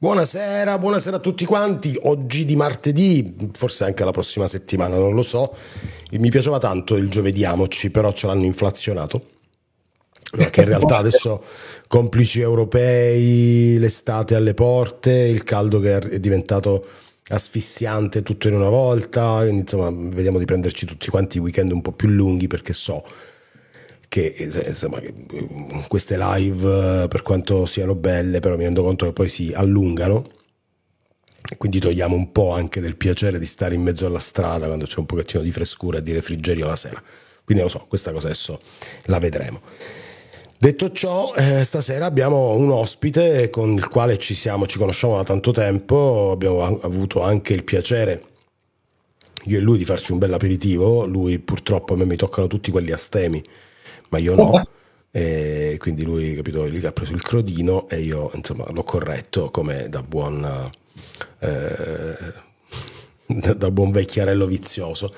Buonasera a tutti quanti. Oggi di martedì, forse anche la prossima settimana, non lo so. Mi piaceva tanto il giovediamoci, però ce l'hanno inflazionato. Che in realtà adesso, complici europei, l'estate alle porte, il caldo che è diventato asfissiante tutto in una volta. Quindi, insomma, vediamo di prenderci tutti quanti i weekend un po' più lunghi, perché so che, insomma, queste live, per quanto siano belle, però mi rendo conto che poi si allungano, quindi togliamo un po' anche del piacere di stare in mezzo alla strada quando c'è un pochettino di frescura e di refrigerio la sera. Quindi lo so, questa cosa adesso la vedremo. Detto ciò, stasera abbiamo un ospite con il quale ci conosciamo da tanto tempo, abbiamo avuto anche il piacere, io e lui, di farci un bel aperitivo. Lui purtroppo, a me mi toccano tutti quelli astemi, ma io no, e quindi lui, capito, lui ha preso il crodino e io, insomma, l'ho corretto come da buon vecchiarello vizioso,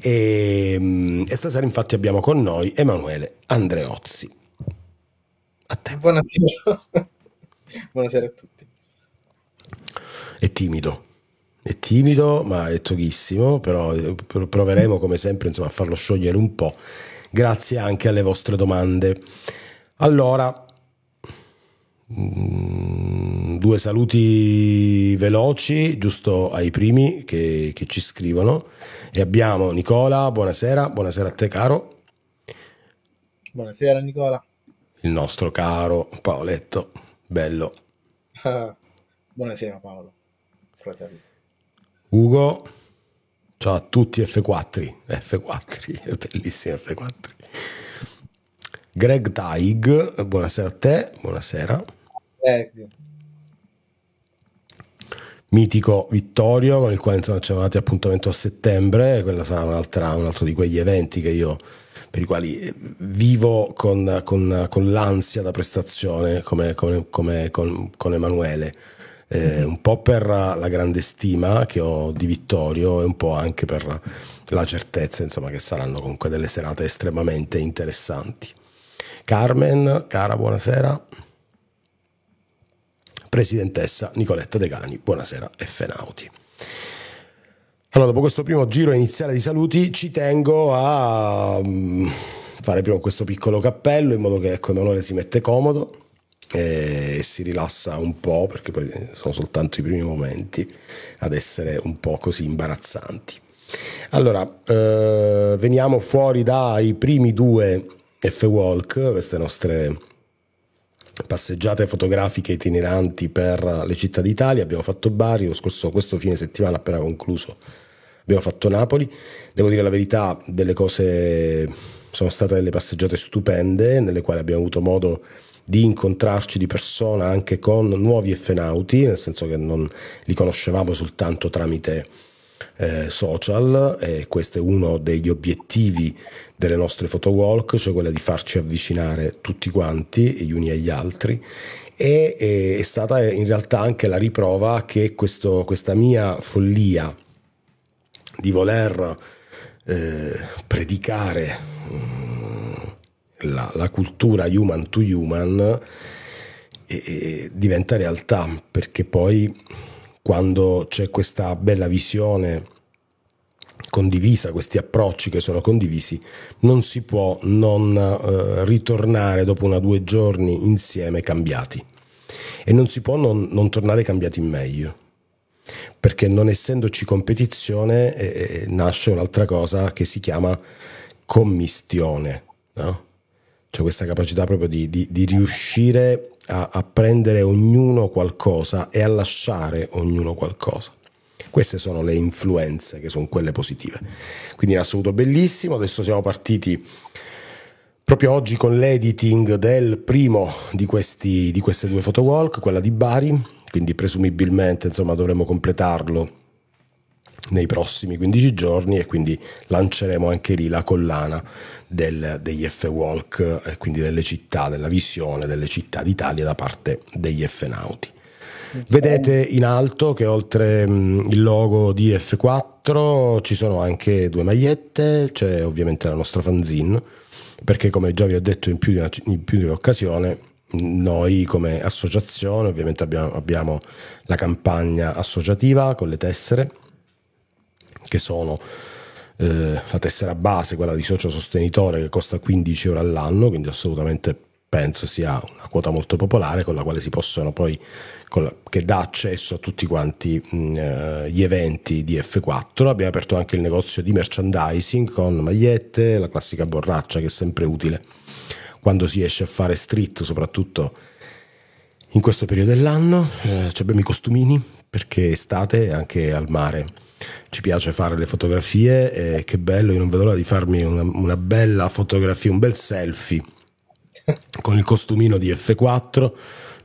e stasera infatti abbiamo con noi Emanuele Andreozzi. A te. Buonasera a tutti. È timido, sì, ma è toghissimo, però proveremo come sempre, insomma, a farlo sciogliere un po'. Grazie anche alle vostre domande. Allora, due saluti veloci, giusto ai primi che ci scrivono. E abbiamo Nicola, buonasera a te caro. Buonasera Nicola. Il nostro caro Paoletto, bello. Buonasera Paolo, fratello. Ugo. Ciao a tutti. F4, è bellissimo F4. Greg Daig, buonasera a te, buonasera. Mitico Vittorio, con il quale, insomma, ci siamo dati appuntamento a settembre. Quella sarà un altro di quegli eventi che io, per i quali vivo con l'ansia da prestazione, come con Emanuele. Un po' per la grande stima che ho di Vittorio e un po' anche per la certezza, insomma, che saranno comunque delle serate estremamente interessanti. Carmen, cara, buonasera. Presidentessa Nicoletta De Gani, buonasera Effenauti. Allora, dopo questo primo giro iniziale di saluti, ci tengo a fare prima questo piccolo cappello, in modo che, ecco, Emanuele si mette comodo e si rilassa un po', perché poi sono soltanto i primi momenti ad essere un po' così imbarazzanti. Allora, veniamo fuori dai primi due F-Walk, queste nostre passeggiate fotografiche itineranti per le città d'Italia. Abbiamo fatto Bari, questo fine settimana appena concluso abbiamo fatto Napoli. Devo dire la verità, delle cose sono state delle passeggiate stupende, nelle quali abbiamo avuto modo di incontrarci di persona anche con nuovi effenauti, nel senso che non li conoscevamo soltanto tramite social, e questo è uno degli obiettivi delle nostre photowalk, cioè quella di farci avvicinare tutti quanti gli uni agli altri, e è stata in realtà anche la riprova che questa mia follia di voler predicare la cultura human to human diventa realtà, perché poi quando c'è questa bella visione condivisa, questi approcci che sono condivisi, non si può non ritornare dopo una o due giorni insieme cambiati, e non si può non tornare cambiati in meglio, perché non essendoci competizione nasce un'altra cosa che si chiama commistione, no? Cioè questa capacità proprio di riuscire a prendere ognuno qualcosa e a lasciare ognuno qualcosa. Queste sono le influenze, che sono quelle positive. Quindi in assoluto bellissimo. Adesso siamo partiti proprio oggi con l'editing del primo di queste due photowalk, quella di Bari, quindi presumibilmente, insomma, dovremo completarlo nei prossimi 15 giorni, e quindi lanceremo anche lì la collana degli F-Walk, e quindi delle città, della visione delle città d'Italia da parte degli F-Nauti. Vedete in alto che oltre il logo di F4 ci sono anche due magliette, c'è ovviamente la nostra fanzine, perché come già vi ho detto in più di un'occasione, Noi come associazione ovviamente abbiamo la campagna associativa con le tessere, che sono la tessera base, quella di socio sostenitore, che costa 15 euro all'anno, quindi assolutamente penso sia una quota molto popolare, con la quale si possono poi, che dà accesso a tutti quanti gli eventi di F4. Abbiamo aperto anche il negozio di merchandising con magliette, la classica borraccia che è sempre utile quando si esce a fare street, soprattutto in questo periodo dell'anno. Abbiamo i costumini, perché estate anche al mare ci piace fare le fotografie, e che bello, io non vedo l'ora di farmi una bella fotografia, un bel selfie con il costumino di F4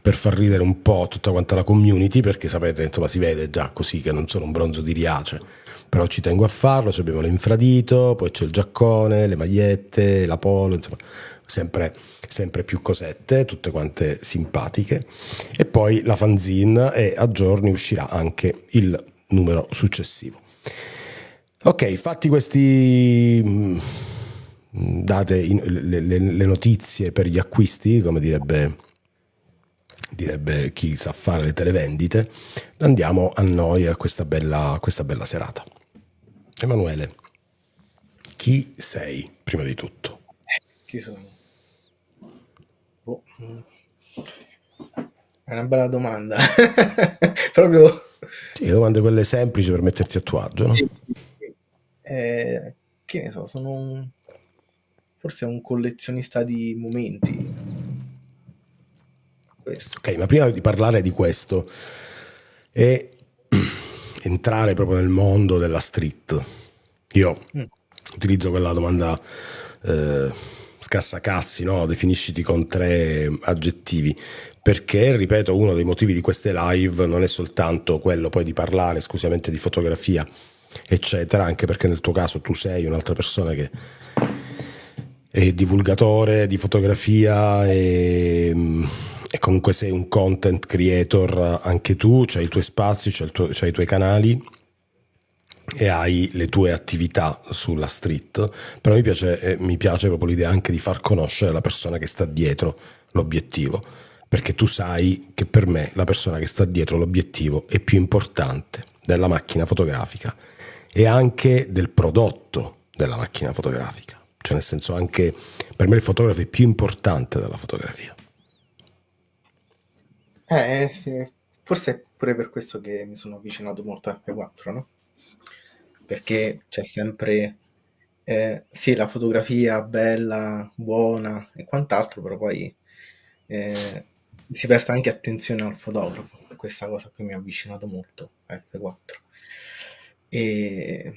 per far ridere un po' tutta quanta la community, perché sapete, insomma, si vede già così che non sono un bronzo di Riace, però ci tengo a farlo. Abbiamo l'infradito, poi c'è il giaccone, le magliette, la polo, insomma sempre più cosette, tutte quante simpatiche. E poi la fanzine, e a giorni uscirà anche il numero successivo. Ok, fatti questi, date le notizie per gli acquisti, come direbbe chi sa fare le televendite, andiamo a noi, a questa bella serata. Emanuele, chi sei prima di tutto? Chi sono? È una bella domanda. Proprio, sì, domande quelle semplici per metterti a tuo agio, no? Che ne so, sono forse un collezionista di momenti. Questo. Ok, ma prima di parlare di questo e entrare proprio nel mondo della street, io utilizzo quella domanda scassacazzi, no? Definisciti con 3 aggettivi, perché, ripeto, uno dei motivi di queste live non è soltanto quello poi di parlare esclusivamente di fotografia eccetera, anche perché nel tuo caso tu sei un'altra persona che è divulgatore di fotografia e comunque sei un content creator anche tu, c'hai i tuoi spazi, c'hai i tuoi canali e hai le tue attività sulla street, però mi piace proprio l'idea anche di far conoscere la persona che sta dietro l'obiettivo, perché tu sai che per me la persona che sta dietro l'obiettivo è più importante della macchina fotografica e anche del prodotto della macchina fotografica, cioè nel senso, anche per me il fotografo è più importante della fotografia. Sì, forse è pure per questo che mi sono avvicinato molto a F4, no? Perché c'è sempre, sì, la fotografia bella, buona e quant'altro, però poi si presta anche attenzione al fotografo. Questa cosa qui mi ha avvicinato molto a F4. E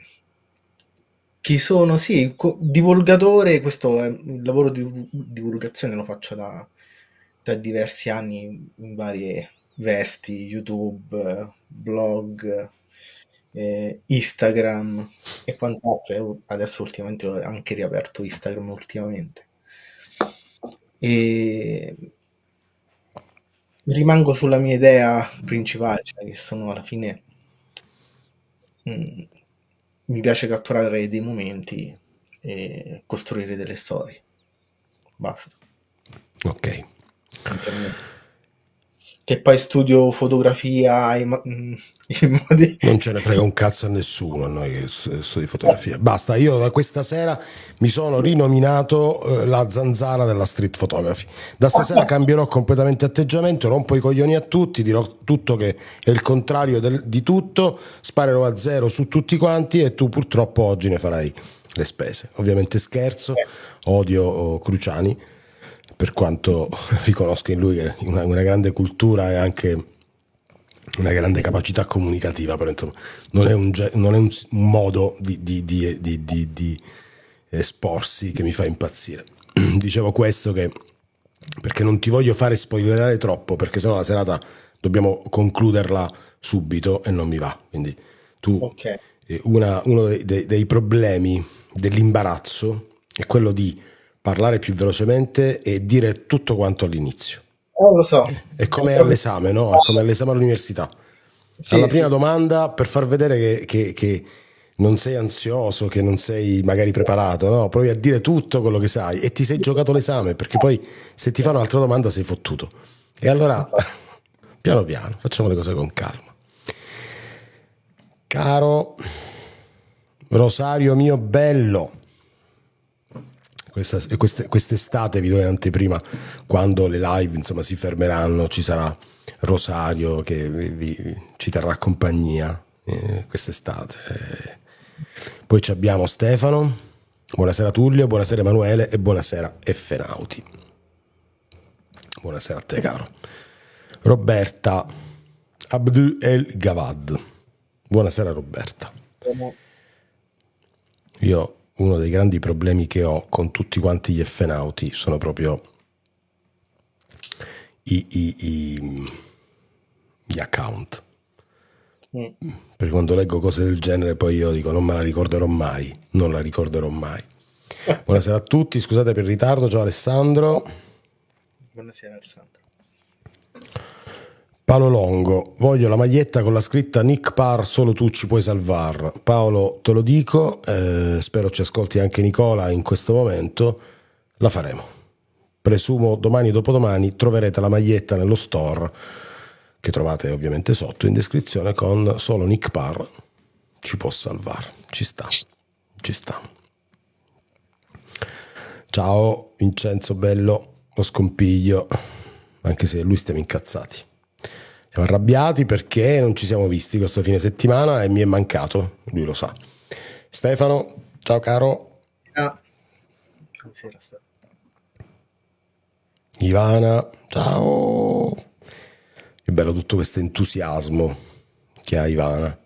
chi sono? Sì, divulgatore, questo è il lavoro di divulgazione, lo faccio da diversi anni in varie vesti, YouTube, blog, Instagram e quant'altro. Adesso ultimamente ho anche riaperto Instagram ultimamente. E rimango sulla mia idea principale, cioè che sono, alla fine, mi piace catturare dei momenti e costruire delle storie. Basta. Ok. Che poi studio fotografia in modi... Non ce ne frega un cazzo a nessuno a noi che studi fotografia. Basta, io da questa sera mi sono rinominato la zanzara della street photography. Da stasera cambierò completamente atteggiamento, rompo i coglioni a tutti, dirò tutto che è il contrario di tutto, sparerò a zero su tutti quanti e tu purtroppo oggi ne farai le spese. Ovviamente scherzo, odio Cruciani, per quanto riconosco in lui una grande cultura e anche una grande capacità comunicativa, però insomma non è un modo di esporsi che mi fa impazzire. Dicevo questo perché non ti voglio fare spoilerare troppo, perché sennò la serata dobbiamo concluderla subito e non mi va. Quindi tu, okay. Uno dei problemi dell'imbarazzo è quello di parlare più velocemente e dire tutto quanto all'inizio. Lo so. È come all'esame, no? È come all'esame all'università. Sì, alla prima domanda, per far vedere che non sei ansioso, che non sei magari preparato, no? Provi a dire tutto quello che sai e ti sei giocato l'esame, perché poi se ti fanno un'altra domanda sei fottuto. E allora piano piano facciamo le cose con calma. Caro Rosario mio bello, quest'estate vi do in anteprima quando le live insomma si fermeranno, ci sarà Rosario che ci terrà compagnia quest'estate. Poi ci abbiamo Stefano, buonasera Tullio, buonasera Emanuele e buonasera Effenauti. Buonasera a te caro. Roberta Abdul El Gavad, buonasera Roberta. Io uno dei grandi problemi che ho con tutti quanti gli Effenauti sono proprio gli account, perché quando leggo cose del genere poi io dico non me la ricorderò mai, non la ricorderò mai. Buonasera a tutti, scusate per il ritardo. Ciao Alessandro. Buonasera Alessandro. Paolo Longo, voglio la maglietta con la scritta Nick Parr, solo tu ci puoi salvar. Paolo, te lo dico, spero ci ascolti anche Nicola in questo momento, la faremo. Presumo domani o dopodomani troverete la maglietta nello store, che trovate ovviamente sotto in descrizione, con solo Nick Parr ci può salvar. Ci sta, ci sta. Ciao Vincenzo bello, lo scompiglio, anche se lui stiamo incazzati. Siamo arrabbiati perché non ci siamo visti questo fine settimana e mi è mancato, lui lo sa. Stefano, ciao caro. Ciao. Buonasera. Ivana, ciao. Che bello tutto questo entusiasmo che ha Ivana.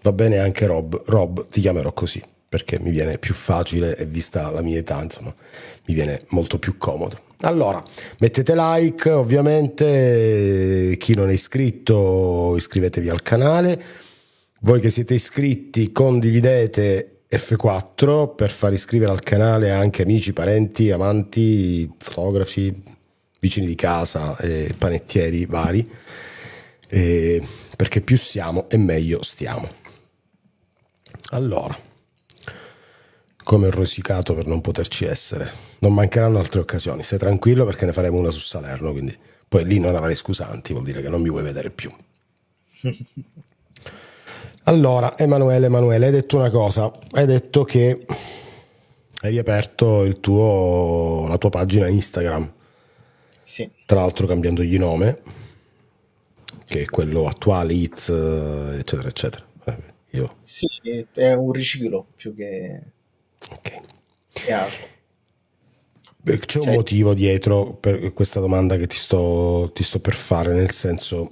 Va bene anche Rob. Rob, ti chiamerò così perché mi viene più facile e vista la mia età, insomma, mi viene molto più comodo. Allora, mettete like, ovviamente, chi non è iscritto iscrivetevi al canale, voi che siete iscritti condividete F4 per far iscrivere al canale anche amici, parenti, amanti, fotografi, vicini di casa, panettieri vari, perché più siamo e meglio stiamo. Allora, come ho rosicato per non poterci essere, non mancheranno altre occasioni, stai tranquillo perché ne faremo una su Salerno, quindi poi lì non avrai scusanti, vuol dire che non mi vuoi vedere più. Allora Emanuele, hai detto una cosa, hai detto che hai riaperto il tuo, la tua pagina Instagram, sì, tra l'altro cambiandogli nome, che è quello attuale, It's eccetera eccetera. Io. Sì, è un riciclo più che... Ok. C'è un motivo dietro per questa domanda che ti sto per fare, nel senso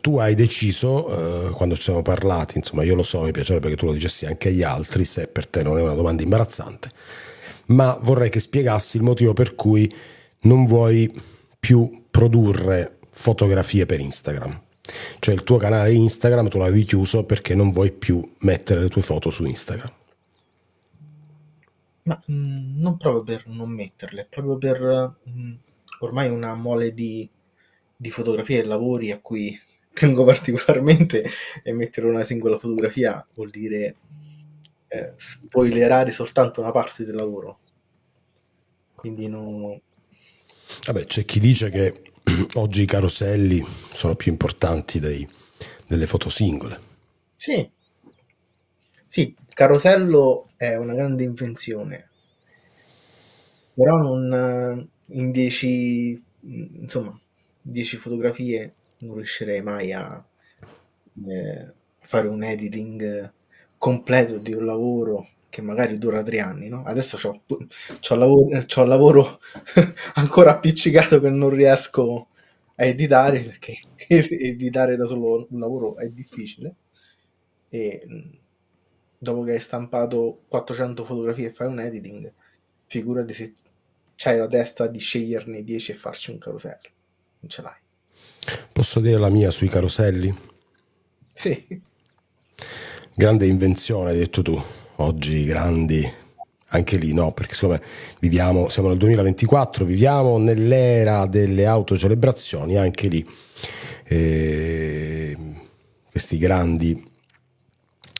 tu hai deciso, quando ci siamo parlati, insomma io lo so, mi piacerebbe che tu lo dicessi anche agli altri se per te non è una domanda imbarazzante, ma vorrei che spiegassi il motivo per cui non vuoi più produrre fotografie per Instagram. Cioè il tuo canale Instagram tu l'avevi chiuso perché non vuoi più mettere le tue foto su Instagram. Ma non proprio per non metterle, proprio per ormai una mole di fotografie e lavori a cui tengo particolarmente, e mettere una singola fotografia vuol dire spoilerare soltanto una parte del lavoro. Quindi non... Vabbè, c'è chi dice che oggi i caroselli sono più importanti delle foto singole. Sì, sì, carosello è una grande invenzione, però non, in 10, insomma, 10 fotografie non riuscirei mai a fare un editing completo di un lavoro che magari dura 3 anni, no? Adesso c'ho lavoro ancora appiccicato che non riesco a editare, perché editare da solo un lavoro è difficile, e dopo che hai stampato 400 fotografie e fai un editing, figurati se c'hai la testa di sceglierne 10 e farci un carosello, non ce l'hai. Posso dire la mia sui caroselli? Sì. Grande invenzione, hai detto tu. Oggi grandi, anche lì no, perché siccome viviamo, siamo nel 2024, viviamo nell'era delle autocelebrazioni, anche lì Questi grandi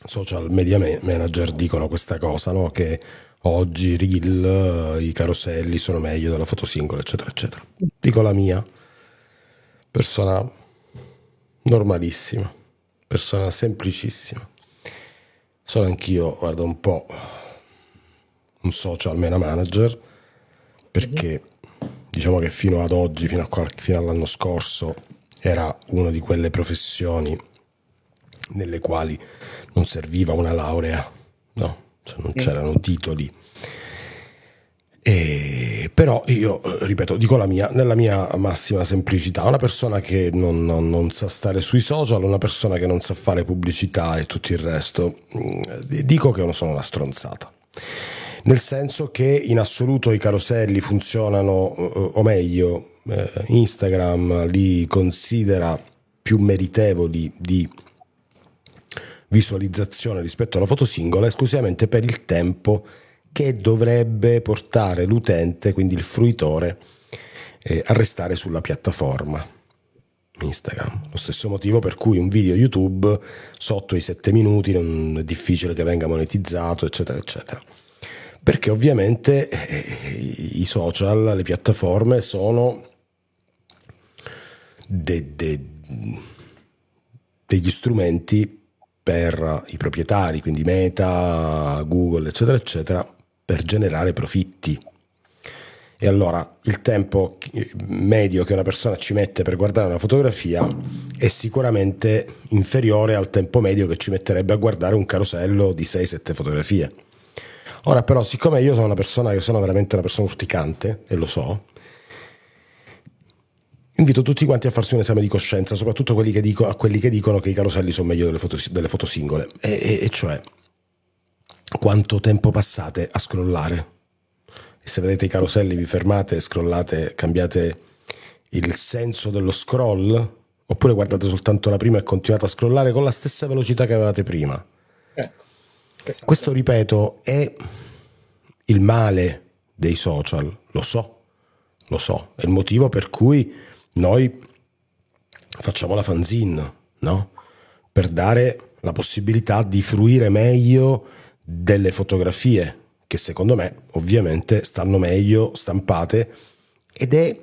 social media manager dicono questa cosa, no? Che oggi reel, i caroselli sono meglio della foto singola, eccetera eccetera. Dico la mia, persona normalissima, persona semplicissima, sono anch'io, guarda un po', un social media manager, perché diciamo che fino ad oggi, fino all'anno scorso, era una di quelle professioni nelle quali non serviva una laurea, no? Cioè non c'erano titoli. E però io, ripeto, dico la mia, nella mia massima semplicità, una persona che non sa stare sui social, una persona che non sa fare pubblicità e tutto il resto, dico che sono una stronzata. Nel senso che in assoluto i caroselli funzionano, o meglio, Instagram li considera più meritevoli di visualizzazione rispetto alla foto singola esclusivamente per il tempo che dovrebbe portare l'utente, quindi il fruitore, a restare sulla piattaforma Instagram. Lo stesso motivo per cui un video YouTube sotto i 7 minuti non è difficile che venga monetizzato, eccetera eccetera, perché ovviamente i social, le piattaforme sono degli strumenti per i proprietari, quindi Meta, Google, eccetera eccetera, per generare profitti. E allora il tempo medio che una persona ci mette per guardare una fotografia è sicuramente inferiore al tempo medio che ci metterebbe a guardare un carosello di 6-7 fotografie. Ora però, siccome io sono una persona che sono veramente una persona urticante, e lo so, invito tutti quanti a farsi un esame di coscienza, soprattutto a quelli che dicono che i caroselli sono meglio delle foto singole. E cioè, quanto tempo passate a scrollare? E se vedete i caroselli vi fermate, scrollate, cambiate il senso dello scroll, oppure guardate soltanto la prima e continuate a scrollare con la stessa velocità che avevate prima. Questo, ripeto, è il male dei social, lo so, è il motivo per cui noi facciamo la fanzine, no? Per dare la possibilità di fruire meglio delle fotografie che secondo me ovviamente stanno meglio stampate, ed è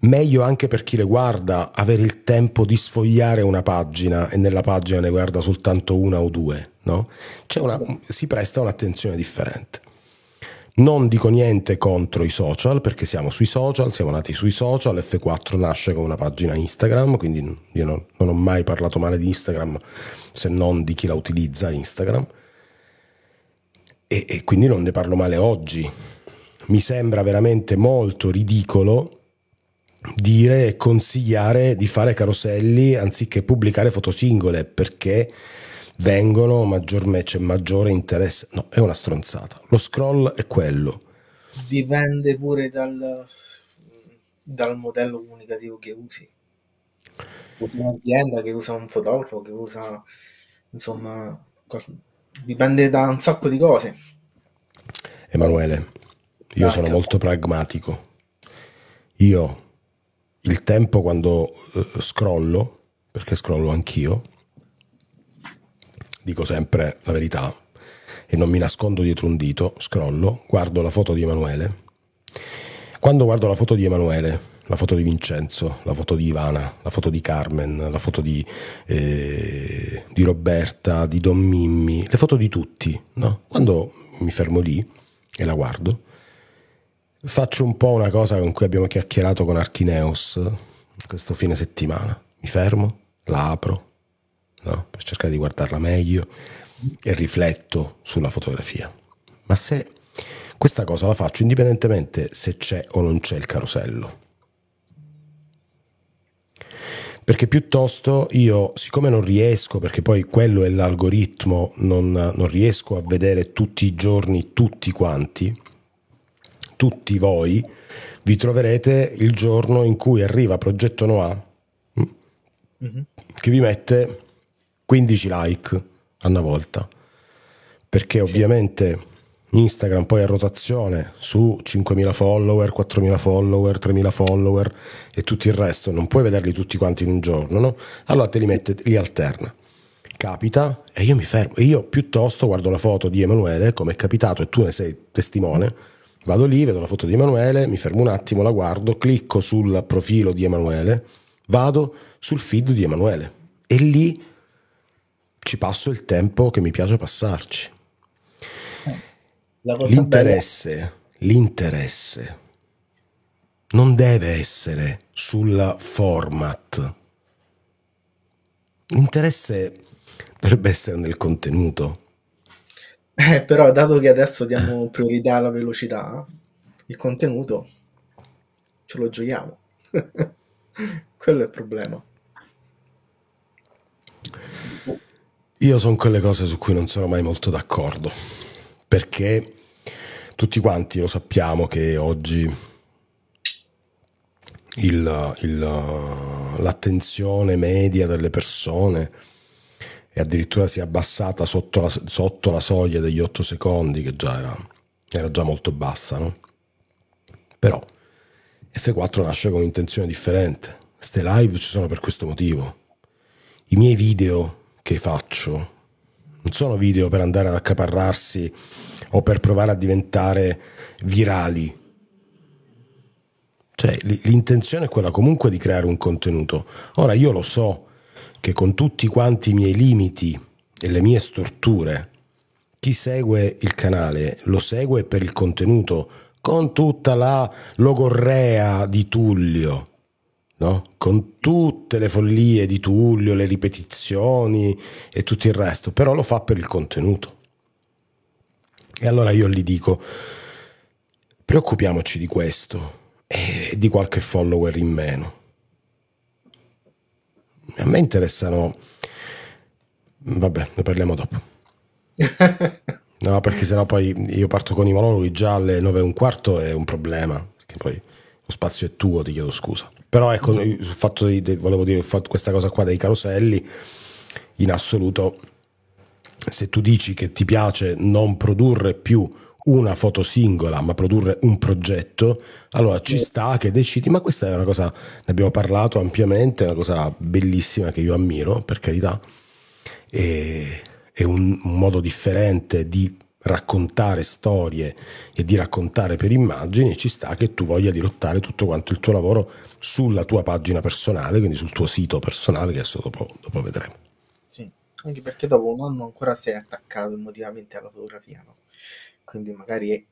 meglio anche per chi le guarda avere il tempo di sfogliare una pagina e nella pagina ne guarda soltanto una o due, no? Si presta un'attenzione differente. Non dico niente contro i social, perché siamo sui social, siamo nati sui social, F4 nasce con una pagina Instagram, quindi io non ho mai parlato male di Instagram, se non di chi la utilizza Instagram, e quindi non ne parlo male oggi. Mi sembra veramente molto ridicolo dire e consigliare di fare caroselli anziché pubblicare foto singole, perché c'è maggiore interesse. No, è una stronzata. Lo scroll è quello. Dipende pure dal modello comunicativo che usi. Usi un'azienda, che usa un fotografo, che usa, insomma, dipende da un sacco di cose. Emanuele, io sono molto pragmatico. Io il tempo quando scrollo, perché scrollo anch'io, dico sempre la verità e non mi nascondo dietro un dito, scrollo, guardo la foto di Emanuele. Quando guardo la foto di Emanuele, la foto di Vincenzo, la foto di Ivana, la foto di Carmen, la foto di Roberta, di Don Mimmi, le foto di tutti, no? Quando mi fermo lì e la guardo, faccio un po' una cosa con cui abbiamo chiacchierato con Archineos questo fine settimana. Mi fermo, la apro, no? Per cercare di guardarla meglio, e rifletto sulla fotografia. Ma se questa cosa la faccio indipendentemente se c'è o non c'è il carosello, perché piuttosto io, siccome non riesco, perché poi quello è l'algoritmo, non riesco a vedere tutti i giorni tutti quanti, tutti voi vi troverete il giorno in cui arriva Progetto Noa che vi mette 15 like a una volta, perché ovviamente Instagram poi a rotazione su 5.000 follower, 4.000 follower, 3.000 follower e tutto il resto, non puoi vederli tutti quanti in un giorno, no? Allora te li mette, li alterna. Capita e io mi fermo, e io piuttosto guardo la foto di Emanuele, come è capitato e tu ne sei testimone, vado lì, vedo la foto di Emanuele, mi fermo un attimo, la guardo, clicco sul profilo di Emanuele, vado sul feed di Emanuele e lì ci passo il tempo che mi piace passarci. L'interesse non deve essere sul format, l'interesse dovrebbe essere nel contenuto. Però dato che adesso diamo priorità alla velocità, il contenuto ce lo giochiamo. Quello è il problema. Io sono quelle cose su cui non sono mai molto d'accordo, perché tutti quanti lo sappiamo che oggi l'attenzione media delle persone e addirittura si è abbassata sotto la soglia degli 8 secondi, che già era già molto bassa, no? Però F4 nasce con un'intenzione differente. Ste live ci sono per questo motivo. I miei video che faccio non sono video per andare ad accaparrarsi o per provare a diventare virali. Cioè l'intenzione è quella comunque di creare un contenuto. Ora io lo so che con tutti quanti i miei limiti e le mie storture, chi segue il canale lo segue per il contenuto, con tutta la logorrea di Tullio, no? Con tutte le follie di Tullio, le ripetizioni e tutto il resto, però lo fa per il contenuto. E allora io gli dico, preoccupiamoci di questo e di qualche follower in meno. A me interessano, vabbè, ne parliamo dopo. No, perché sennò poi io parto con i monologhi già alle 9:15, è un problema, perché poi lo spazio è tuo, ti chiedo scusa. Però ecco, il fatto volevo dire, questa cosa qua dei caroselli, in assoluto, se tu dici che ti piace non produrre più una foto singola, ma produrre un progetto, allora ci sta che decidi, ma questa è una cosa, ne abbiamo parlato ampiamente, è una cosa bellissima che io ammiro, per carità, è un modo differente di raccontare storie e di raccontare per immagini, e ci sta che tu voglia dirottare tutto quanto il tuo lavoro sulla tua pagina personale, quindi sul tuo sito personale, che adesso dopo vedremo. Sì, anche perché dopo un anno ancora sei attaccato emotivamente alla fotografia, no? Quindi magari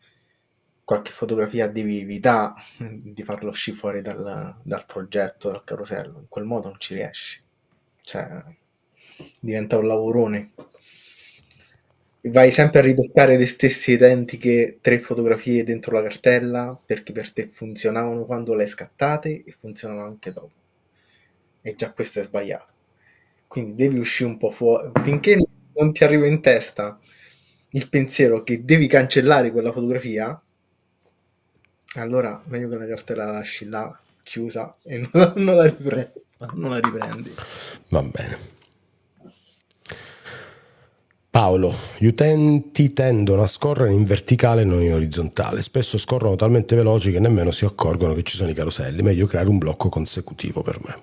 qualche fotografia devi evitare di farlo uscire fuori dal progetto, dal carosello. In quel modo non ci riesci. Cioè, diventa un lavorone. Vai sempre a ritoccare le stesse identiche 3 fotografie dentro la cartella, perché per te funzionavano quando le hai scattate e funzionano anche dopo. E già questo è sbagliato. Quindi devi uscire un po' fuori. Finché non ti arriva in testa il pensiero che devi cancellare quella fotografia, allora meglio che la cartella la lasci là chiusa e non la riprendi. Va bene. Paolo, gli utenti tendono a scorrere in verticale e non in orizzontale, spesso scorrono talmente veloci che nemmeno si accorgono che ci sono i caroselli, meglio creare un blocco consecutivo per me.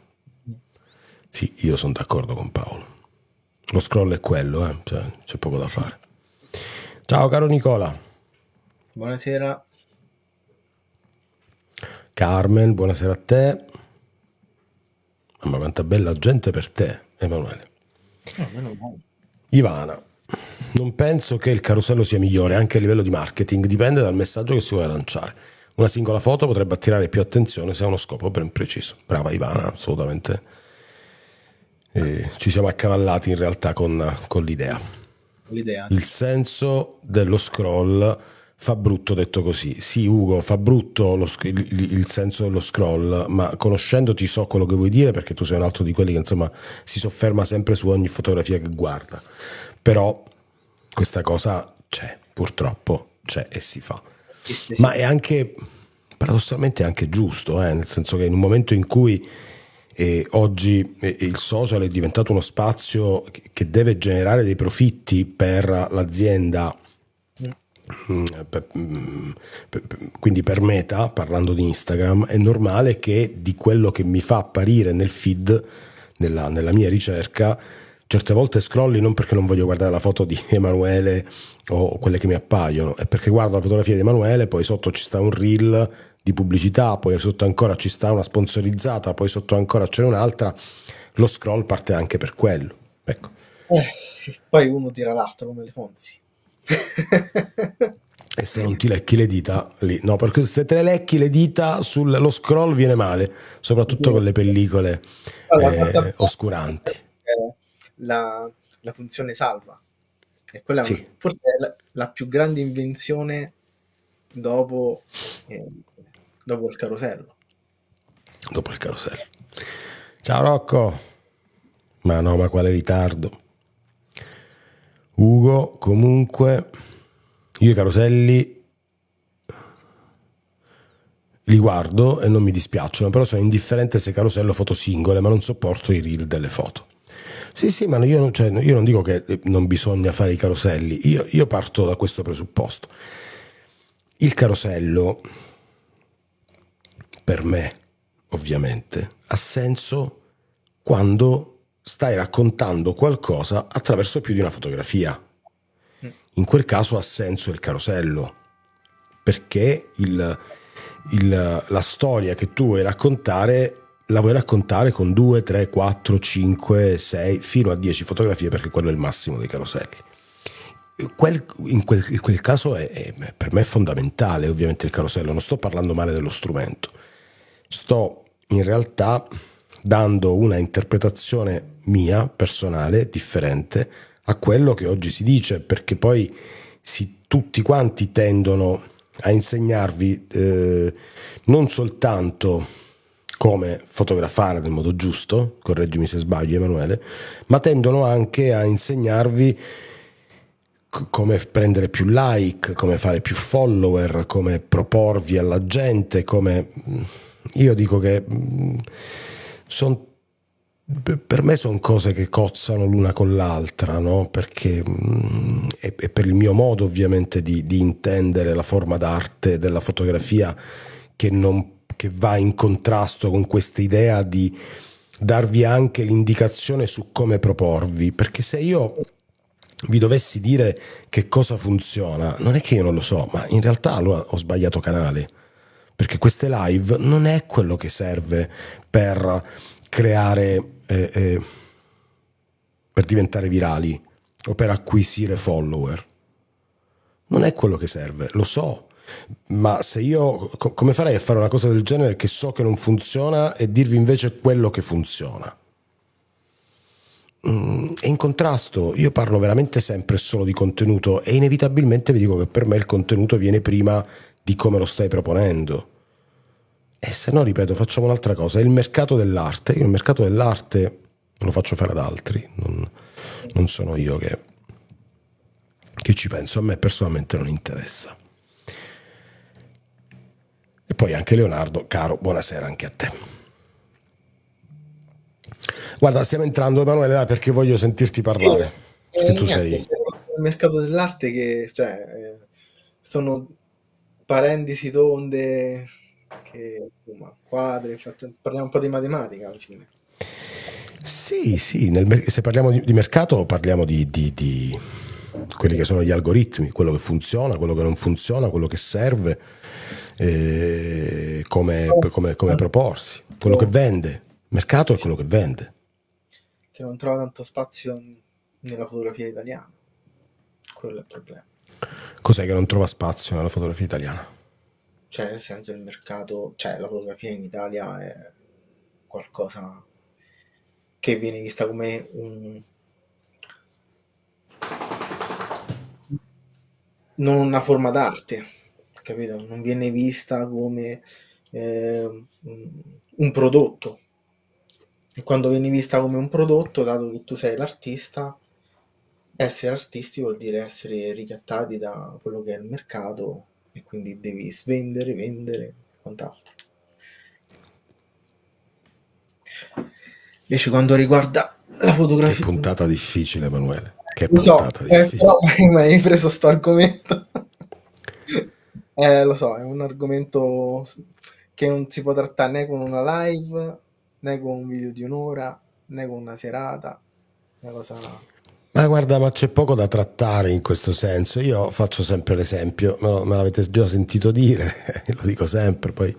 Sì, io sono d'accordo con Paolo, lo scroll è quello, cioè, c'è poco da fare. Ciao caro Nicola. Buonasera. Carmen, buonasera a te. Mamma, quanta bella gente per te, Emanuele. Ivana, non penso che il carosello sia migliore, anche a livello di marketing, dipende dal messaggio che si vuole lanciare. Una singola foto potrebbe attirare più attenzione se ha uno scopo ben preciso. Brava Ivana, assolutamente. Ci siamo accavallati in realtà con l'idea. Il senso dello scroll fa brutto detto così. Sì, Ugo, fa brutto il senso dello scroll, ma conoscendoti so quello che vuoi dire, perché tu sei un altro di quelli che insomma si sofferma sempre su ogni fotografia che guarda. Però questa cosa c'è, purtroppo c'è e si fa. Ma è anche, paradossalmente, è anche giusto, nel senso che in un momento in cui oggi il social è diventato uno spazio che deve generare dei profitti per l'azienda quindi per Meta, parlando di Instagram, è normale che di quello che mi fa apparire nel feed, nella mia ricerca, certe volte scrolli non perché non voglio guardare la foto di Emanuele o quelle che mi appaiono, è perché guardo la fotografia di Emanuele, poi sotto ci sta un reel di pubblicità, poi sotto ancora ci sta una sponsorizzata, poi sotto ancora c'è un'altra, lo scroll parte anche per quello, ecco. Poi uno tira l'altro come le Fonzi. E se non ti lecchi le dita lì, no, perché se te le lecchi le dita lo scroll viene male, soprattutto con le pellicole oscuranti. La funzione salva, e quella sì, forse è la più grande invenzione dopo il carosello. Dopo il carosello. Ciao Rocco. Ma no, ma quale ritardo. Ugo, comunque io i caroselli li guardo e non mi dispiacciono, però sono indifferente se carosello foto singole, ma non sopporto i reel delle foto. Sì, sì, ma io non dico che non bisogna fare i caroselli, io parto da questo presupposto. Il carosello, per me ovviamente, ha senso quando stai raccontando qualcosa attraverso più di una fotografia. In quel caso ha senso il carosello, perché la storia che tu vuoi raccontare la vuoi raccontare con 2, 3, 4, 5, 6, fino a 10 fotografie, perché quello è il massimo dei caroselli. In quel caso per me è fondamentale ovviamente il carosello, non sto parlando male dello strumento, sto in realtà dando una interpretazione mia, personale, differente a quello che oggi si dice, perché poi tutti quanti tendono a insegnarvi non soltanto come fotografare nel modo giusto, correggimi se sbaglio Emanuele, ma tendono anche a insegnarvi come prendere più like, come fare più follower, come proporvi alla gente, come... Io dico che per me sono cose che cozzano l'una con l'altra, no? Perché è per il mio modo ovviamente di intendere la forma d'arte della fotografia, che va in contrasto con questa idea di darvi anche l'indicazione su come proporvi, perché se io vi dovessi dire che cosa funziona, non è che io non lo so, ma in realtà allora ho sbagliato canale, perché queste live non è quello che serve per creare, per diventare virali o per acquisire follower, non è quello che serve, lo so, ma se io come farei a fare una cosa del genere che so che non funziona e dirvi invece quello che funziona? È in contrasto. Io parlo veramente sempre solo di contenuto e inevitabilmente vi dico che per me il contenuto viene prima di come lo stai proponendo, e se no, ripeto, facciamo un'altra cosa. È il mercato dell'arte. Io il mercato dell'arte lo faccio fare ad altri, non sono io che ci penso, a me personalmente non interessa. E poi anche Leonardo, caro, buonasera anche a te. Guarda, stiamo entrando, Emanuele, là, perché voglio sentirti parlare. Perché tu sei... Il mercato dell'arte che, cioè, sono parentesi tonde, che, insomma, quadri, parliamo un po' di matematica alla fine. Sì, sì, se parliamo di mercato parliamo di quelli che sono gli algoritmi, quello che funziona, quello che non funziona, quello che serve, come proporsi, quello che vende. Il mercato è quello che vende. Che non trova tanto spazio nella fotografia italiana, quello è il problema. Cos'è che non trova spazio nella fotografia italiana? Cioè, nel senso, il mercato, cioè la fotografia in Italia è qualcosa che viene vista come non una forma d'arte, capito? Non viene vista come un prodotto. E quando vieni vista come un prodotto, dato che tu sei l'artista, essere artisti vuol dire essere ricattati da quello che è il mercato, e quindi devi svendere, vendere e quant'altro. Invece quando riguarda la fotografia... Che puntata difficile, Emanuele. Che puntata difficile. Ma hai preso sto argomento. Lo so, è un argomento che non si può trattare né con una live, né con un video di un'ora, né con una serata, una cosa... Ma guarda, ma c'è poco da trattare in questo senso. Io faccio sempre l'esempio, me l'avete già sentito dire, lo dico sempre, poi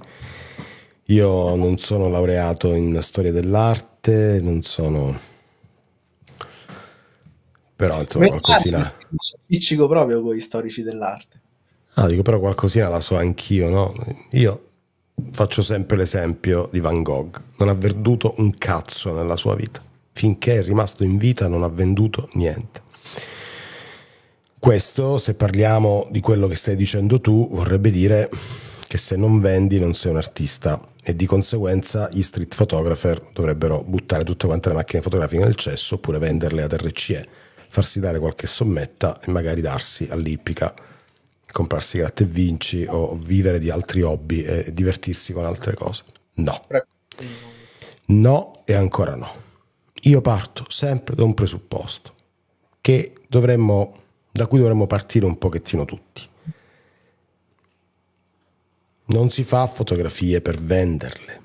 io non sono laureato in storia dell'arte, non sono, però insomma qualcosina appiccico proprio con gli storici dell'arte. Ah, dico, però qualcosina la so anch'io, no? Io faccio sempre l'esempio di Van Gogh, non ha venduto un cazzo nella sua vita. Finché è rimasto in vita non ha venduto niente. Questo, se parliamo di quello che stai dicendo tu, vorrebbe dire che se non vendi non sei un artista, e di conseguenza gli street photographer dovrebbero buttare tutte quante le macchine fotografiche nel cesso, oppure venderle ad RCE, farsi dare qualche sommetta e magari darsi all'ippica, comprarsi gratta e vinci o vivere di altri hobby e divertirsi con altre cose. No, no e ancora no. Io parto sempre da un presupposto che dovremmo, da cui dovremmo partire un pochettino tutti. Non si fa fotografie per venderle,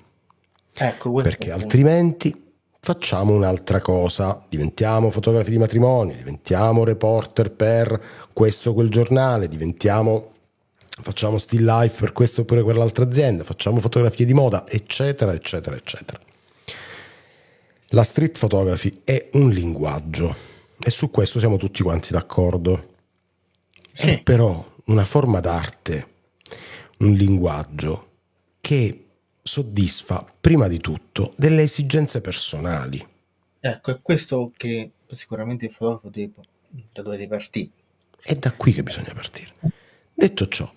ecco, perché altrimenti facciamo un'altra cosa, diventiamo fotografi di matrimonio, diventiamo reporter per questo o quel giornale, diventiamo, facciamo still life per questo oppure quell'altra azienda, facciamo fotografie di moda, eccetera, eccetera, eccetera. La street photography è un linguaggio e su questo siamo tutti quanti d'accordo. Sì. È però una forma d'arte, un linguaggio che soddisfa prima di tutto delle esigenze personali. Ecco, è questo che sicuramente il fotografo da dove devi partire. È da qui che bisogna partire. Detto ciò,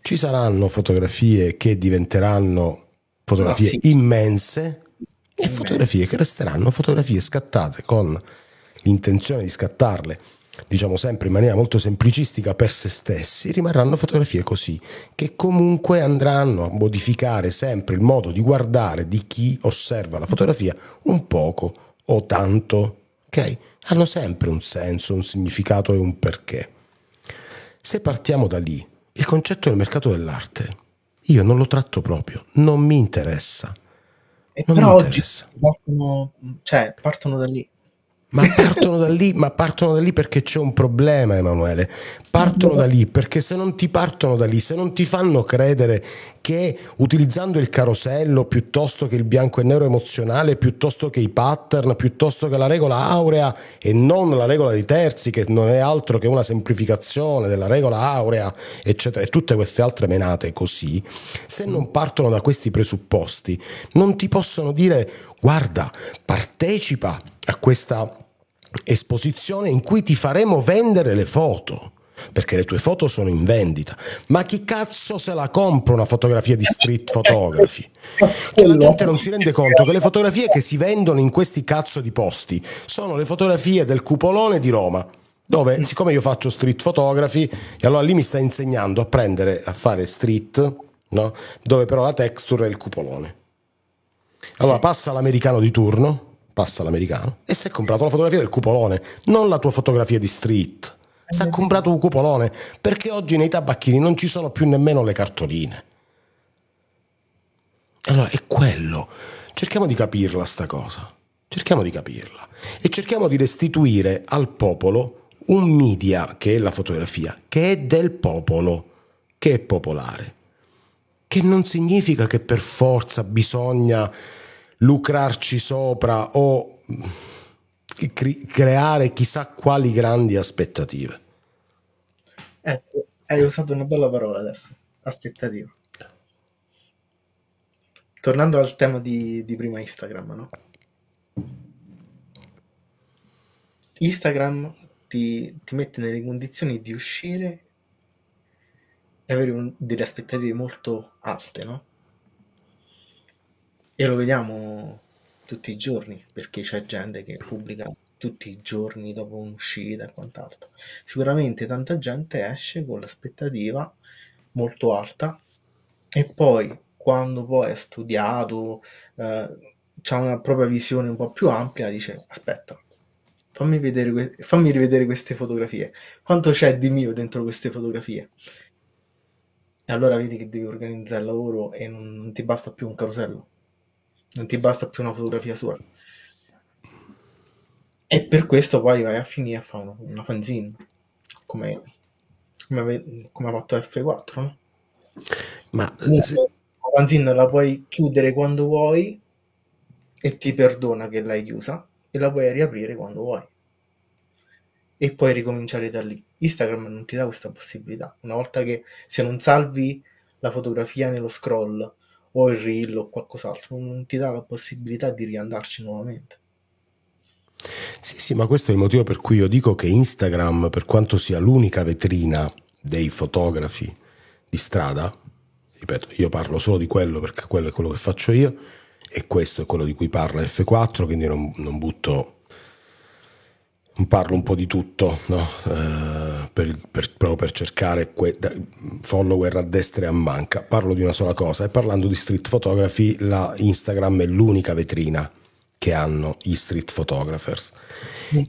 ci saranno fotografie che diventeranno fotografie immense e fotografie che resteranno fotografie scattate con l'intenzione di scattarle, diciamo sempre in maniera molto semplicistica, per se stessi. Rimarranno fotografie così, che comunque andranno a modificare sempre il modo di guardare di chi osserva la fotografia un poco o tanto, ok? Hanno sempre un senso, un significato e un perché. Se partiamo da lì, il concetto del mercato dell'arte io non lo tratto proprio, non mi interessa. Non però oggi partono da lì. Ma partono da lì, ma partono da lì perché c'è un problema, Emanuele. Partono da lì perché se non ti partono da lì, se non ti fanno credere che utilizzando il carosello piuttosto che il bianco e nero emozionale, piuttosto che i pattern, piuttosto che la regola aurea e non la regola dei terzi, che non è altro che una semplificazione della regola aurea, eccetera, e tutte queste altre menate così, se non partono da questi presupposti, non ti possono dire guarda, partecipa a questa esposizione in cui ti faremo vendere le foto, perché le tue foto sono in vendita. Ma chi cazzo se la compra una fotografia di street photography? Cioè, la gente non si rende conto che le fotografie che si vendono in questi cazzo di posti sono le fotografie del cupolone di Roma, dove siccome io faccio street photography e allora lì mi sta insegnando a prendere, a fare street, no? Dove però la texture è il cupolone. Allora passa l'americano di turno, passa l'americano e si è comprato la fotografia del cupolone, non la tua fotografia di street. Si è comprato un cupolone, perché oggi nei tabacchini non ci sono più nemmeno le cartoline. Allora è quello, cerchiamo di capirla sta cosa, cerchiamo di capirla e cerchiamo di restituire al popolo un media che è la fotografia, che è del popolo, che è popolare, che non significa che per forza bisogna lucrarci sopra o creare chissà quali grandi aspettative. Ecco, hai usato una bella parola adesso, aspettativa. Tornando al tema di prima Instagram, no? Instagram ti mette nelle condizioni di uscire e avere delle aspettative molto alte, no? E lo vediamo tutti i giorni, perché c'è gente che pubblica tutti i giorni dopo un'uscita e quant'altro. Sicuramente tanta gente esce con l'aspettativa molto alta e poi quando poi ha studiato, ha una propria visione un po' più ampia, dice aspetta, fammi rivedere queste fotografie, quanto c'è di mio dentro queste fotografie? E allora vedi che devi organizzare il lavoro e non ti basta più un carosello, non ti basta più una fotografia sola. E per questo poi vai a finire a fare una fanzine, come ha fatto F4, no? Ma la fanzine la puoi chiudere quando vuoi e ti perdona che l'hai chiusa, e la puoi riaprire quando vuoi e puoi ricominciare da lì. Instagram non ti dà questa possibilità. Una volta che, se non salvi la fotografia nello scroll o il reel o qualcos'altro, non ti dà la possibilità di riandarci nuovamente. Sì, sì, ma questo è il motivo per cui io dico che Instagram, per quanto sia l'unica vetrina dei fotografi di strada, ripeto, io parlo solo di quello perché quello è quello che faccio io e questo è quello di cui parla F4, quindi non butto... Parlo un po' di tutto, no? Proprio per cercare follower a destra e a manca. Parlo di una sola cosa, e parlando di street photography, la Instagram è l'unica vetrina che hanno gli street photographers.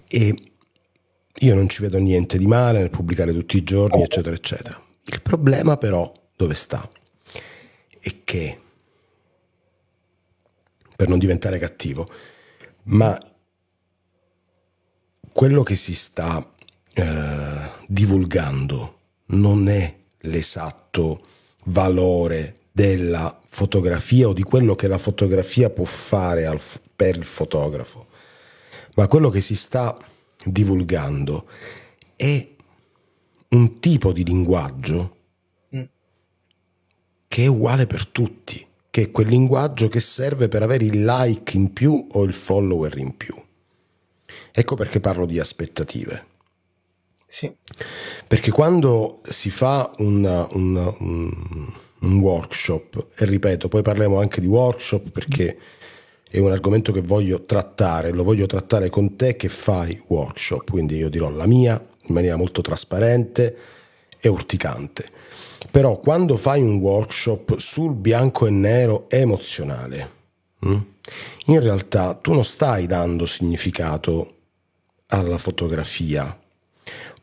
E io non ci vedo niente di male nel pubblicare tutti i giorni, eccetera, eccetera. Il problema però dove sta? È che, per non diventare cattivo, ma quello che si sta divulgando non è l'esatto valore della fotografia o di quello che la fotografia può fare per il fotografo, ma quello che si sta divulgando è un tipo di linguaggio che è uguale per tutti, che è quel linguaggio che serve per avere il like in più o il follower in più. Ecco perché parlo di aspettative. Sì. Perché quando si fa un workshop, e ripeto, poi parliamo anche di workshop perché è un argomento che voglio trattare, lo voglio trattare con te che fai workshop, quindi io dirò la mia in maniera molto trasparente e urticante. Però quando fai un workshop sul bianco e nero emozionale, in realtà tu non stai dando significato alla fotografia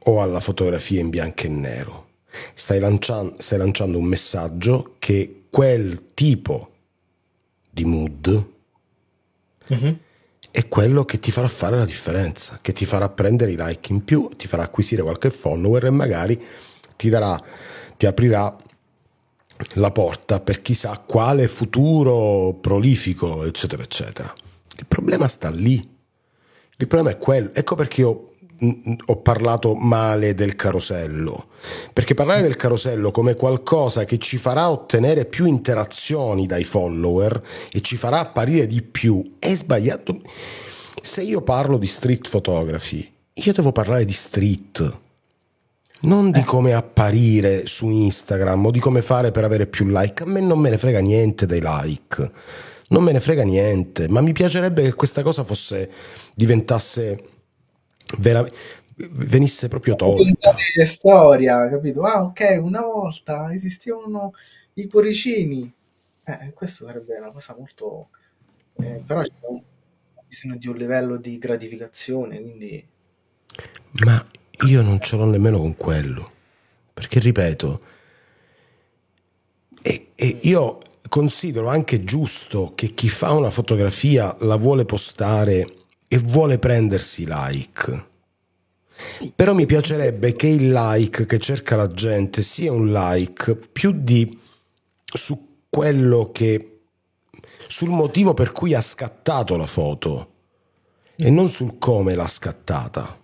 o alla fotografia in bianco e nero, stai lanciando un messaggio che quel tipo di mood è quello che ti farà fare la differenza, che ti farà prendere i like in più, ti farà acquisire qualche follower e magari ti aprirà la porta per chissà quale futuro prolifico, eccetera eccetera. Il problema sta lì, il problema è quello. Ecco perché io ho parlato male del carosello, perché parlare del carosello come qualcosa che ci farà ottenere più interazioni dai follower e ci farà apparire di più è sbagliato. Se io parlo di street photography, io devo parlare di street, non di come apparire su Instagram o di come fare per avere più like. A me non me ne frega niente dei like, non me ne frega niente, ma mi piacerebbe che questa cosa fosse, diventasse venisse proprio tolta. È storia, capito? Ah, ok, una volta esistevano i cuoricini. Questo sarebbe una cosa molto però c'è bisogno di un livello di gratificazione, quindi ma io non ce l'ho nemmeno con quello, perché ripeto, e io considero anche giusto che chi fa una fotografia la vuole postare e vuole prendersi like, però mi piacerebbe che il like che cerca la gente sia un like più di su quello che, sul motivo per cui ha scattato la foto e non sul come l'ha scattata.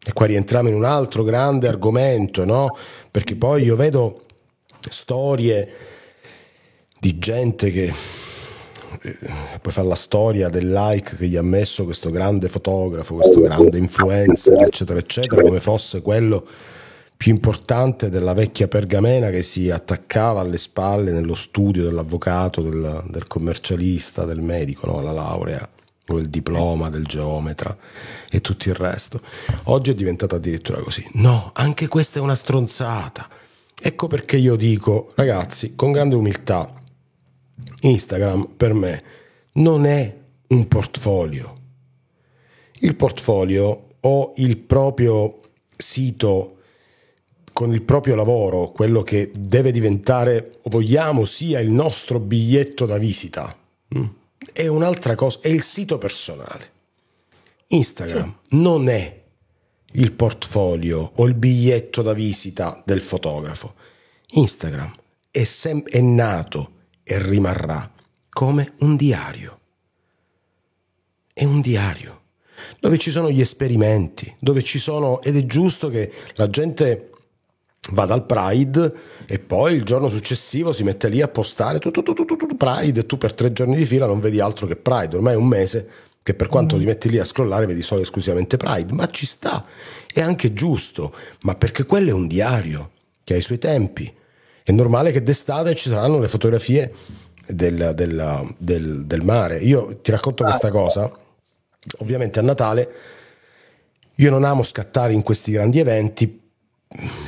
E qua rientriamo in un altro grande argomento, no? Perché poi io vedo storie di gente che poi fa la storia del like che gli ha messo questo grande fotografo, questo grande influencer, eccetera eccetera, come fosse quello più importante della vecchia pergamena che si attaccava alle spalle nello studio dell'avvocato, del commercialista, del medico, no? La laurea, il diploma del geometra e tutto il resto. Oggi è diventata addirittura così. No, anche questa è una stronzata. Ecco perché io dico, ragazzi, con grande umiltà, Instagram per me non è un portfolio. Il portfolio o il proprio sito con il proprio lavoro, quello che deve diventare, o vogliamo, sia il nostro biglietto da visita, è un'altra cosa, è il sito personale. Instagram non è il portfolio o il biglietto da visita del fotografo. Instagram è nato e rimarrà come un diario. È un diario dove ci sono gli esperimenti, dove ci sono, ed è giusto che la gente vada al Pride e poi il giorno successivo si mette lì a postare tu Pride, e tu per 3 giorni di fila non vedi altro che Pride, ormai è un mese che per quanto ti metti lì a scrollare vedi solo esclusivamente Pride, ma ci sta, è anche giusto, ma perché quello è un diario che ha i suoi tempi. È normale che d'estate ci saranno le fotografie del mare. Io ti racconto questa cosa. Ovviamente a Natale io non amo scattare in questi grandi eventi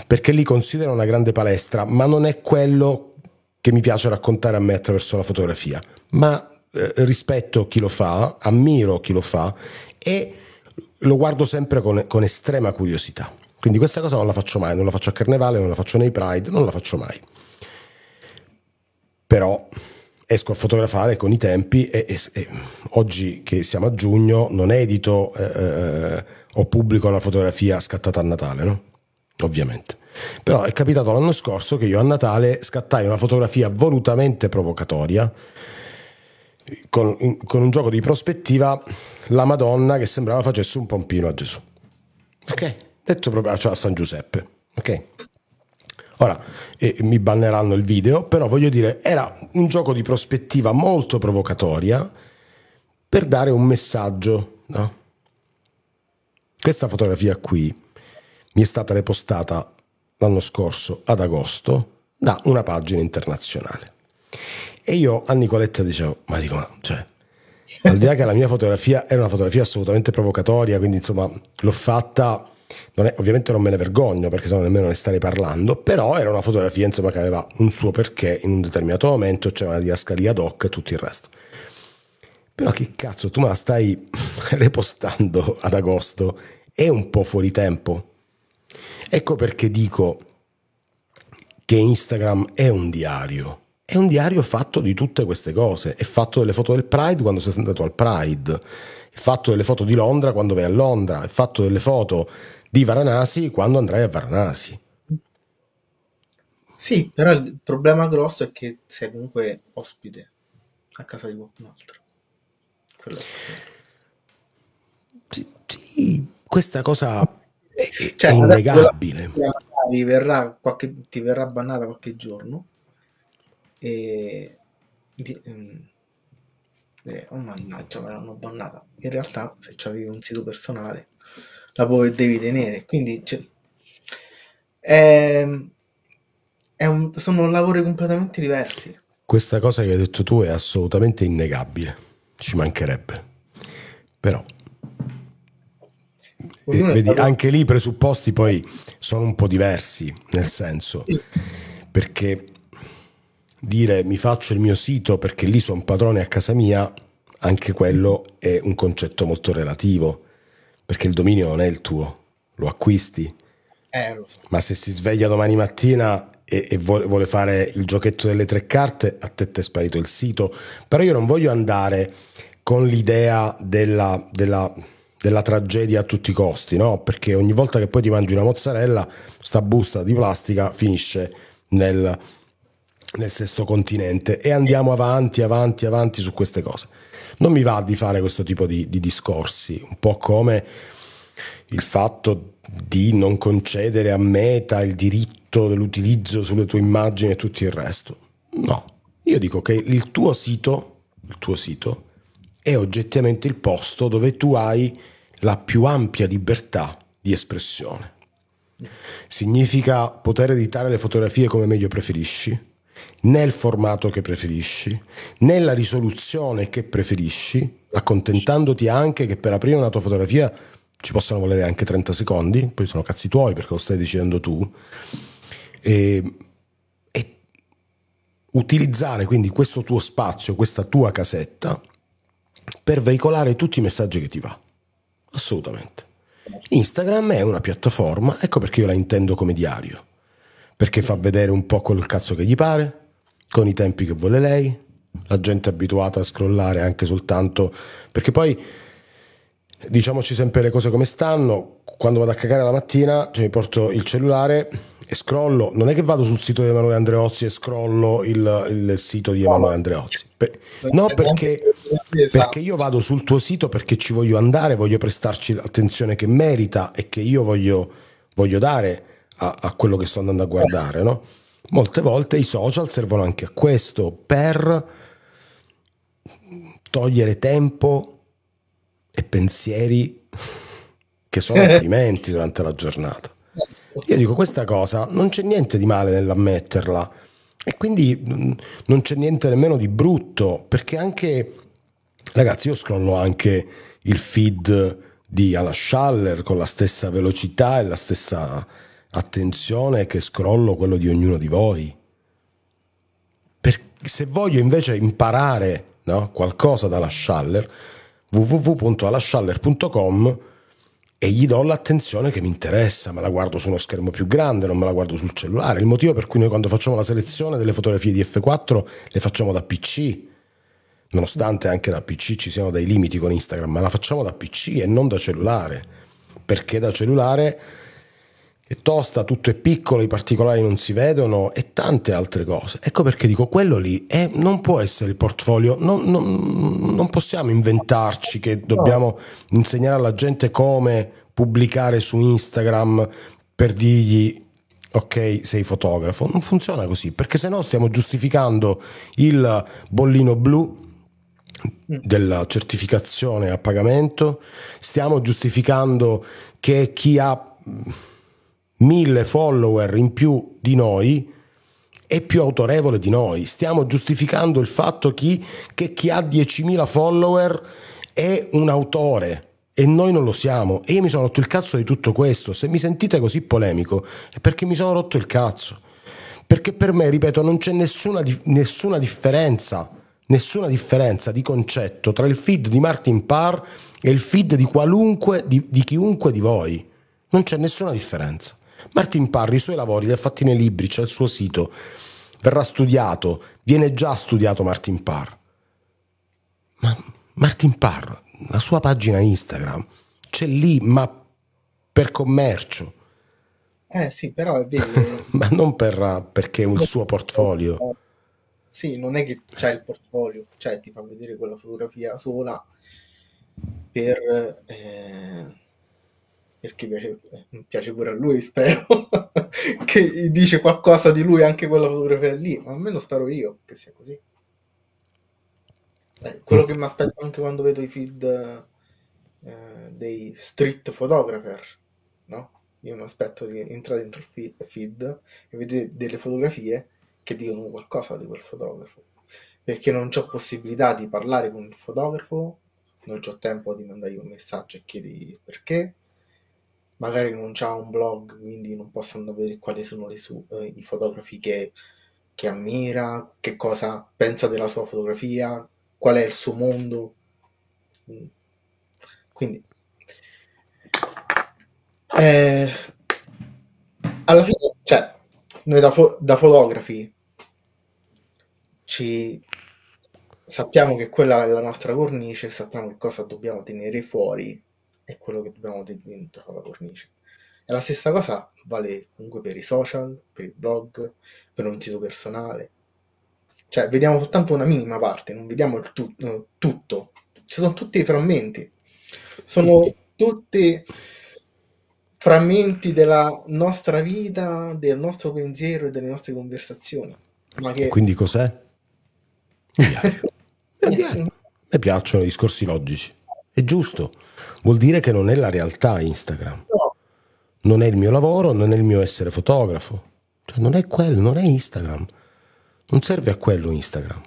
perché li considero una grande palestra, ma non è quello che mi piace raccontare a me attraverso la fotografia, ma rispetto chi lo fa, ammiro chi lo fa e lo guardo sempre con estrema curiosità. Quindi questa cosa non la faccio mai, non la faccio a Carnevale, non la faccio nei Pride, non la faccio mai, però esco a fotografare con i tempi e oggi che siamo a giugno non edito o pubblico una fotografia scattata a Natale, no? Ovviamente. Però è capitato l'anno scorso che io a Natale scattai una fotografia volutamente provocatoria con un gioco di prospettiva, la Madonna che sembrava facesse un pompino a Gesù. Ok? Detto proprio, cioè a San Giuseppe. Ok? Ora, mi banneranno il video, però voglio dire, era un gioco di prospettiva molto provocatoria per dare un messaggio, no? Questa fotografia qui mi è stata repostata l'anno scorso, ad agosto, da una pagina internazionale. E io a Nicoletta dicevo, al di là che la mia fotografia era una fotografia assolutamente provocatoria, quindi insomma l'ho fatta... ovviamente non me ne vergogno perché sennò nemmeno ne starei parlando, però era una fotografia insomma che aveva un suo perché in un determinato momento, c'era una didascalia ad hoc e tutto il resto. Però che cazzo, tu me la stai repostando ad agosto, è un po' fuori tempo. Ecco perché dico che Instagram è un diario fatto di tutte queste cose, è fatto delle foto del Pride quando sei andato al Pride, è fatto delle foto di Londra quando vai a Londra, è fatto delle foto di Varanasi quando andrai a Varanasi. Sì, però il problema grosso è che sei comunque ospite a casa di qualcun altro. Sì, questa cosa è innegabile. Ti verrà bannata qualche giorno e oh mannaggia, me l'hanno bannata. In realtà se c'avevi un sito personale la puoi, devi tenere, quindi sono lavori completamente diversi. Questa cosa che hai detto tu è assolutamente innegabile, ci mancherebbe, però vedi, anche lì i presupposti poi sono un po' diversi, nel senso, perché dire mi faccio il mio sito perché lì sono padrone a casa mia, anche quello è un concetto molto relativo, perché il dominio non è il tuo, lo acquisti. Lo so. Ma se si sveglia domani mattina e vuole fare il giochetto delle 3 carte, a te è sparito il sito. Però io non voglio andare con l'idea della tragedia a tutti i costi, no? Perché ogni volta che poi ti mangi una mozzarella, sta busta di plastica finisce nel sesto continente e andiamo avanti su queste cose. Non mi va di fare questo tipo di discorsi, un po' come il fatto di non concedere a Meta il diritto dell'utilizzo sulle tue immagini e tutto il resto. No, io dico che il tuo sito è oggettivamente il posto dove tu hai la più ampia libertà di espressione. Significa poter editare le fotografie come meglio preferisci, nel formato che preferisci, nella risoluzione che preferisci, accontentandoti anche che per aprire una tua fotografia ci possono volere anche 30 secondi, poi sono cazzi tuoi perché lo stai decidendo tu, e utilizzare quindi questo tuo spazio, questa tua casetta per veicolare tutti i messaggi che ti va, assolutamente. Instagram è una piattaforma, ecco perché io la intendo come diario, perché fa vedere un po' quel cazzo che gli pare, con i tempi che vuole lei, la gente è abituata a scrollare anche soltanto, perché poi diciamoci sempre le cose come stanno, quando vado a cagare la mattina cioè, mi porto il cellulare e scrollo, non è che vado sul sito di Emanuele Andreozzi e scrollo il sito di Emanuele Andreozzi, no, perché io vado sul tuo sito perché ci voglio andare, voglio prestarci l'attenzione che merita e che io voglio dare a quello che sto andando a guardare, no? Molte volte i social servono anche a questo, per togliere tempo e pensieri che sono opprimente durante la giornata. Io dico, questa cosa non c'è niente di male nell'ammetterla e quindi non c'è niente nemmeno di brutto, perché anche, ragazzi, io scrollo anche il feed di Alan Schaller con la stessa velocità e la stessa attenzione che scrollo quello di ognuno di voi, perché se voglio invece imparare, no, qualcosa da Alan Schaller, www.alanschaller.com, e gli do l'attenzione che mi interessa, me la guardo su uno schermo più grande, non me la guardo sul cellulare. Il motivo per cui noi quando facciamo la selezione delle fotografie di F4 le facciamo da PC, nonostante anche da PC ci siano dei limiti con Instagram, ma la facciamo da PC e non da cellulare, perché da cellulare è tosta, tutto è piccolo, i particolari non si vedono e tante altre cose. Ecco perché dico, quello lì non può essere il portfolio, non possiamo inventarci che dobbiamo insegnare alla gente come pubblicare su Instagram per dirgli ok, sei fotografo. Non funziona così, perché sennò stiamo giustificando il bollino blu della certificazione a pagamento, stiamo giustificando che chi ha 1000 follower in più di noi è più autorevole di noi, stiamo giustificando il fatto che chi ha 10.000 follower è un autore e noi non lo siamo, e io mi sono rotto il cazzo di tutto questo. Se mi sentite così polemico è perché mi sono rotto il cazzo, perché per me, ripeto, non c'è nessuna differenza di concetto tra il feed di Martin Parr e il feed di chiunque di voi, non c'è nessuna differenza. Martin Parr i suoi lavori li ha fatti nei libri, c'è il suo sito, verrà studiato, viene già studiato Martin Parr. Ma Martin Parr, la sua pagina Instagram, c'è lì, ma per commercio. Sì, però è vero. Ma non perché è un suo portfolio. Sì, non è che c'è il portfolio, cioè ti fa vedere quella fotografia sola per... perché piace pure a lui, spero, che dice qualcosa di lui anche quella fotografia lì, ma almeno spero io che sia così. Quello che mi aspetto anche quando vedo i feed dei street photographer, no? Io mi aspetto di entrare dentro il feed e vedere delle fotografie che dicono qualcosa di quel fotografo, perché non ho possibilità di parlare con il fotografo, non ho tempo di mandargli un messaggio e chiedergli perché, magari non c'ha un blog, quindi non posso andare a vedere quali sono i fotografi che ammira, che cosa pensa della sua fotografia, qual è il suo mondo. Quindi alla fine, cioè, noi da fotografi sappiamo che quella è la nostra cornice, sappiamo che cosa dobbiamo tenere fuori, è quello che dobbiamo tenere dentro la cornice. E la stessa cosa vale comunque per i social, per il blog, per un sito personale. Cioè, vediamo soltanto una minima parte, non vediamo il tutto. Ci sono tutti i frammenti. Sono tutti frammenti della nostra vita, del nostro pensiero e delle nostre conversazioni. Ma che... Quindi cos'è? Mi piacciono i discorsi logici. È giusto. Vuol dire che non è la realtà Instagram, no. Non è il mio lavoro, non è il mio essere fotografo, cioè, non è quello, non è Instagram, non serve a quello Instagram.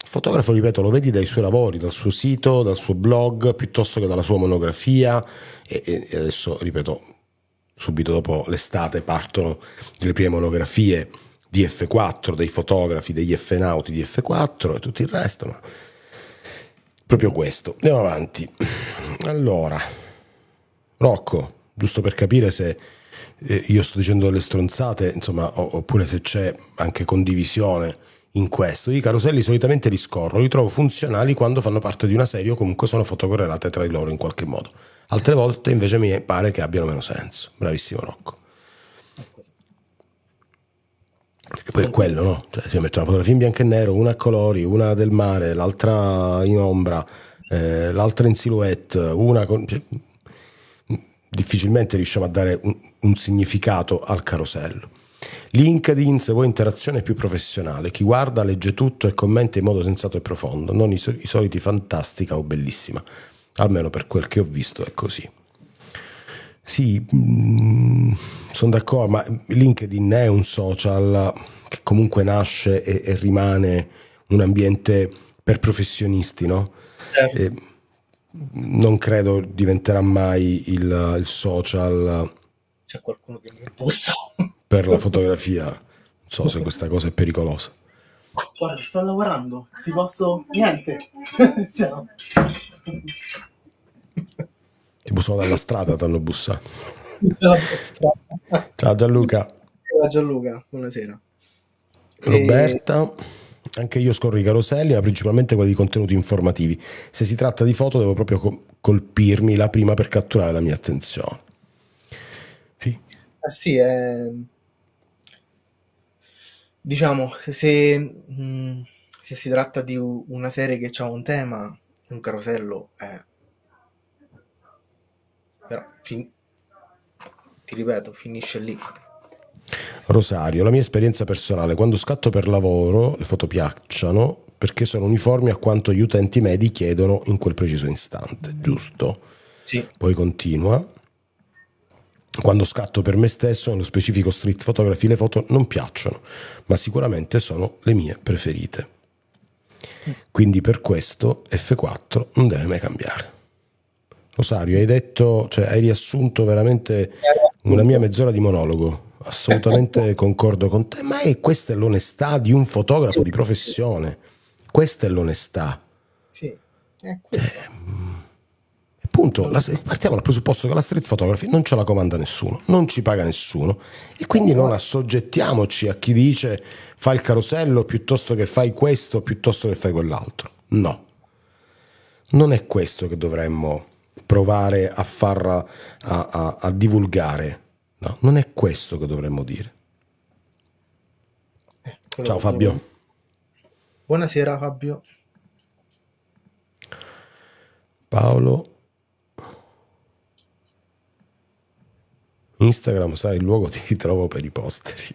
Il fotografo, ripeto, lo vedi dai suoi lavori, dal suo sito, dal suo blog, piuttosto che dalla sua monografia, e adesso, ripeto, subito dopo l'estate partono le prime monografie di F4, dei fotografi, degli Effenauti di F4 e tutto il resto, ma... proprio questo. Andiamo avanti. Allora, Rocco, giusto per capire se io sto dicendo delle stronzate, insomma, oppure se c'è anche condivisione in questo. I caroselli solitamente li scorro, li trovo funzionali quando fanno parte di una serie o comunque sono fotocorrelate tra di loro in qualche modo. Altre volte invece mi pare che abbiano meno senso. Bravissimo Rocco. E poi è quello, no? Cioè, si mettono una fotografia in bianco e nero, una a colori, una del mare, l'altra in ombra, l'altra in silhouette, una con... Cioè, difficilmente riusciamo a dare un significato al carosello. LinkedIn segue interazione più professionale, chi guarda legge tutto e commenta in modo sensato e profondo, non i soliti fantastica o bellissima, almeno per quel che ho visto è così. Sì, sono d'accordo, ma LinkedIn è un social che comunque nasce e rimane un ambiente per professionisti, no? Certo. Non credo diventerà mai il social. C'è qualcuno che mi possa per la fotografia. Non so se questa cosa è pericolosa. Guarda, sto lavorando, ti posso niente. Ciao. Tipo sono dalla strada, ti hanno bussato. Ciao Gianluca. Ciao Gianluca, buonasera. Roberta. Anche io scorro i caroselli, ma principalmente quelli di contenuti informativi. Se si tratta di foto devo proprio colpirmi la prima per catturare la mia attenzione. Sì, sì, diciamo, se si tratta di una serie che ha un tema, un carosello è... Però, ti ripeto, finisce lì. Rosario, la mia esperienza personale, quando scatto per lavoro le foto piacciono perché sono uniformi a quanto gli utenti medi chiedono in quel preciso istante, giusto? Sì. Poi continua, quando scatto per me stesso, nello specifico street photography, le foto non piacciono, ma sicuramente sono le mie preferite, quindi per questo F4 non deve mai cambiare. Rosario, hai detto, cioè hai riassunto veramente una mia mezz'ora di monologo. Assolutamente concordo con te, ma questa è l'onestà di un fotografo di professione, questa è l'onestà. Sì, è questo. Appunto, partiamo dal presupposto che la street photography non ce la comanda nessuno, non ci paga nessuno, e quindi non assoggettiamoci a chi dice fai il carosello piuttosto che fai questo, piuttosto che fai quell'altro. No, non è questo che dovremmo provare a a divulgare. No, non è questo che dovremmo dire. Ciao Fabio. Buonasera Fabio. Paolo. Instagram, sai il luogo, ti trovo per i posteri.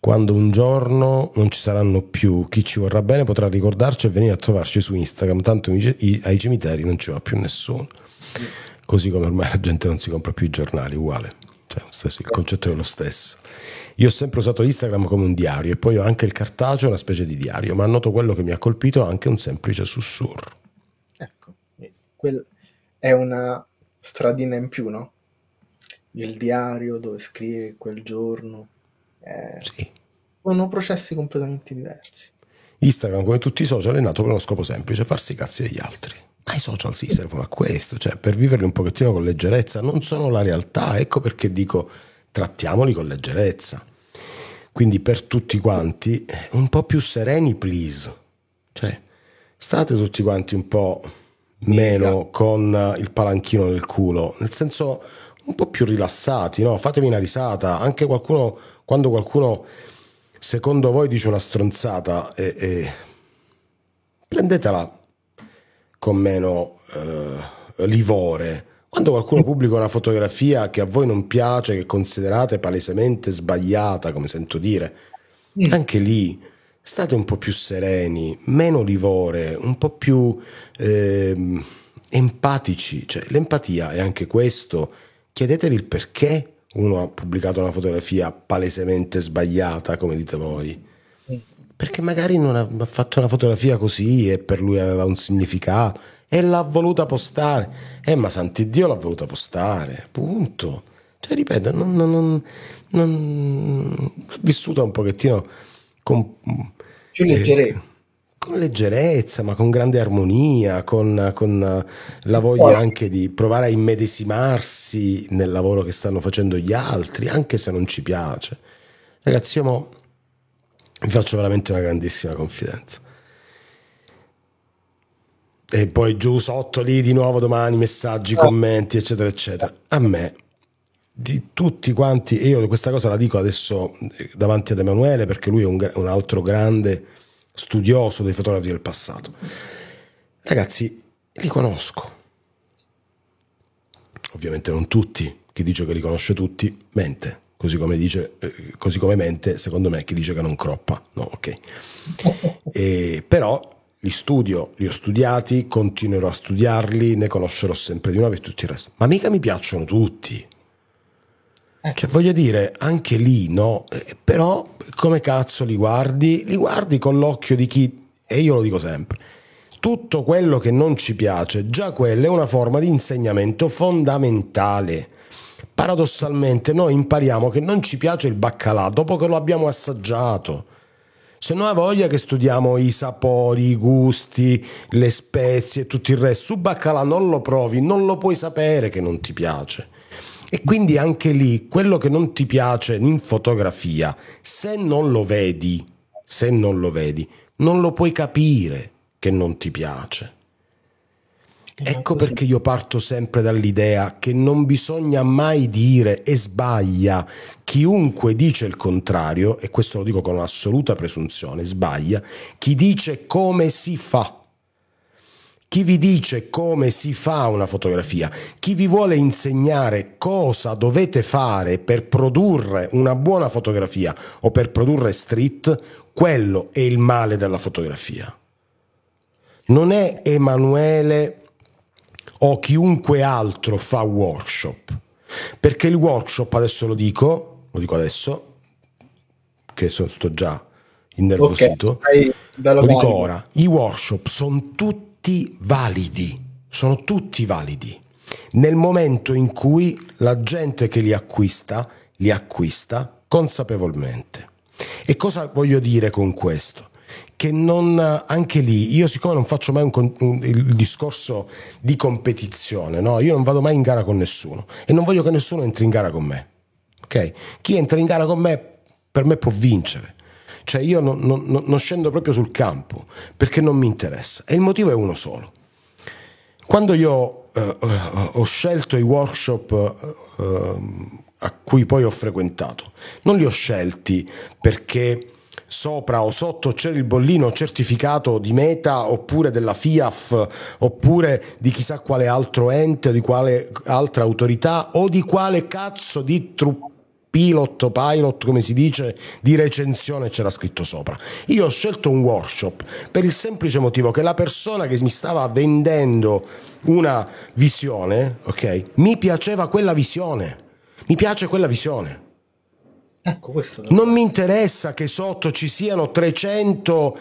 Quando un giorno non ci saranno più, chi ci vorrà bene potrà ricordarci e venire a trovarci su Instagram, tanto ai cimiteri non ci va più nessuno. Così come ormai la gente non si compra più i giornali, uguale, cioè, il concetto è lo stesso. Io ho sempre usato Instagram come un diario, e poi ho anche il cartaceo, una specie di diario, ma noto quello che mi ha colpito anche un semplice sussurro. Ecco, quella è una stradina in più, no? Il diario dove scrive quel giorno, sì. Sono processi completamente diversi. Instagram, come tutti i social, è nato per uno scopo semplice: farsi i cazzi degli altri. Ma i social si servono a questo, cioè per viverli un pochettino con leggerezza, non sono la realtà, ecco perché dico trattiamoli con leggerezza. Quindi per tutti quanti un po' più sereni, please, cioè state tutti quanti un po' meno con il palanchino nel culo, nel senso un po' più rilassati, no? Fatevi una risata, anche quando qualcuno secondo voi dice una stronzata, prendetela con meno livore. Quando qualcuno pubblica una fotografia che a voi non piace, che considerate palesemente sbagliata, come sento dire, anche lì state un po' più sereni, meno livore, un po' più empatici. Cioè, l'empatia è anche questo. Chiedetevi il perché uno ha pubblicato una fotografia palesemente sbagliata, come dite voi. Perché magari non ha fatto una fotografia così e per lui aveva un significato e l'ha voluta postare. Ma sant'Iddio, l'ha voluta postare, punto. Cioè, ripeto, non vissuta un pochettino con più leggerezza. con leggerezza, ma con grande armonia, con la voglia anche di provare a immedesimarsi nel lavoro che stanno facendo gli altri, anche se non ci piace. Ragazzi, io mo vi faccio veramente una grandissima confidenza. E poi giù sotto lì di nuovo domani messaggi, commenti, eccetera, eccetera. A me, di tutti quanti, e io questa cosa la dico adesso davanti ad Emanuele, perché lui è un altro grande studioso dei fotografi del passato. Ragazzi, li conosco. Ovviamente non tutti. Chi dice che li conosce tutti mente. Così come mente, secondo me, chi dice che non croppa. No, ok. Però li studio, li ho studiati, continuerò a studiarli, ne conoscerò sempre di nuovi e tutto il resto. Ma mica mi piacciono tutti. Cioè, voglio dire, anche lì, no? Però, come cazzo li guardi? Li guardi con l'occhio di chi... E io lo dico sempre. Tutto quello che non ci piace, già quella è una forma di insegnamento fondamentale. Paradossalmente noi impariamo che non ci piace il baccalà dopo che lo abbiamo assaggiato. Se no ha voglia che studiamo i sapori, i gusti, le spezie e tutto il resto. Su baccalà non lo provi, non lo puoi sapere che non ti piace. E quindi anche lì, quello che non ti piace in fotografia, se non lo vedi, se non lo vedi, non lo puoi capire che non ti piace. Ecco perché io parto sempre dall'idea che non bisogna mai dire, e sbaglia, chiunque dice il contrario, e questo lo dico con assoluta presunzione, sbaglia, chi dice come si fa. Chi vi dice come si fa una fotografia, chi vi vuole insegnare cosa dovete fare per produrre una buona fotografia o per produrre street, quello è il male della fotografia. Non è Emanuele o chiunque altro fa workshop, perché il workshop, adesso lo dico adesso, che sto già innervosito, okay, lo dico ora, i workshop sono tutti validi, sono tutti validi nel momento in cui la gente che li acquista consapevolmente. E cosa voglio dire con questo? Che non, anche lì, io siccome non faccio mai il discorso di competizione, no? Io non vado mai in gara con nessuno e non voglio che nessuno entri in gara con me, ok? Chi entra in gara con me, per me può vincere. Cioè io non scendo proprio sul campo perché non mi interessa, e il motivo è uno solo. Quando io ho scelto i workshop a cui poi ho frequentato, non li ho scelti perché sopra o sotto c'era il bollino certificato di Meta oppure della FIAF oppure di chissà quale altro ente o di quale altra autorità o di quale cazzo di truppe pilot, come si dice, di recensione c'era scritto sopra. Io ho scelto un workshop per il semplice motivo che la persona che mi stava vendendo una visione, ok, mi piaceva quella visione, mi piace quella visione. Ecco, questo non mi interessa che sotto ci siano 300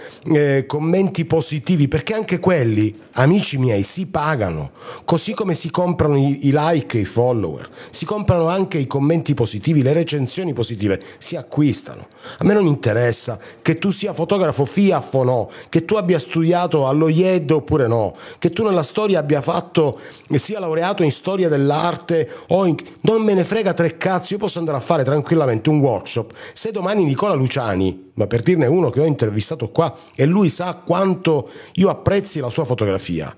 commenti positivi, perché anche quelli, amici miei, si pagano, così come si comprano i like e i follower, si comprano anche i commenti positivi, le recensioni positive, si acquistano. A me non interessa che tu sia fotografo FIAF o no, che tu abbia studiato allo IED oppure no, che tu nella storia abbia fatto, sia laureato in storia dell'arte o in... non me ne frega tre cazzi, io posso andare a fare tranquillamente un workshop. Se domani Nicola Luciani, ma per dirne uno che ho intervistato qua, e lui sa quanto io apprezzi la sua fotografia,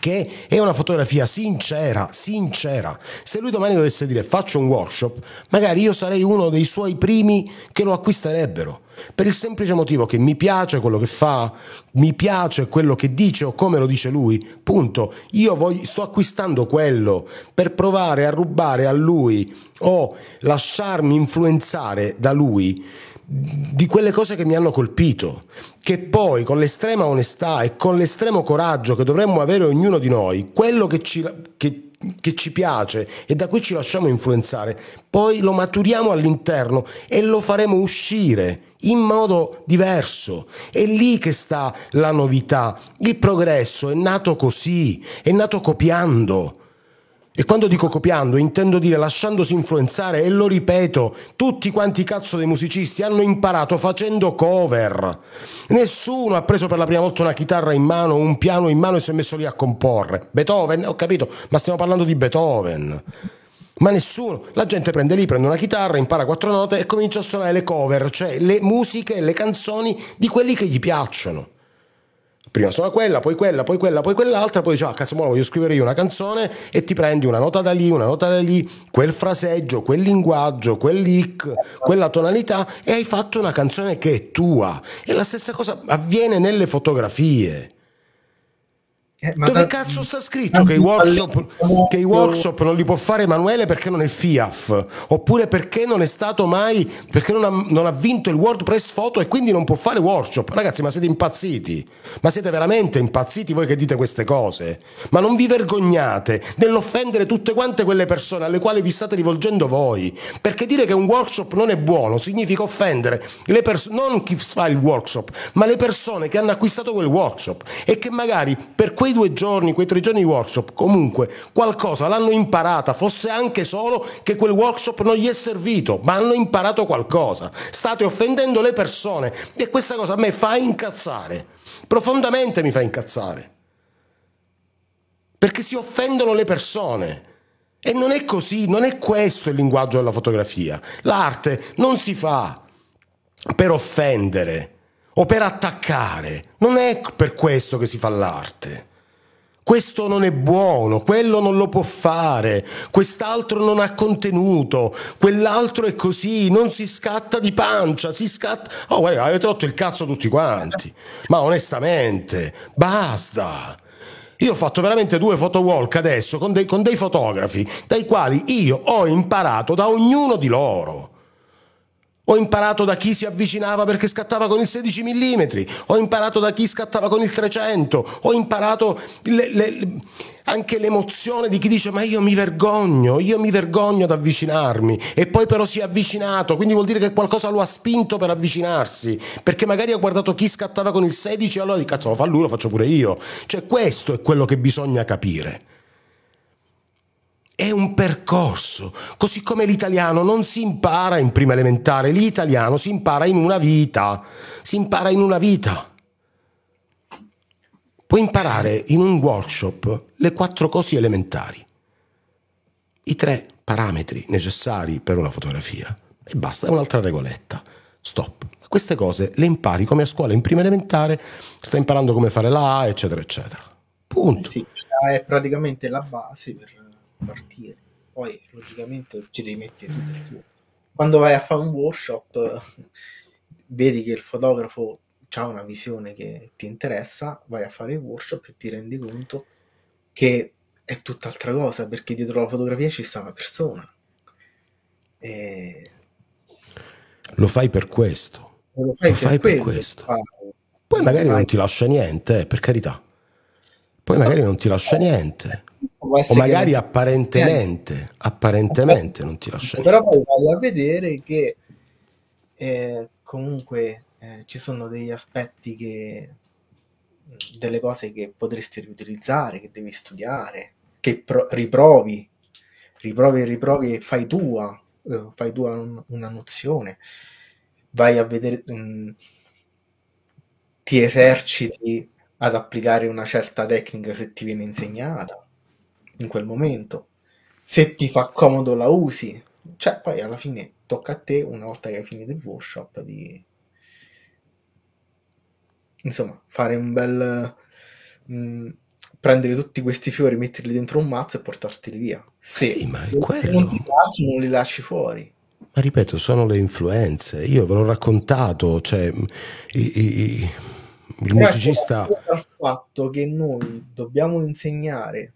che è una fotografia sincera, sincera, se lui domani dovesse dire faccio un workshop, magari io sarei uno dei suoi primi che lo acquisterebbero, per il semplice motivo che mi piace quello che fa, mi piace quello che dice o come lo dice lui, punto. Io sto acquistando quello per provare a rubare a lui o lasciarmi influenzare da lui di quelle cose che mi hanno colpito, che poi con l'estrema onestà e con l'estremo coraggio che dovremmo avere ognuno di noi, quello che ci piace e da cui ci lasciamo influenzare, poi lo maturiamo all'interno e lo faremo uscire in modo diverso. È lì che sta la novità, il progresso è nato così, è nato copiando. E quando dico copiando, intendo dire lasciandosi influenzare, e lo ripeto, tutti quanti cazzo dei musicisti hanno imparato facendo cover. Nessuno ha preso per la prima volta una chitarra in mano, un piano in mano e si è messo lì a comporre. Beethoven, ho capito, ma stiamo parlando di Beethoven. Ma nessuno, la gente prende una chitarra, impara 4 note e comincia a suonare le cover, cioè le musiche, le canzoni di quelli che gli piacciono. Prima suona quella, poi quella, poi quella, poi quell'altra, poi dice, ah, cazzo, voglio scrivere io una canzone, e ti prendi una nota da lì, quel fraseggio, quel linguaggio, quel lick, quella tonalità, e hai fatto una canzone che è tua. E la stessa cosa avviene nelle fotografie. Dove cazzo sta scritto che i workshop non li può fare Emanuele perché non è FIAF, oppure perché non è stato mai, perché non ha vinto il WordPress Photo e quindi non può fare workshop? Ragazzi, ma siete impazziti, ma siete veramente impazziti voi che dite queste cose? Ma non vi vergognate nell'offendere tutte quante quelle persone alle quali vi state rivolgendo voi, perché dire che un workshop non è buono significa offendere le non chi fa il workshop, ma le persone che hanno acquistato quel workshop e che magari per quei 2 giorni, quei 3 giorni di workshop, comunque qualcosa l'hanno imparata, fosse anche solo che quel workshop non gli è servito, ma hanno imparato qualcosa. State offendendo le persone e questa cosa a me fa incazzare, profondamente mi fa incazzare, perché si offendono le persone e non è così, non è questo il linguaggio della fotografia. L'arte non si fa per offendere o per attaccare, non è per questo che si fa l'arte. Questo non è buono, quello non lo può fare, quest'altro non ha contenuto, quell'altro è così, non si scatta di pancia, si scatta... Oh, guarda, avete rotto il cazzo tutti quanti, ma onestamente, basta. Io ho fatto veramente 2 photowalk adesso con dei fotografi, dai quali io ho imparato da ognuno di loro. Ho imparato da chi si avvicinava perché scattava con il 16 mm, ho imparato da chi scattava con il 300, ho imparato anche l'emozione di chi dice ma io mi vergogno ad avvicinarmi, e poi però si è avvicinato, quindi vuol dire che qualcosa lo ha spinto per avvicinarsi, perché magari ha guardato chi scattava con il 16 e allora dice cazzo lo fa lui, lo faccio pure io. Cioè questo è quello che bisogna capire. È un percorso, così come l'italiano non si impara in prima elementare, l'italiano si impara in una vita, si impara in una vita. Puoi imparare in un workshop le 4 cose elementari, i 3 parametri necessari per una fotografia e basta, è un'altra regoletta, stop. Queste cose le impari come a scuola in prima elementare, stai imparando come fare la A, eccetera, eccetera. Punto. Sì, è praticamente la base per... partire, poi logicamente ci devi mettere tutto il tuo. Quando vai a fare un workshop vedi che il fotografo ha una visione che ti interessa, vai a fare il workshop e ti rendi conto che è tutt'altra cosa, perché dietro la fotografia ci sta una persona e... lo fai per questo, lo fai per questo. Poi magari non ti lascia niente, per carità, poi magari non ti lascia niente, o magari che... apparentemente non ti lascia niente. Però poi vai a vedere che comunque ci sono degli aspetti che, delle cose che potresti riutilizzare, che devi studiare, che riprovi e fai tua una nozione, vai a vedere, ti eserciti ad applicare una certa tecnica se ti viene insegnata in quel momento, se ti fa comodo la usi, cioè poi alla fine tocca a te, una volta che hai finito il workshop, di insomma fare un bel prendere tutti questi fiori, metterli dentro un mazzo e portarteli via. Se sì, ma è quello. Non ti piacciono, non li lasci fuori. Ma ripeto, sono le influenze, io ve l'ho raccontato, cioè il musicista, il fatto che noi dobbiamo insegnare,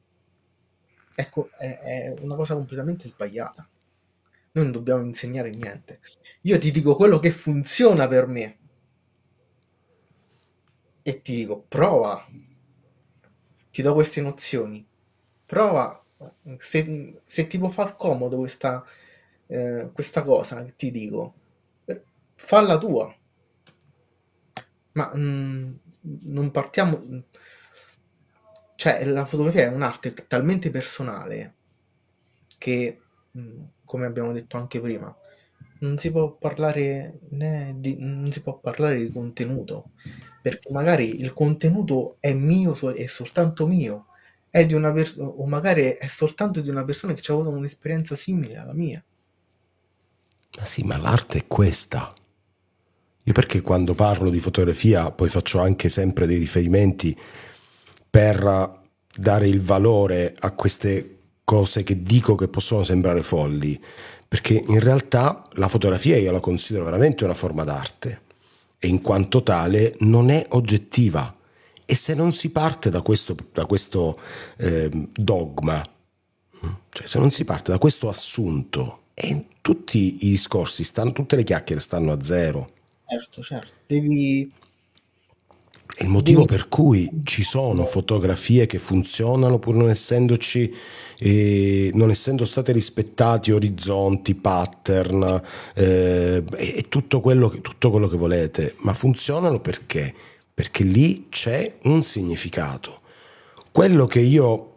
ecco, è una cosa completamente sbagliata. Noi non dobbiamo insegnare niente. Io ti dico quello che funziona per me e ti dico prova, ti do queste nozioni, prova, se ti può far comodo questa cosa, ti dico falla tua, ma non partiamo. Cioè, la fotografia è un'arte talmente personale che, come abbiamo detto anche prima, non si può parlare di contenuto, perché magari il contenuto è mio e soltanto mio, è di una o magari è soltanto di una persona che ci ha avuto un'esperienza simile alla mia. Ma sì, ma l'arte è questa. Io perché quando parlo di fotografia poi faccio anche sempre dei riferimenti per dare il valore a queste cose che dico che possono sembrare folli, perché in realtà la fotografia io la considero veramente una forma d'arte e in quanto tale non è oggettiva, e se non si parte da questo dogma, cioè se non si parte da questo assunto, e tutti i discorsi stanno, tutte le chiacchiere stanno a zero. Certo, devi... È il motivo per cui ci sono fotografie che funzionano pur non essendoci, non essendo state rispettati orizzonti, pattern, e tutto quello che volete, ma funzionano perché? Perché lì c'è un significato. Quello che io,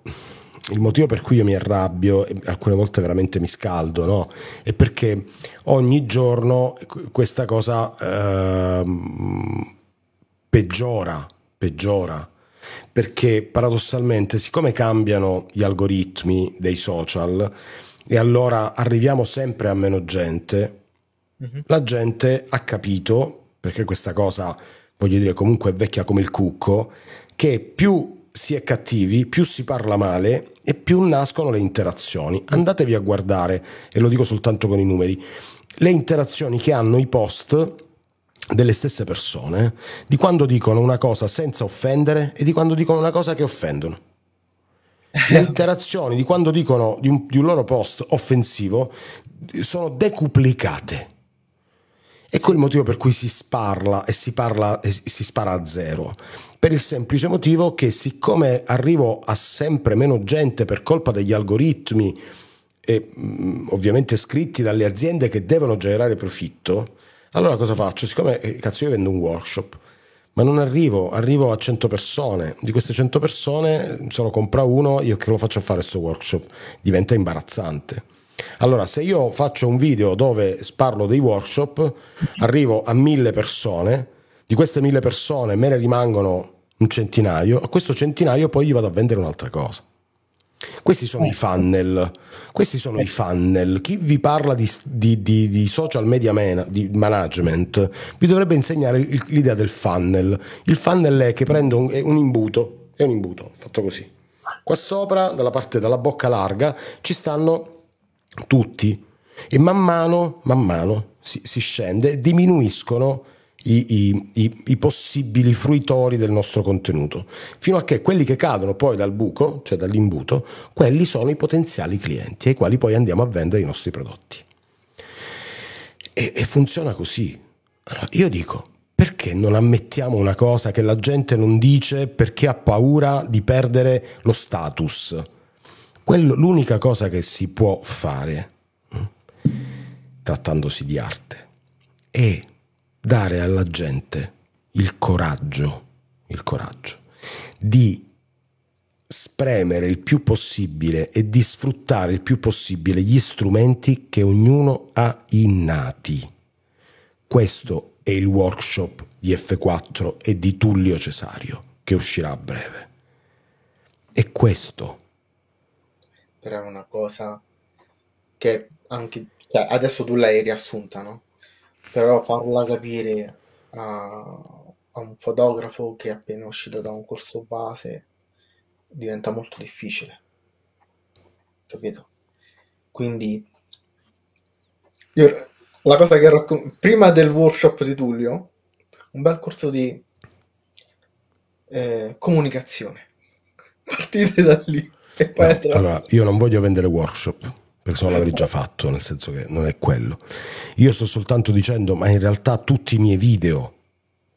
il motivo per cui io mi arrabbio e alcune volte veramente mi scaldo, no? È perché ogni giorno questa cosa peggiora, perché paradossalmente, siccome cambiano gli algoritmi dei social e allora arriviamo sempre a meno gente, la gente ha capito, perché questa cosa, voglio dire, comunque è vecchia come il cucco, che più si è cattivi, più si parla male e più nascono le interazioni. Andatevi a guardare, e lo dico soltanto con i numeri, le interazioni che hanno i post delle stesse persone, di quando dicono una cosa senza offendere e di quando dicono una cosa che offendono. Le interazioni di quando dicono di un loro post offensivo sono decuplicate. Ecco il motivo per cui si spara a zero, per il semplice motivo che, siccome arrivo a sempre meno gente per colpa degli algoritmi, e ovviamente scritti dalle aziende che devono generare profitto, allora cosa faccio? Siccome cazzo, io vendo un workshop, ma non arrivo a 100 persone, di queste 100 persone se lo compra uno, io che lo faccio fare questo workshop? Diventa imbarazzante. Allora se io faccio un video dove parlo dei workshop, arrivo a 1000 persone, di queste 1000 persone me ne rimangono un centinaio, a questo centinaio poi gli vado a vendere un'altra cosa. Questi sono i funnel. Chi vi parla di social media management vi dovrebbe insegnare l'idea del funnel. Il funnel è che prendo un imbuto fatto così. Qua sopra, dalla parte della bocca larga, ci stanno tutti, e man mano si scende, diminuiscono i possibili fruitori del nostro contenuto, fino a che quelli che cadono poi dal buco, cioè dall'imbuto, quelli sono i potenziali clienti ai quali poi andiamo a vendere i nostri prodotti, e funziona così. Allora, io dico, perché non ammettiamo una cosa che la gente non dice perché ha paura di perdere lo status? L'unica cosa che si può fare, trattandosi di arte, è dare alla gente il coraggio di spremere il più possibile e di sfruttare il più possibile gli strumenti che ognuno ha innati. Questo è il workshop di F4 e di Tullio Cesario, che uscirà a breve. E questo è una cosa che anche, cioè, adesso tu l'hai riassunta, no? Però farla capire a un fotografo che è appena uscito da un corso base diventa molto difficile, capito? Quindi io, la cosa che prima del workshop di Tullio, un bel corso di comunicazione, partite da lì. No, allora, io non voglio vendere workshop, perché se no l'avrei già fatto, nel senso che non è quello. Io sto soltanto dicendo, ma in realtà tutti i miei video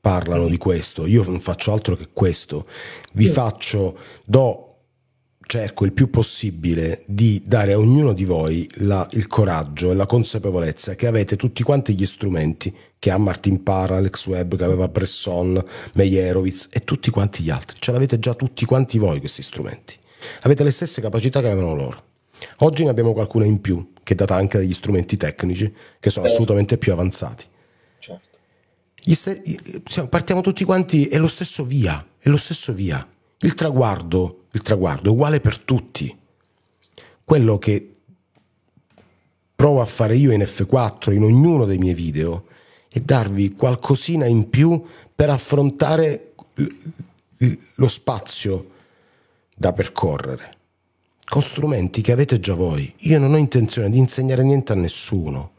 parlano di questo, io non faccio altro che questo. Cerco il più possibile di dare a ognuno di voi il coraggio e la consapevolezza che avete tutti quanti gli strumenti che ha Martin Parr, Alex Webb, che aveva Bresson, Meyerowitz e tutti quanti gli altri. Ce l'avete già tutti quanti voi questi strumenti. Avete le stesse capacità che avevano loro. Oggi ne abbiamo qualcuna in più, che è data anche dagli strumenti tecnici, che sono assolutamente più avanzati. Certo. Partiamo tutti quanti, è lo stesso via, è lo stesso via. Il traguardo è uguale per tutti. Quello che provo a fare io in F4, in ognuno dei miei video, è darvi qualcosina in più per affrontare lo spazio da percorrere, con strumenti che avete già voi. Io non ho intenzione di insegnare niente a nessuno.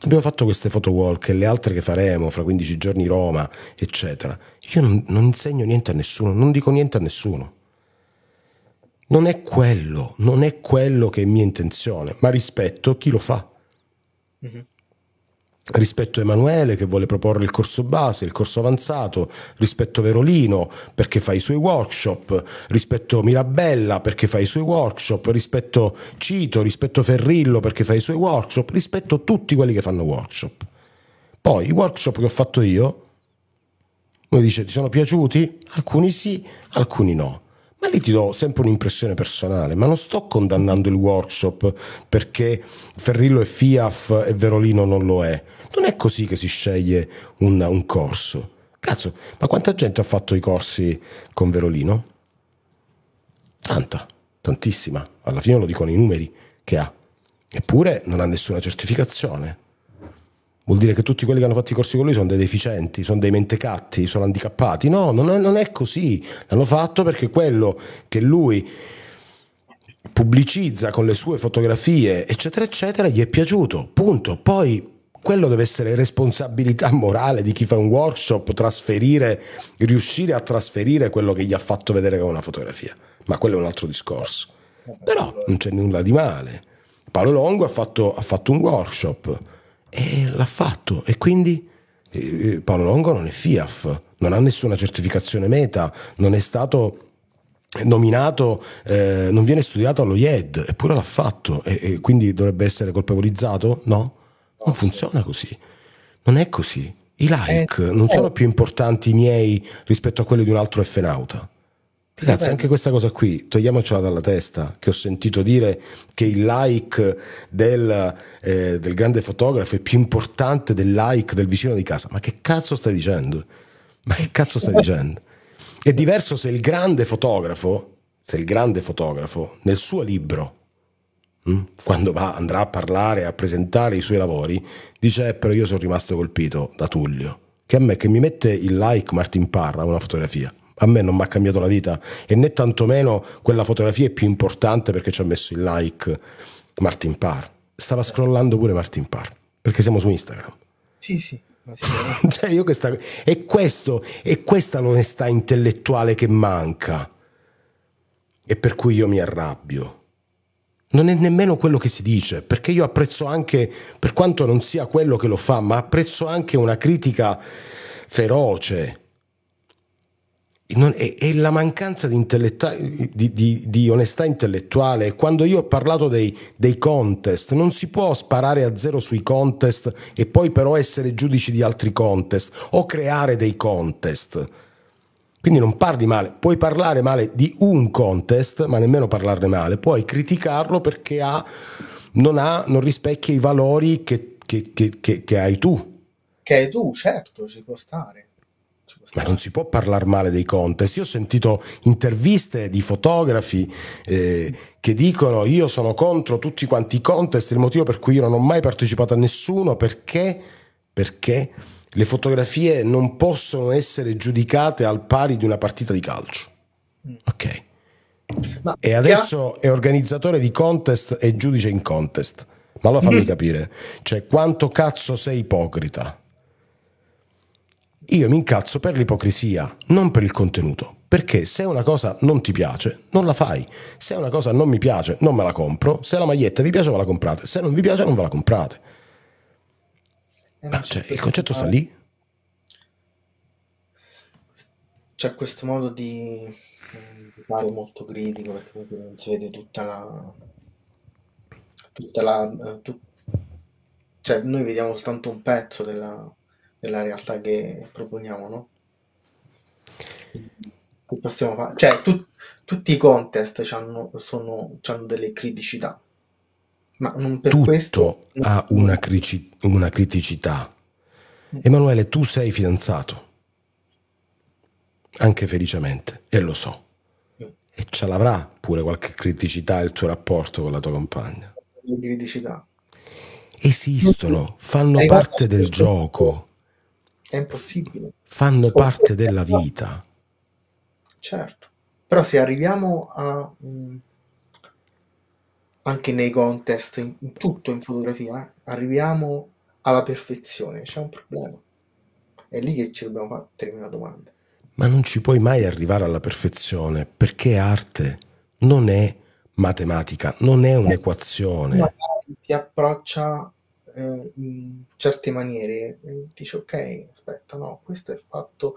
Abbiamo fatto queste photowalk e le altre che faremo fra 15 giorni Roma, eccetera. Io non insegno niente a nessuno, non dico niente a nessuno. Non è quello che è mia intenzione, ma rispetto chi lo fa. Rispetto Emanuele che vuole proporre il corso base, il corso avanzato, rispetto Verolino perché fa i suoi workshop, rispetto Mirabella perché fa i suoi workshop, rispetto Cito, rispetto Ferrillo perché fa i suoi workshop, rispetto tutti quelli che fanno workshop. Poi i workshop che ho fatto io, uno dice ti sono piaciuti? Alcuni sì, alcuni no. Ma lì ti do sempre un'impressione personale, ma non sto condannando il workshop perché Ferrillo è FIAF e Verolino non lo è. Non è così che si sceglie un corso. Cazzo, ma quanta gente ha fatto i corsi con Verolino? Tanta, tantissima. Alla fine lo dicono i numeri che ha. Eppure non ha nessuna certificazione. Vuol dire che tutti quelli che hanno fatto i corsi con lui sono dei deficienti, sono dei mentecatti, sono handicappati. No, non è così. L'hanno fatto perché quello che lui pubblicizza con le sue fotografie, eccetera, eccetera, gli è piaciuto. Punto. Poi quello deve essere responsabilità morale di chi fa un workshop, riuscire a trasferire quello che gli ha fatto vedere con una fotografia. Ma quello è un altro discorso. Però non c'è nulla di male. Paolo Longo ha fatto un workshop. E l'ha fatto, e quindi Paolo Longo non è FIAF, non ha nessuna certificazione meta, non è stato nominato, non viene studiato allo IED, eppure l'ha fatto, e quindi dovrebbe essere colpevolizzato? No, non funziona così, non è così. I like non sono più importanti i miei rispetto a quelli di un altro Effenauta. Ragazzi, anche questa cosa qui, togliamocela dalla testa, che ho sentito dire che il like del grande fotografo è più importante del like del vicino di casa. Ma che cazzo stai dicendo? Ma che cazzo stai dicendo? È diverso se il grande fotografo, nel suo libro, quando andrà a parlare, a presentare i suoi lavori, dice però io sono rimasto colpito da Tullio, che mi mette il like Martin Parr a una fotografia. A me non mi ha cambiato la vita, e né tantomeno quella fotografia è più importante perché ci ha messo il like Martin Parr. Stava scrollando pure Martin Parr, perché siamo su Instagram. Sì, sì. Cioè io questa è l'onestà intellettuale che manca, e per cui io mi arrabbio. Non è nemmeno quello che si dice, perché io apprezzo anche, per quanto non sia quello che lo fa, ma apprezzo anche una critica feroce. E la mancanza di onestà intellettuale. Quando io ho parlato dei contest, non si può sparare a zero sui contest e poi però essere giudici di altri contest o creare dei contest. Quindi non parli male, puoi parlare male di un contest, ma nemmeno parlarne male, puoi criticarlo perché non rispecchia i valori che hai tu. Che hai tu, certo, ci può stare. Ma non si può parlare male dei contest. Io ho sentito interviste di fotografi che dicono io sono contro tutti quanti i contest, il motivo per cui io non ho mai partecipato a nessuno, perché le fotografie non possono essere giudicate al pari di una partita di calcio. Ok. Ma e adesso è organizzatore di contest e giudice in contest. Ma allora fammi capire, cioè, quanto cazzo sei ipocrita? Io mi incazzo per l'ipocrisia, non per il contenuto, perché se una cosa non ti piace, non la fai. Se una cosa non mi piace, non me la compro. Se la maglietta vi piace, ve la comprate. Se non vi piace, non ve la comprate. Cioè, il concetto sta lì. C'è questo modo di fare molto critico, perché comunque non si vede cioè noi vediamo soltanto un pezzo della realtà che proponiamo, no? Che possiamo fare? Cioè, tutti i contest hanno delle criticità, Ma non per tutto questo, no. Ha una criticità. Emanuele, tu sei fidanzato, anche felicemente, e lo so, e ce l'avrà pure qualche criticità il tuo rapporto con la tua compagna. Criticità esistono, fanno parte del gioco, è impossibile, fanno parte della vita, certo. Però se arriviamo a anche nei contest, in tutto, in fotografia, arriviamo alla perfezione, c'è un problema, è lì che ci dobbiamo fare una domanda. Ma non ci puoi mai arrivare alla perfezione, perché arte non è matematica, non è un'equazione. Ma si approccia in certe maniere, dice ok, aspetta, no, questo è fatto,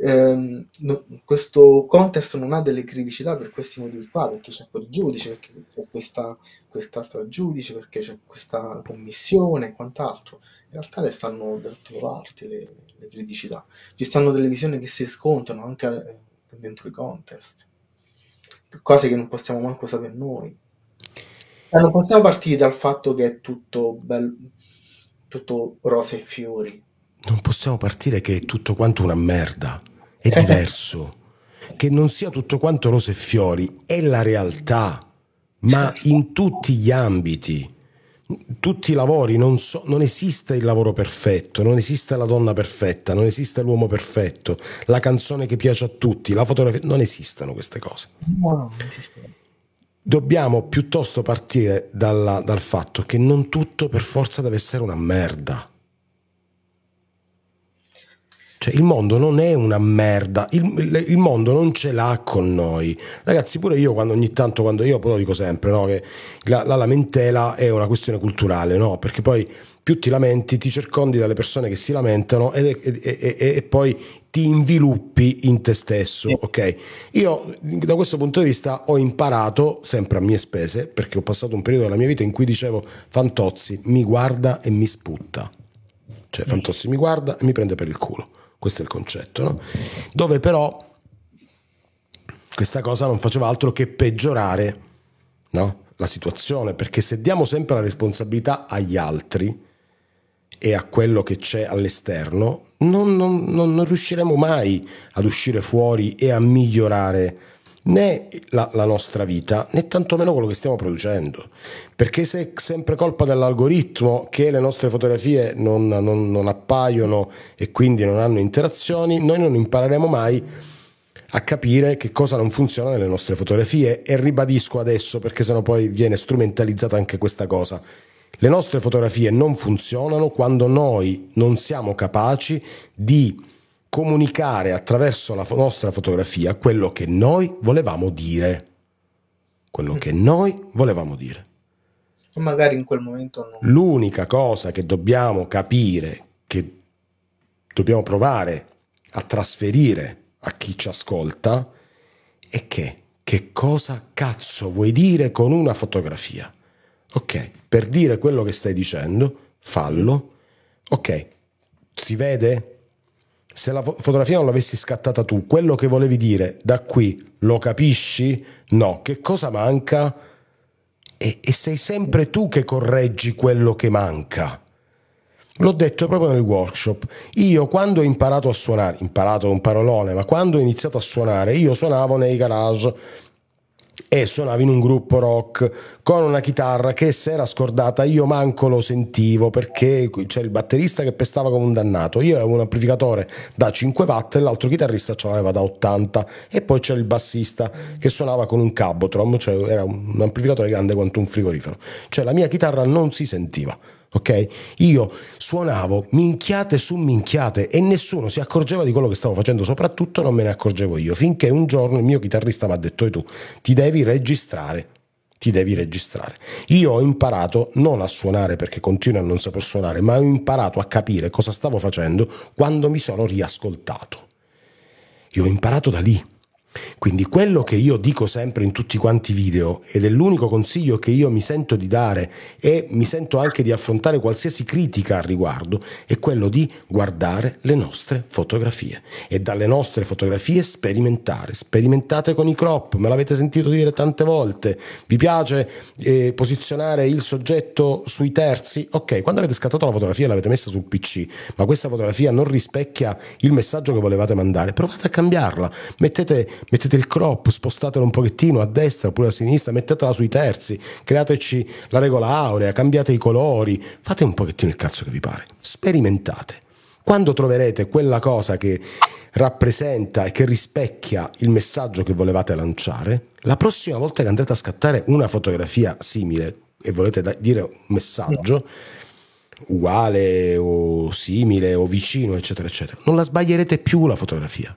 no, questo contest non ha delle criticità per questi motivi qua, perché c'è quel giudice, perché c'è quest'altro giudice, perché c'è questa commissione e quant'altro. In realtà le stanno da tutte le parti le criticità, ci stanno delle visioni che si scontrano anche dentro i contest, cose che non possiamo manco sapere noi. Non possiamo partire dal fatto che è tutto bello, tutto rose e fiori. Non possiamo partire che è tutto quanto una merda, è diverso. Che non sia tutto quanto rose e fiori, è la realtà, ma in tutti gli ambiti, tutti i lavori, non esiste il lavoro perfetto, non esiste la donna perfetta, non esiste l'uomo perfetto, la canzone che piace a tutti, la fotografia, non esistono queste cose. No, non esistono. Dobbiamo piuttosto partire dal fatto che non tutto per forza deve essere una merda. Cioè il mondo non è una merda, il mondo non ce l'ha con noi. Ragazzi, pure io ogni tanto io poi lo dico sempre, no, che la lamentela è una questione culturale, no? Perché poi più ti lamenti, ti circondi dalle persone che si lamentano e poi ti inviluppi in te stesso, ok? Io da questo punto di vista ho imparato, sempre a mie spese, perché ho passato un periodo della mia vita in cui dicevo Fantozzi mi guarda e mi sputta, cioè Fantozzi mi guarda e mi prende per il culo, questo è il concetto, no? Dove però questa cosa non faceva altro che peggiorare, no? La situazione, perché se diamo sempre la responsabilità agli altri e a quello che c'è all'esterno, non riusciremo mai ad uscire fuori e a migliorare né la nostra vita né tantomeno quello che stiamo producendo, perché se è sempre colpa dell'algoritmo che le nostre fotografie non appaiono e quindi non hanno interazioni, noi non impareremo mai a capire che cosa non funziona nelle nostre fotografie. E ribadisco adesso, perché sennò poi viene strumentalizzata anche questa cosa: le nostre fotografie non funzionano quando noi non siamo capaci di comunicare attraverso la nostra fotografia quello che noi volevamo dire, quello che noi volevamo dire. O magari in quel momento non... L'unica cosa che dobbiamo capire, che dobbiamo provare a trasferire a chi ci ascolta, è che cosa cazzo vuoi dire con una fotografia. Ok, per dire quello che stai dicendo, fallo. Ok, si vede? Se la fotografia non l'avessi scattata tu, quello che volevi dire da qui lo capisci? No, che cosa manca? E sei sempre tu che correggi quello che manca. L'ho detto proprio nel workshop. Io quando ho imparato a suonare, imparato un parolone, ma quando ho iniziato a suonare, io suonavo nei garage e suonavo in un gruppo rock con una chitarra che se era scordata io manco lo sentivo, perché c'era il batterista che pestava come un dannato, io avevo un amplificatore da 5 watt e l'altro chitarrista ce l'aveva da 80 e poi c'era il bassista che suonava con un Cabotrom, cioè era un amplificatore grande quanto un frigorifero, cioè la mia chitarra non si sentiva. Ok, io suonavo minchiate su minchiate e nessuno si accorgeva di quello che stavo facendo, soprattutto non me ne accorgevo io, finché un giorno il mio chitarrista mi ha detto: e tu ti devi registrare, ti devi registrare. Io ho imparato non a suonare, perché continuo a non saper suonare, ma ho imparato a capire cosa stavo facendo quando mi sono riascoltato. Io ho imparato da lì, Quindi quello che io dico sempre in tutti quanti i video, ed è l'unico consiglio che io mi sento di dare e mi sento anche di affrontare qualsiasi critica al riguardo, è quello di guardare le nostre fotografie e dalle nostre fotografie sperimentare. Sperimentate con i crop, me l'avete sentito dire tante volte. Vi piace posizionare il soggetto sui terzi? Ok, quando avete scattato la fotografia e l'avete messa sul PC, ma questa fotografia non rispecchia il messaggio che volevate mandare, provate a cambiarla, mettete il crop, spostatelo un pochettino a destra oppure a sinistra, mettetela sui terzi, createci la regola aurea, cambiate i colori, fate un pochettino il cazzo che vi pare, sperimentate. Quando troverete quella cosa che rappresenta e che rispecchia il messaggio che volevate lanciare, la prossima volta che andrete a scattare una fotografia simile e volete dire un messaggio uguale o simile o vicino, eccetera eccetera, non la sbaglierete più la fotografia.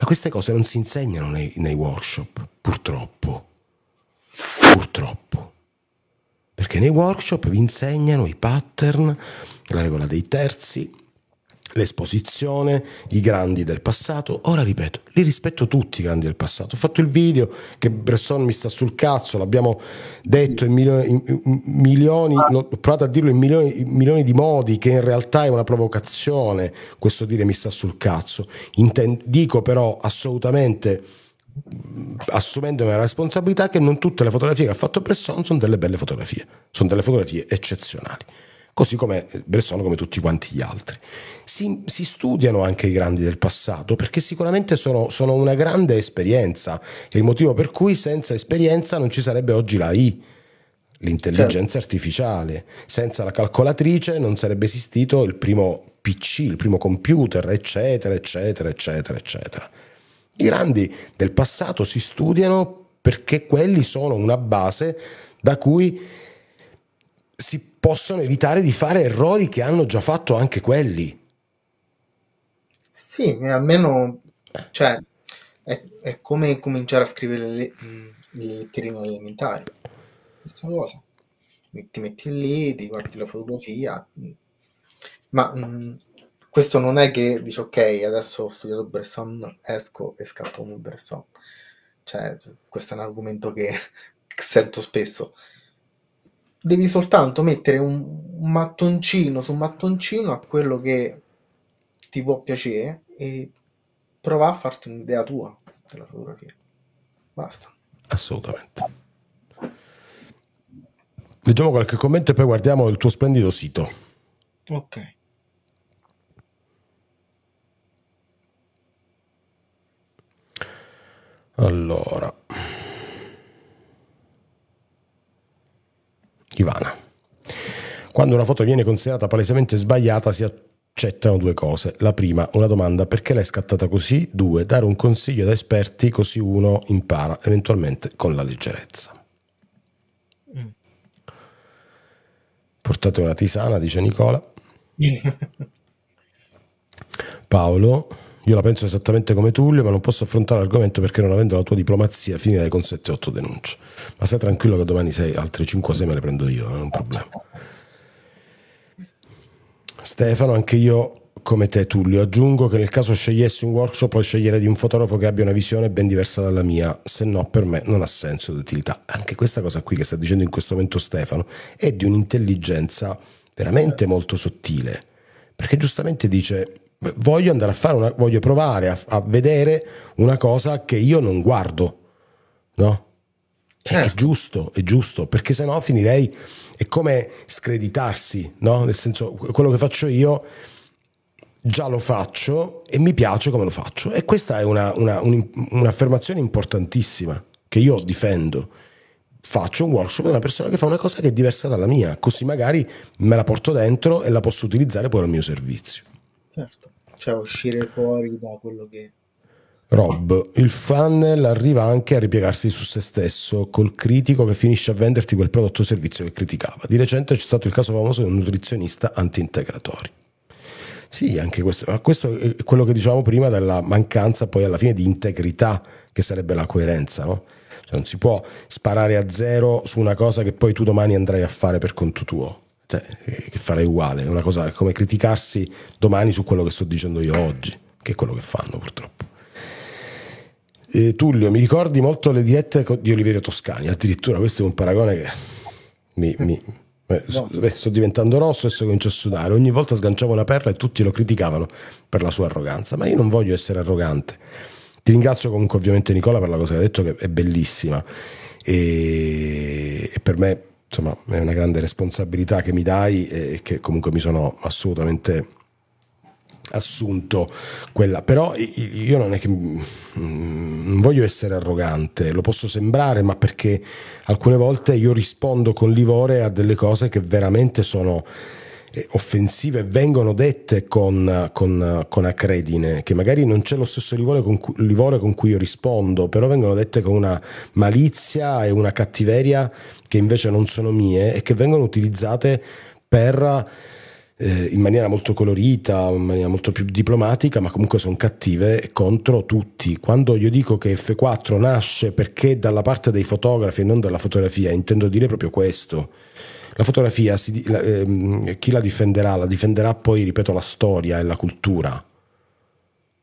Ma queste cose non si insegnano nei workshop, purtroppo. Purtroppo. Perché nei workshop vi insegnano i pattern, la regola dei terzi, l'esposizione, i grandi del passato. Ora ripeto, li rispetto tutti i grandi del passato. Ho fatto il video che Bresson mi sta sul cazzo, l'abbiamo detto in milioni, l'ho provato a dirlo in milioni di modi, che in realtà è una provocazione, questo dire mi sta sul cazzo. Dico però assolutamente, assumendomi la responsabilità, che non tutte le fotografie che ha fatto Bresson sono delle belle fotografie, sono delle fotografie eccezionali. Così come Bresson, come tutti quanti gli altri. Si studiano anche i grandi del passato, perché sicuramente sono una grande esperienza, è il motivo per cui senza esperienza non ci sarebbe oggi l'AI, l'intelligenza artificiale, senza la calcolatrice non sarebbe esistito il primo PC, il primo computer, eccetera, eccetera, eccetera, eccetera. I grandi del passato si studiano perché quelli sono una base da cui si possono evitare di fare errori che hanno già fatto anche quelli. Sì, almeno cioè, è come cominciare a scrivere le letterine elementari. Questa cosa. Ti metti lì, ti guardi la fotografia. Ma questo non è che dici ok, adesso ho studiato Bresson, esco e scatto un Bresson. Cioè, questo è un argomento che sento spesso. Devi soltanto mettere un mattoncino su mattoncino a quello che ti può piacere e prova a farti un'idea tua della fotografia. Basta. Assolutamente. Leggiamo qualche commento e poi guardiamo il tuo splendido sito. Ok. Allora... Ivana, quando una foto viene considerata palesemente sbagliata si accettano due cose: la prima, una domanda, perché l'hai scattata così; due, dare un consiglio da esperti, così uno impara eventualmente con la leggerezza. Portate una tisana, dice Nicola. Paolo, io la penso esattamente come Tullio, ma non posso affrontare l'argomento perché, non avendo la tua diplomazia, finirei con 7-8 denunce. Ma stai tranquillo che domani altre 5-6 me le prendo io, non è un problema. Stefano, anche io come te Tullio, aggiungo che nel caso scegliessi un workshop poi sceglierei di un fotografo che abbia una visione ben diversa dalla mia, se no per me non ha senso di utilità. Anche questa cosa qui che sta dicendo in questo momento Stefano è di un'intelligenza veramente molto sottile, perché giustamente dice... Voglio andare a fare voglio provare a vedere una cosa che io non guardo, no? Certo. È giusto, perché sennò finirei, è come screditarsi, no? Nel senso, quello che faccio io già lo faccio e mi piace come lo faccio, e questa è un'affermazione importantissima che io difendo. Faccio un workshop di una persona che fa una cosa che è diversa dalla mia, così magari me la porto dentro e la posso utilizzare poi al mio servizio. Certo, cioè uscire fuori da quello che... Rob, il funnel arriva anche a ripiegarsi su se stesso, col critico che finisce a venderti quel prodotto o servizio che criticava. Di recente c'è stato il caso famoso di un nutrizionista anti-integratori. Sì, anche questo, ma questo è quello che dicevamo prima della mancanza poi alla fine di integrità, che sarebbe la coerenza, no? Cioè non si può sparare a zero su una cosa che poi tu domani andrai a fare per conto tuo, che farei uguale. È una cosa come criticarsi domani su quello che sto dicendo io oggi, che è quello che fanno purtroppo. Tullio, mi ricordi molto le diette di Oliverio Toscani, addirittura questo è un paragone che sto diventando rosso e sto comincio a sudare. Ogni volta sganciavo una perla e tutti lo criticavano per la sua arroganza, ma io non voglio essere arrogante. Ti ringrazio comunque ovviamente Nicola per la cosa che hai detto, che è bellissima, e per me insomma è una grande responsabilità che mi dai e che comunque mi sono assolutamente assunto quella. Però io non è che non voglio essere arrogante, lo posso sembrare, ma perché alcune volte io rispondo con livore a delle cose che veramente sono offensive, vengono dette con acredine, che magari non c'è lo stesso livore con cui io rispondo, però vengono dette con una malizia e una cattiveria che invece non sono mie e che vengono utilizzate per in maniera molto colorita, in maniera molto più diplomatica, ma comunque sono cattive contro tutti. Quando io dico che F4 nasce perché dalla parte dei fotografi e non dalla fotografia, intendo dire proprio questo. La fotografia, chi la difenderà? La difenderà poi, ripeto, la storia e la cultura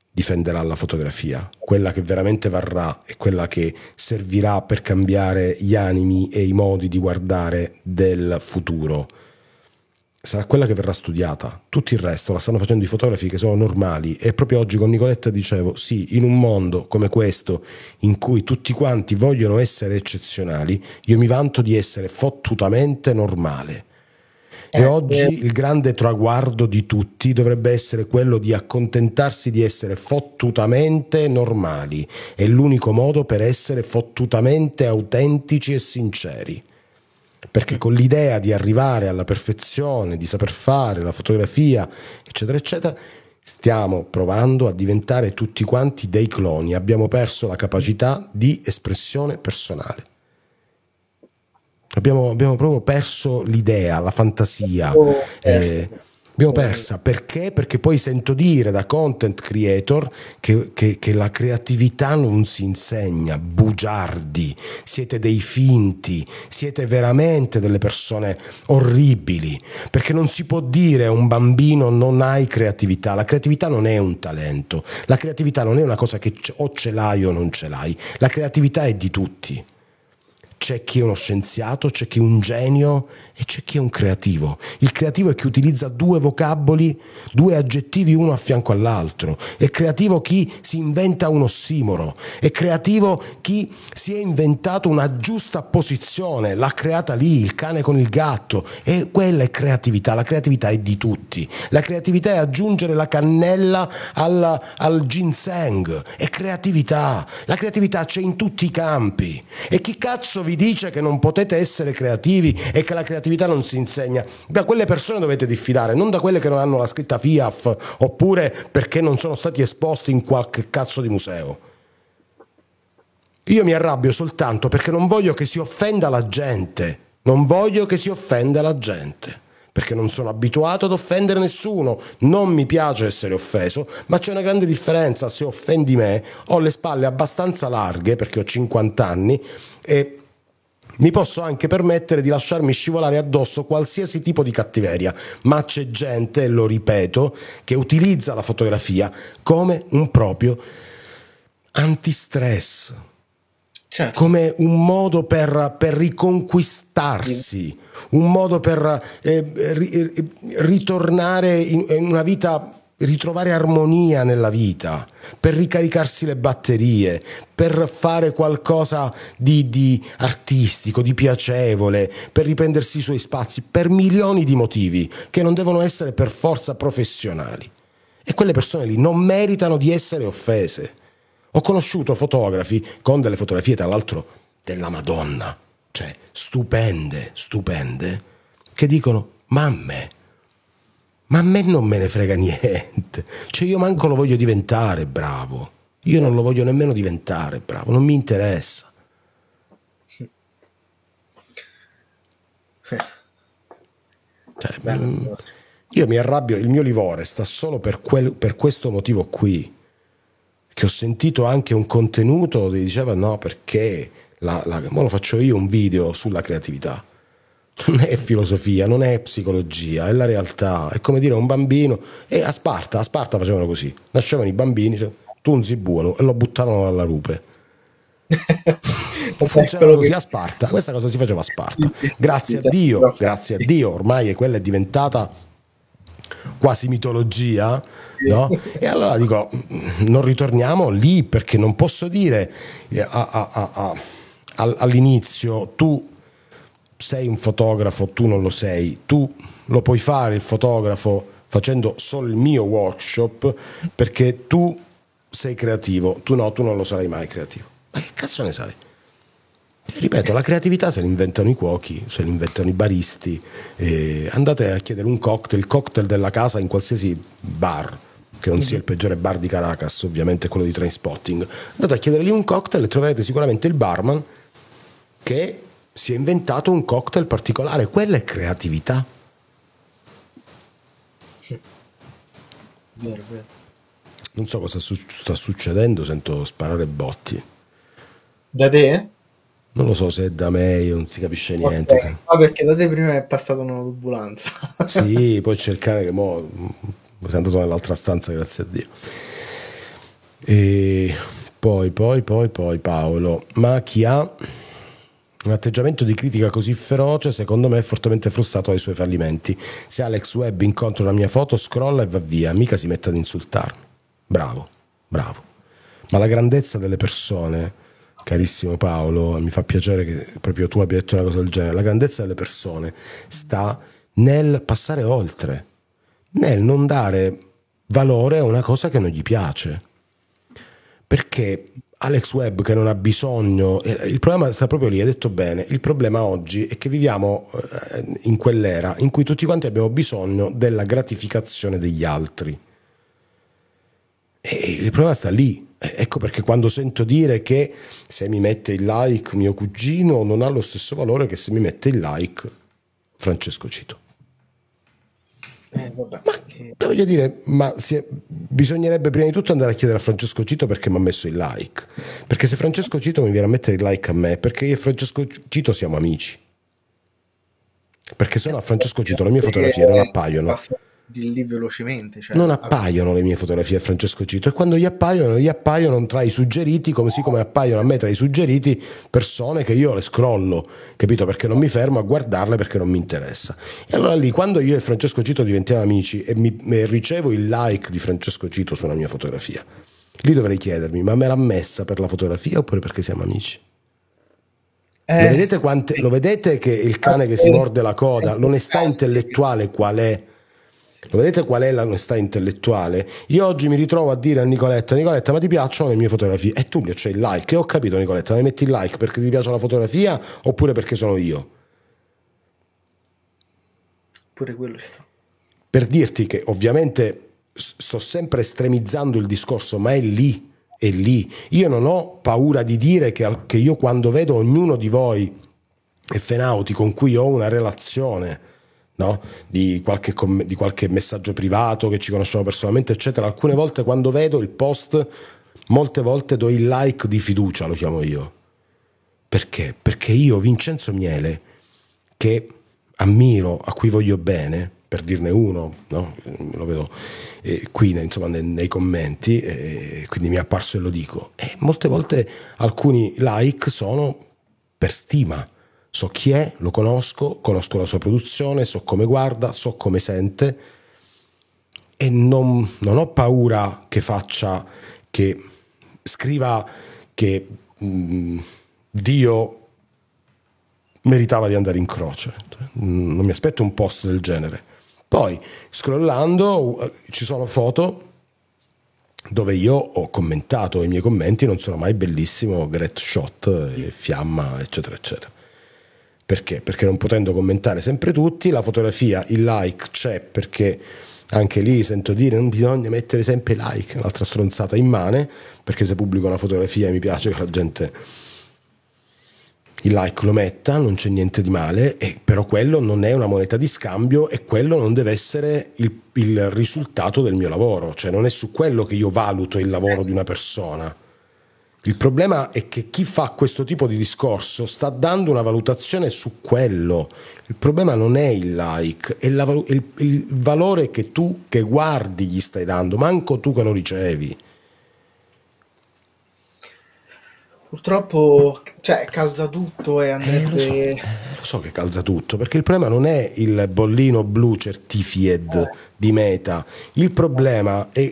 difenderà la fotografia. Quella che veramente varrà è quella che servirà per cambiare gli animi e i modi di guardare del futuro. Sarà quella che verrà studiata, tutto il resto la stanno facendo i fotografi che sono normali. E proprio oggi con Nicoletta dicevo, sì, in un mondo come questo in cui tutti quanti vogliono essere eccezionali, io mi vanto di essere fottutamente normale. E oggi il grande traguardo di tutti dovrebbe essere quello di accontentarsi di essere fottutamente normali. È l'unico modo per essere fottutamente autentici e sinceri. Perché con l'idea di arrivare alla perfezione, di saper fare la fotografia, eccetera, eccetera, stiamo provando a diventare tutti quanti dei cloni. Abbiamo perso la capacità di espressione personale. Abbiamo proprio perso l'idea, la fantasia. Abbiamo persa. Perché? Perché poi sento dire da content creator che la creatività non si insegna. Bugiardi, siete dei finti, siete veramente delle persone orribili, perché non si può dire a un bambino non hai creatività. La creatività non è un talento, la creatività non è una cosa che o ce l'hai o non ce l'hai, la creatività è di tutti. C'è chi è uno scienziato, c'è chi è un genio e c'è chi è un creativo. Il creativo è chi utilizza due vocaboli, due aggettivi uno a fianco all'altro. È creativo chi si inventa un ossimoro. È creativo chi si è inventato una giusta posizione, l'ha creata lì, il cane con il gatto. E quella è creatività. La creatività è di tutti. La creatività è aggiungere la cannella al ginseng. È creatività. La creatività c'è in tutti i campi. E chi cazzo vi dice che non potete essere creativi e che la creatività non si insegna? Da quelle persone dovete diffidare, non da quelle che non hanno la scritta FIAF oppure perché non sono stati esposti in qualche cazzo di museo. Io mi arrabbio soltanto perché non voglio che si offenda la gente, non voglio che si offenda la gente, perché non sono abituato ad offendere nessuno, non mi piace essere offeso, ma c'è una grande differenza. Se offendi me, ho le spalle abbastanza larghe perché ho 50 anni e mi posso anche permettere di lasciarmi scivolare addosso qualsiasi tipo di cattiveria, ma c'è gente, lo ripeto, che utilizza la fotografia come un proprio antistress, certo, come un modo per riconquistarsi, un modo per ritornare in una vita, ritrovare armonia nella vita, per ricaricarsi le batterie, per fare qualcosa di artistico, di piacevole, per riprendersi i suoi spazi, per milioni di motivi che non devono essere per forza professionali. E quelle persone lì non meritano di essere offese. Ho conosciuto fotografi con delle fotografie, tra l'altro, della Madonna, cioè stupende, stupende, che dicono, ma a me non me ne frega niente, cioè io manco lo voglio diventare bravo, io non lo voglio nemmeno diventare bravo, non mi interessa. Cioè, io mi arrabbio, il mio livore sta solo per questo motivo qui, che ho sentito anche un contenuto che diceva no perché, mo lo faccio io un video sulla creatività. Non è filosofia, non è psicologia, è la realtà. È come dire a un bambino, e a Sparta facevano così, nascevano i bambini, cioè, tu un zibuono, e lo buttavano alla rupe. o funzionava così a Sparta. Questa cosa si faceva a Sparta, grazie a Dio ormai, e quella è diventata quasi mitologia, no? E allora dico, non ritorniamo lì, perché non posso dire all'inizio tu sei un fotografo, tu non lo sei, tu lo puoi fare il fotografo facendo solo il mio workshop perché tu sei creativo, tu no, tu non lo sarai mai creativo. Ma che cazzo ne sai? Ripeto, la creatività se l'inventano i cuochi, se l'inventano i baristi. Andate a chiedere un cocktail, il cocktail della casa in qualsiasi bar, che non sia il peggiore bar di Caracas, ovviamente quello di Trainspotting. Andate a chiedere lì un cocktail e troverete sicuramente il barman che si è inventato un cocktail particolare. Quella è creatività. Sì. Vero, vero. Non so cosa sta succedendo, sento sparare botti. Da te? Non lo so se è da me, io non si capisce niente. Okay. Ah, perché da te prima è passata una turbolanza. Sì, poi c'è il cane che mo è andato nell'altra stanza, grazie a Dio. E poi Paolo, ma chi ha un atteggiamento di critica così feroce secondo me è fortemente frustrato dai suoi fallimenti. Se Alex Webb incontra una mia foto scrolla e va via, mica si mette ad insultarmi. Bravo, bravo. Ma la grandezza delle persone, carissimo Paolo, mi fa piacere che proprio tu abbia detto una cosa del genere, la grandezza delle persone sta nel passare oltre, nel non dare valore a una cosa che non gli piace. Perché Alex Webb, che non ha bisogno, il problema sta proprio lì, hai detto bene, il problema oggi è che viviamo in quell'era in cui tutti quanti abbiamo bisogno della gratificazione degli altri. E il problema sta lì. Ecco perché quando sento dire che se mi mette il like mio cugino non ha lo stesso valore che se mi mette il like Francesco Cito. Vabbè. Ma voglio dire, ma bisognerebbe prima di tutto andare a chiedere a Francesco Cito perché mi ha messo il like, perché se Francesco Cito mi viene a mettere il like a me, perché io e Francesco Cito siamo amici, perché se no a Francesco Cito le mie fotografie non appaiono. Di lì velocemente, cioè, non appaiono le mie fotografie a Francesco Cito, e quando gli appaiono tra i suggeriti, come siccome appaiono a me tra i suggeriti persone che io le scrollo, capito? Perché non mi fermo a guardarle, perché non mi interessa. E allora lì, quando io e Francesco Cito diventiamo amici e ricevo il like di Francesco Cito su una mia fotografia, lì dovrei chiedermi, ma me l'ha messa per la fotografia oppure perché siamo amici? Lo vedete che il cane che si morde la coda, l'onestà intellettuale qual è? Lo vedete qual è l'onestà intellettuale? Io oggi mi ritrovo a dire a Nicoletta: Nicoletta, ma ti piacciono le mie fotografie? E tu c'è il like. E ho capito, Nicoletta, mi metti il like perché ti piace la fotografia oppure perché sono io? Pure quello sta. Per dirti che ovviamente sto sempre estremizzando il discorso, ma è lì, è lì. Io non ho paura di dire che io, quando vedo ognuno di voi Effenauti con cui ho una relazione, no? Di qualche messaggio privato, che ci conosciamo personalmente eccetera, alcune volte quando vedo il post, molte volte do il like di fiducia, lo chiamo io, perché? Perché io Vincenzo Miele, che ammiro, a cui voglio bene, per dirne uno, no? Lo vedo qui insomma, nei commenti, quindi mi è apparso e lo dico, e molte volte alcuni like sono per stima. So chi è, lo conosco, conosco la sua produzione, so come guarda, so come sente, e non ho paura che faccia, che scriva che Dio meritava di andare in croce. Non mi aspetto un post del genere. Poi, scrollando, ci sono foto dove io ho commentato, i miei commenti non sono mai bellissimo, great shot, fiamma, eccetera, eccetera. Perché? Perché non potendo commentare sempre tutti, la fotografia, il like c'è, perché anche lì sento dire non bisogna mettere sempre like, un'altra stronzata immane, perché se pubblico una fotografia mi piace che la gente il like lo metta, non c'è niente di male, però quello non è una moneta di scambio e quello non deve essere il risultato del mio lavoro, cioè non è su quello che io valuto il lavoro di una persona. Il problema è che chi fa questo tipo di discorso sta dando una valutazione su quello. Il problema non è il like, è il valore che tu che guardi gli stai dando, manco tu che lo ricevi. Purtroppo, cioè, calza tutto e andrebbe... lo so che calza tutto, perché il problema non è il bollino blu certified di Meta, il problema è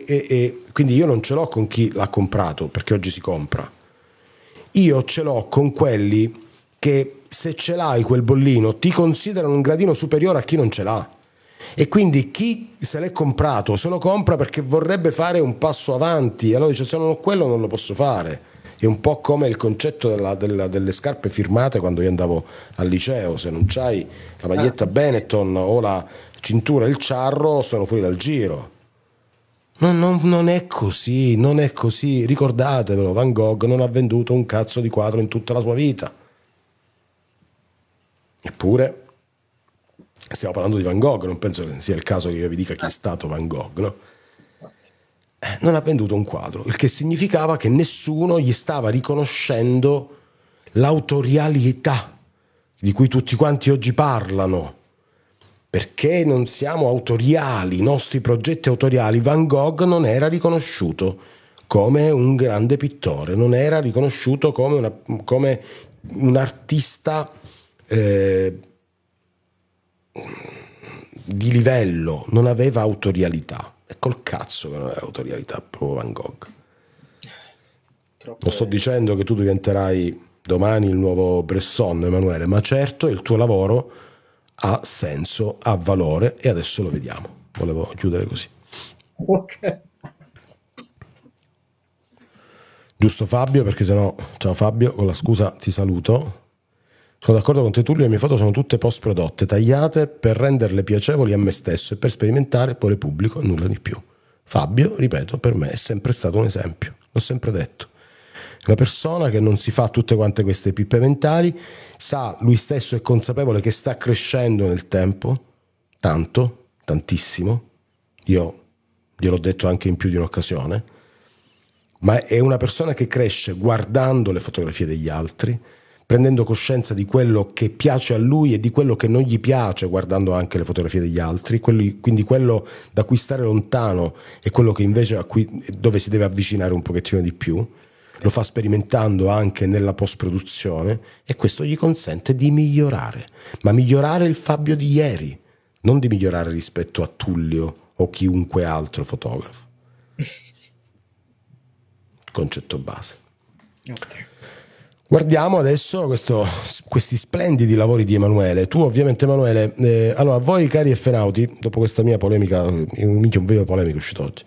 quindi io non ce l'ho con chi l'ha comprato, perché oggi si compra, io ce l'ho con quelli che se ce l'hai quel bollino ti considerano un gradino superiore a chi non ce l'ha, e quindi chi se l'è comprato se lo compra perché vorrebbe fare un passo avanti, allora dice se non ho quello non lo posso fare. È un po' come il concetto delle scarpe firmate quando io andavo al liceo, se non c'hai la maglietta Benetton o la cintura il Ciarro sono fuori dal giro. Non è così, non è così, ricordatevelo, Van Gogh non ha venduto un cazzo di quadro in tutta la sua vita, eppure stiamo parlando di Van Gogh, non penso che sia il caso che io vi dica chi è stato Van Gogh, no? Non ha venduto un quadro, il che significava che nessuno gli stava riconoscendo l'autorialità di cui tutti quanti oggi parlano, perché non siamo autoriali, i nostri progetti autoriali. Van Gogh non era riconosciuto come un grande pittore, non era riconosciuto come, un artista di livello, non aveva autorialità. E col cazzo che non è autorialità proprio Van Gogh. Non sto dicendo che tu diventerai domani il nuovo Bresson, Emanuele, ma certo il tuo lavoro ha senso, ha valore, e adesso lo vediamo. Volevo chiudere così. Ok. Giusto Fabio, perché sennò... Ciao Fabio, con la scusa ti saluto. Sono d'accordo con te Tullio, le mie foto sono tutte post prodotte, tagliate per renderle piacevoli a me stesso e per sperimentare, poi le pubblico, nulla di più. Fabio, ripeto, per me è sempre stato un esempio, l'ho sempre detto. Una persona che non si fa tutte quante queste pippe mentali, sa, lui stesso è consapevole che sta crescendo nel tempo, tanto, tantissimo, io gliel'ho detto anche in più di un'occasione, ma è una persona che cresce guardando le fotografie degli altri, prendendo coscienza di quello che piace a lui e di quello che non gli piace, guardando anche le fotografie degli altri, quindi quello da cui stare lontano e quello che invece dove si deve avvicinare un pochettino di più, lo fa sperimentando anche nella post-produzione, e questo gli consente di migliorare, ma migliorare il Fabio di ieri, non di migliorare rispetto a Tullio o chiunque altro fotografo. Concetto base. Ok. Guardiamo adesso questi splendidi lavori di Emanuele. Tu ovviamente Emanuele, allora a voi cari Effenauti, dopo questa mia polemica, un video polemico è uscito oggi,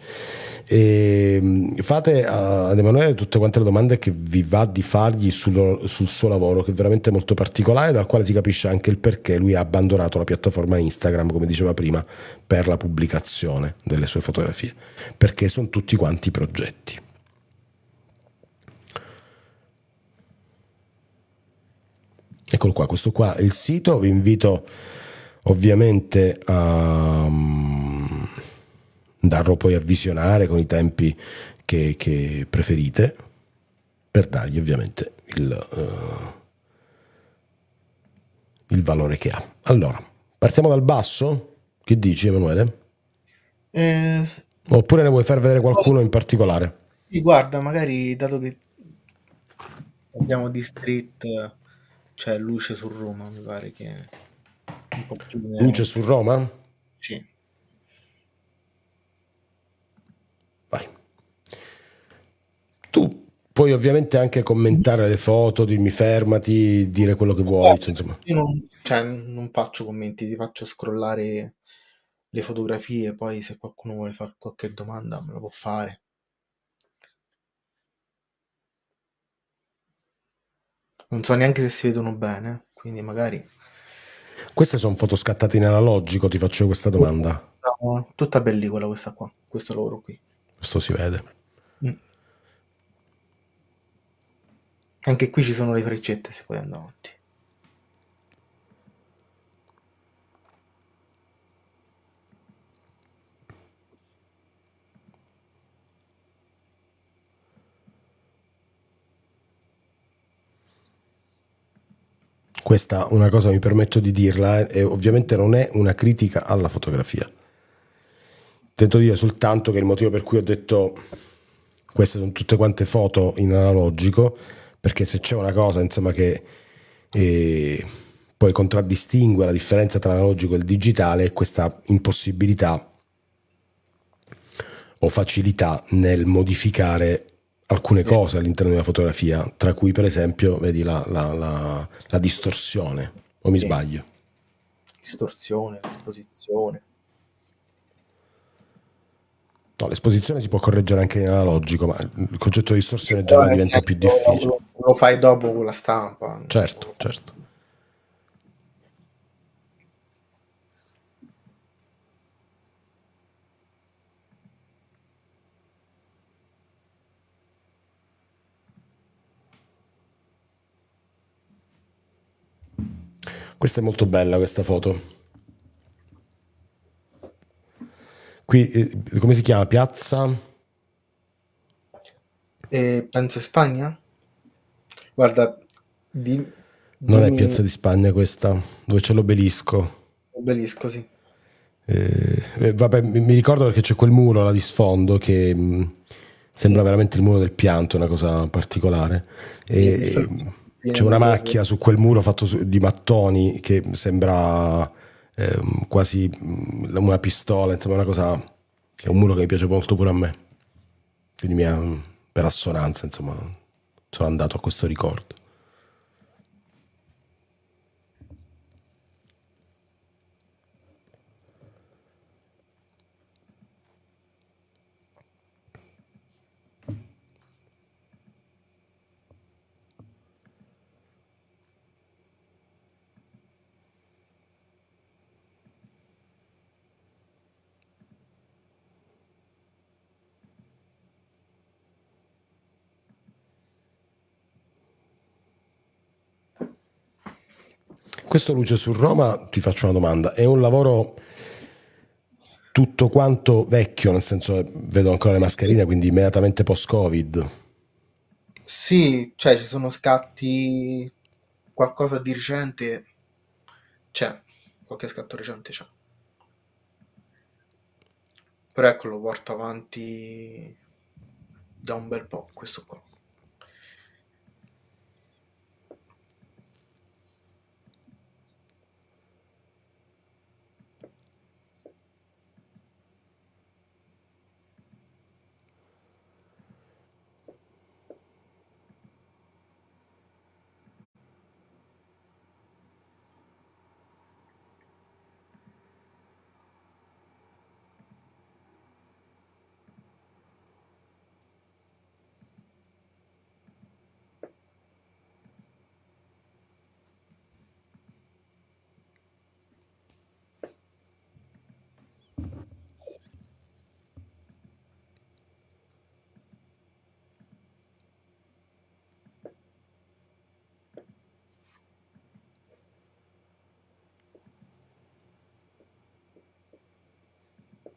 fate ad Emanuele tutte quante le domande che vi va di fargli sul suo lavoro, che è veramente molto particolare, dal quale si capisce anche il perché lui ha abbandonato la piattaforma Instagram, come diceva prima, per la pubblicazione delle sue fotografie, perché sono tutti quanti progetti. Eccolo qua, questo qua è il sito, vi invito ovviamente a andarlo poi a visionare con i tempi che preferite, per dargli ovviamente il valore che ha. Allora, partiamo dal basso? Che dici Emanuele? Oppure ne vuoi far vedere qualcuno in particolare? Guarda, magari dato che abbiamo di street... C'è luce su Roma, mi pare che un po' più di... Luce su Roma? Sì. Vai. Tu puoi ovviamente anche commentare le foto, dirmi fermati, dire quello che vuoi. Insomma. Io non faccio commenti, ti faccio scrollare le fotografie, poi se qualcuno vuole fare qualche domanda me lo può fare. Non so neanche se si vedono bene, quindi magari... Queste sono foto scattate in analogico, ti faccio questa domanda. No, tutta pellicola questa qua, questo loro qui. Questo si vede. Mm. Anche qui ci sono le freccette, se puoi andare avanti. Questa, una cosa mi permetto di dirla, e ovviamente non è una critica alla fotografia. Tento di dire soltanto che il motivo per cui ho detto queste sono tutte quante foto in analogico, perché se c'è una cosa, insomma, che poi contraddistingue la differenza tra l'analogico e il digitale, è questa impossibilità o facilità nel modificare alcune cose all'interno della fotografia, tra cui per esempio vedi la distorsione, o mi sbaglio? Distorsione, esposizione. No, l'esposizione si può correggere anche in analogico, ma il concetto di distorsione già diventa più difficile. Lo fai dopo con la stampa. Certo, certo. Questa è molto bella, questa foto. Qui, come si chiama? Piazza? Penso Spagna? Guarda, non è Piazza di Spagna questa, dove c'è l'obelisco. Obelisco, sì. Vabbè, mi ricordo perché c'è quel muro là di sfondo che sembra veramente il muro del pianto, una cosa particolare. C'è una macchia su quel muro fatto di mattoni che sembra... quasi una pistola, insomma, una cosa. È un muro che mi piace molto pure a me, quindi per assonanza, insomma, sono andato a questo ricordo. Questo Luce su Roma, ti faccio una domanda, è un lavoro tutto quanto vecchio, nel senso vedo ancora le mascherine, quindi immediatamente post-Covid? Sì, cioè ci sono scatti, qualcosa di recente c'è, qualche scatto recente c'è, però ecco, lo porto avanti da un bel po', questo qua.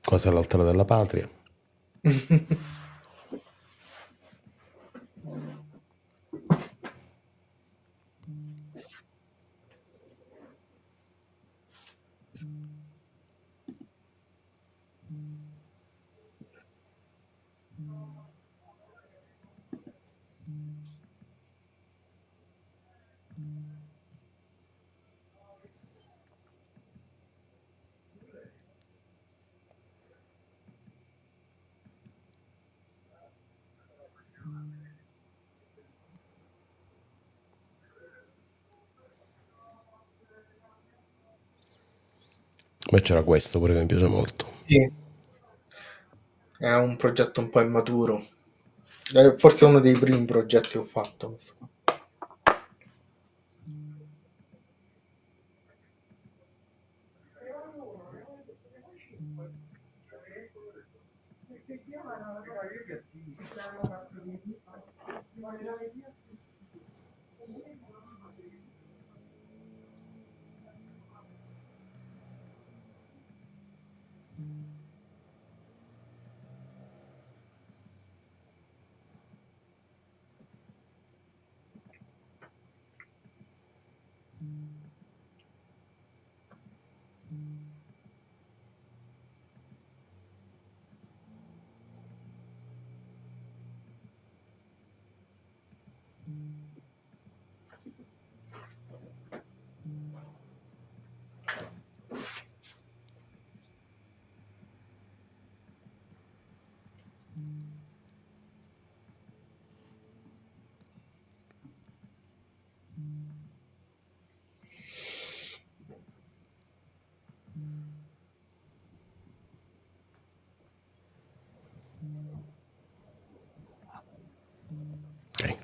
Cosa è l'altare della patria? C'era questo pure che mi piace molto. Sì. È un progetto un po' immaturo, forse è uno dei primi progetti che ho fatto.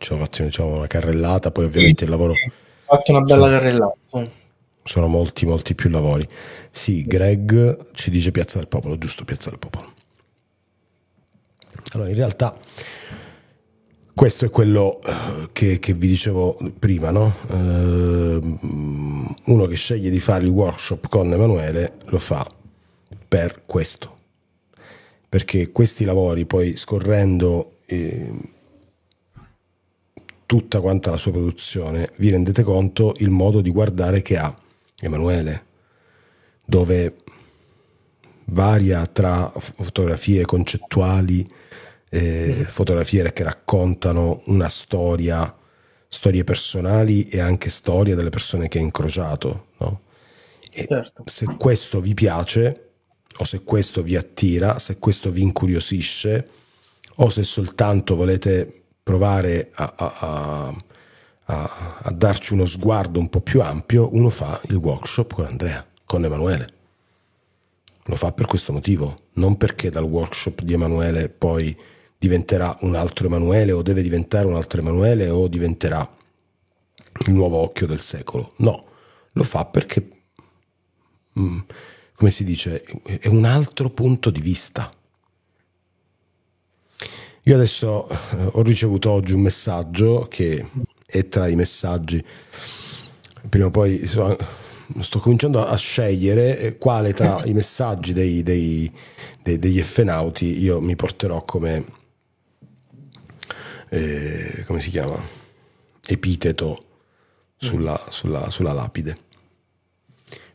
ci ho fatto diciamo, una carrellata, poi ovviamente il lavoro... Ho fatto una bella carrellata. Sono molti, molti più lavori. Sì, Greg ci dice Piazza del Popolo, giusto, Piazza del Popolo. Allora, in realtà questo è quello che vi dicevo prima, no? Uno che sceglie di fare il workshop con Emanuele lo fa per questo, perché questi lavori poi scorrendo tutta quanta la sua produzione vi rendete conto il modo di guardare che ha Emanuele, dove varia tra fotografie concettuali, fotografie che raccontano una storia, storie personali e anche storie delle persone che ha incrociato, no? E certo. Se questo vi piace o se questo vi attira, se questo vi incuriosisce o se soltanto volete provare a darci uno sguardo un po' più ampio, uno fa il workshop con Andrea, con Emanuele. Lo fa per questo motivo, non perché dal workshop di Emanuele poi diventerà un altro Emanuele o deve diventare un altro Emanuele o diventerà il nuovo occhio del secolo. No, lo fa perché, come si dice, è un altro punto di vista. Io adesso ho ricevuto oggi un messaggio che è tra i messaggi, prima o poi... sto cominciando a scegliere quale tra i messaggi degli Effenauti io mi porterò come come si chiama? Epiteto sulla lapide,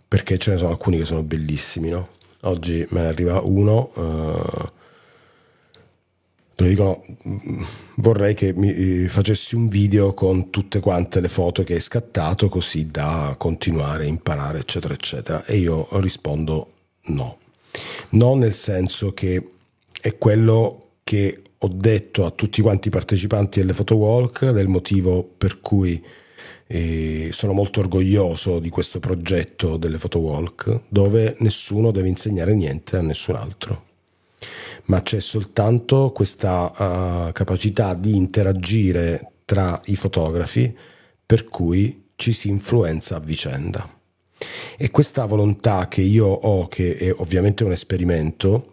perché ce ne sono alcuni che sono bellissimi, no? Oggi me ne arriva uno dove dicono vorrei che mi facessi un video con tutte quante le foto che hai scattato così da continuare a imparare eccetera eccetera, e io rispondo no, non nel senso che è quello che ho detto a tutti quanti i partecipanti delle photowalk, del motivo per cui sono molto orgoglioso di questo progetto delle photowalk, dove nessuno deve insegnare niente a nessun altro, ma c'è soltanto questa capacità di interagire tra i fotografi per cui ci si influenza a vicenda. E questa volontà che io ho, che è ovviamente un esperimento,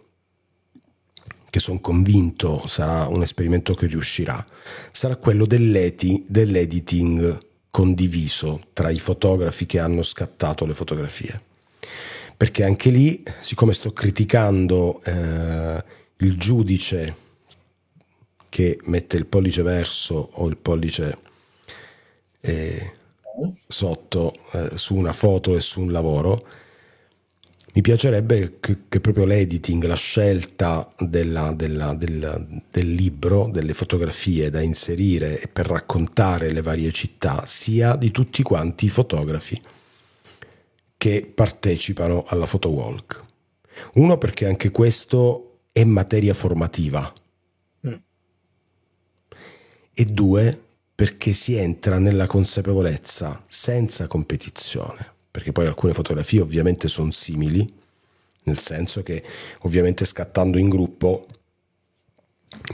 che sono convinto sarà un esperimento che riuscirà, sarà quello dell'editing condiviso tra i fotografi che hanno scattato le fotografie. Perché anche lì, siccome sto criticando il giudice che mette il pollice verso o il pollice sotto su una foto e su un lavoro, mi piacerebbe che proprio l'editing, la scelta del libro, delle fotografie da inserire e per raccontare le varie città, sia di tutti quanti i fotografi che partecipano alla photowalk. Uno, perché anche questo è materia formativa. E due, perché si entra nella consapevolezza senza competizione, perché poi alcune fotografie ovviamente sono simili, nel senso che ovviamente scattando in gruppo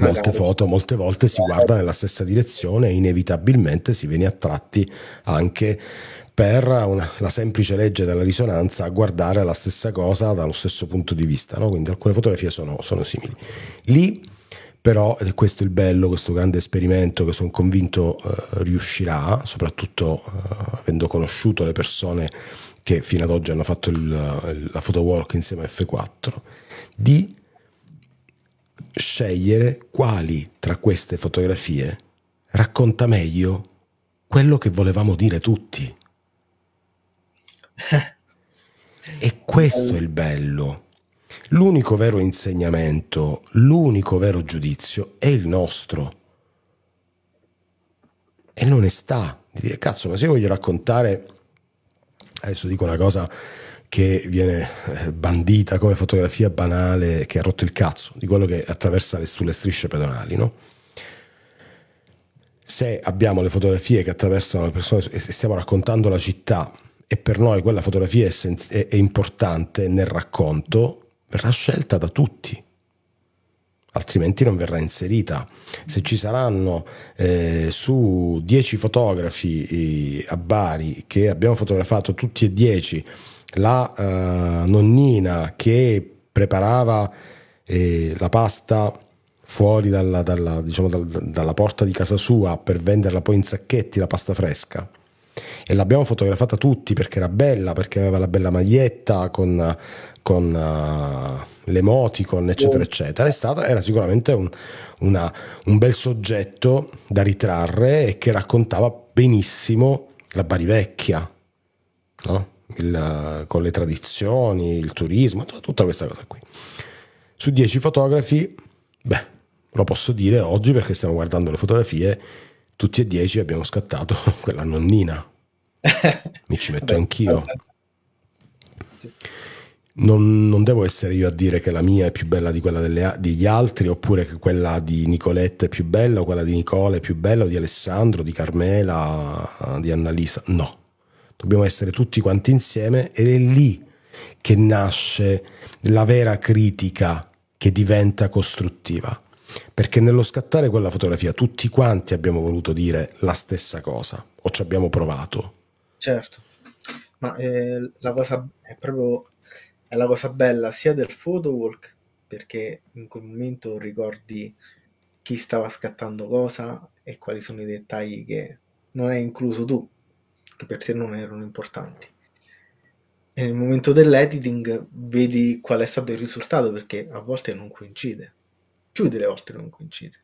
molte foto molte volte si guarda nella stessa direzione e inevitabilmente si viene attratti anche per la semplice legge della risonanza a guardare la stessa cosa dallo stesso punto di vista, no? Quindi alcune fotografie sono simili. Lì però, ed è questo il bello, questo grande esperimento che sono convinto riuscirà, soprattutto avendo conosciuto le persone che fino ad oggi hanno fatto la photowalk insieme a F4, di scegliere quali tra queste fotografie racconta meglio quello che volevamo dire tutti. E questo è il bello. L'unico vero insegnamento, l'unico vero giudizio è il nostro, è l'onestà di dire: cazzo, ma se io voglio raccontare, adesso dico una cosa che viene bandita come fotografia banale, che ha rotto il cazzo, di quello che attraversa sulle strisce pedonali, no? Se abbiamo le fotografie che attraversano le persone e stiamo raccontando la città e per noi quella fotografia è importante nel racconto, verrà scelta da tutti, altrimenti non verrà inserita. Se ci saranno su 10 fotografi a Bari che abbiamo fotografato tutti e 10 la nonnina che preparava la pasta fuori dalla porta di casa sua per venderla poi in sacchetti, la pasta fresca, e l'abbiamo fotografata tutti perché era bella, perché aveva la bella maglietta con l'emoticon eccetera eccetera, era sicuramente un bel soggetto da ritrarre e che raccontava benissimo la Bari vecchia, no? Con le tradizioni, il turismo, tutta questa cosa qui. Su 10 fotografi, beh, lo posso dire oggi perché stiamo guardando le fotografie, tutti e 10 abbiamo scattato quella nonnina. Mi ci metto anch'io. Non devo essere io a dire che la mia è più bella di quella degli altri, oppure che quella di Nicoletta è più bella, o quella di Nicola è più bella, o di Alessandro, di Carmela, di Annalisa. No, dobbiamo essere tutti quanti insieme, ed è lì che nasce la vera critica, che diventa costruttiva, perché nello scattare quella fotografia tutti quanti abbiamo voluto dire la stessa cosa, o ci abbiamo provato. Certo, ma la cosa è proprio la cosa bella sia del photowalk, perché in quel momento ricordi chi stava scattando cosa e quali sono i dettagli che non hai incluso tu, che per te non erano importanti, e nel momento dell'editing vedi qual è stato il risultato, perché a volte non coincide, più delle volte non coincide.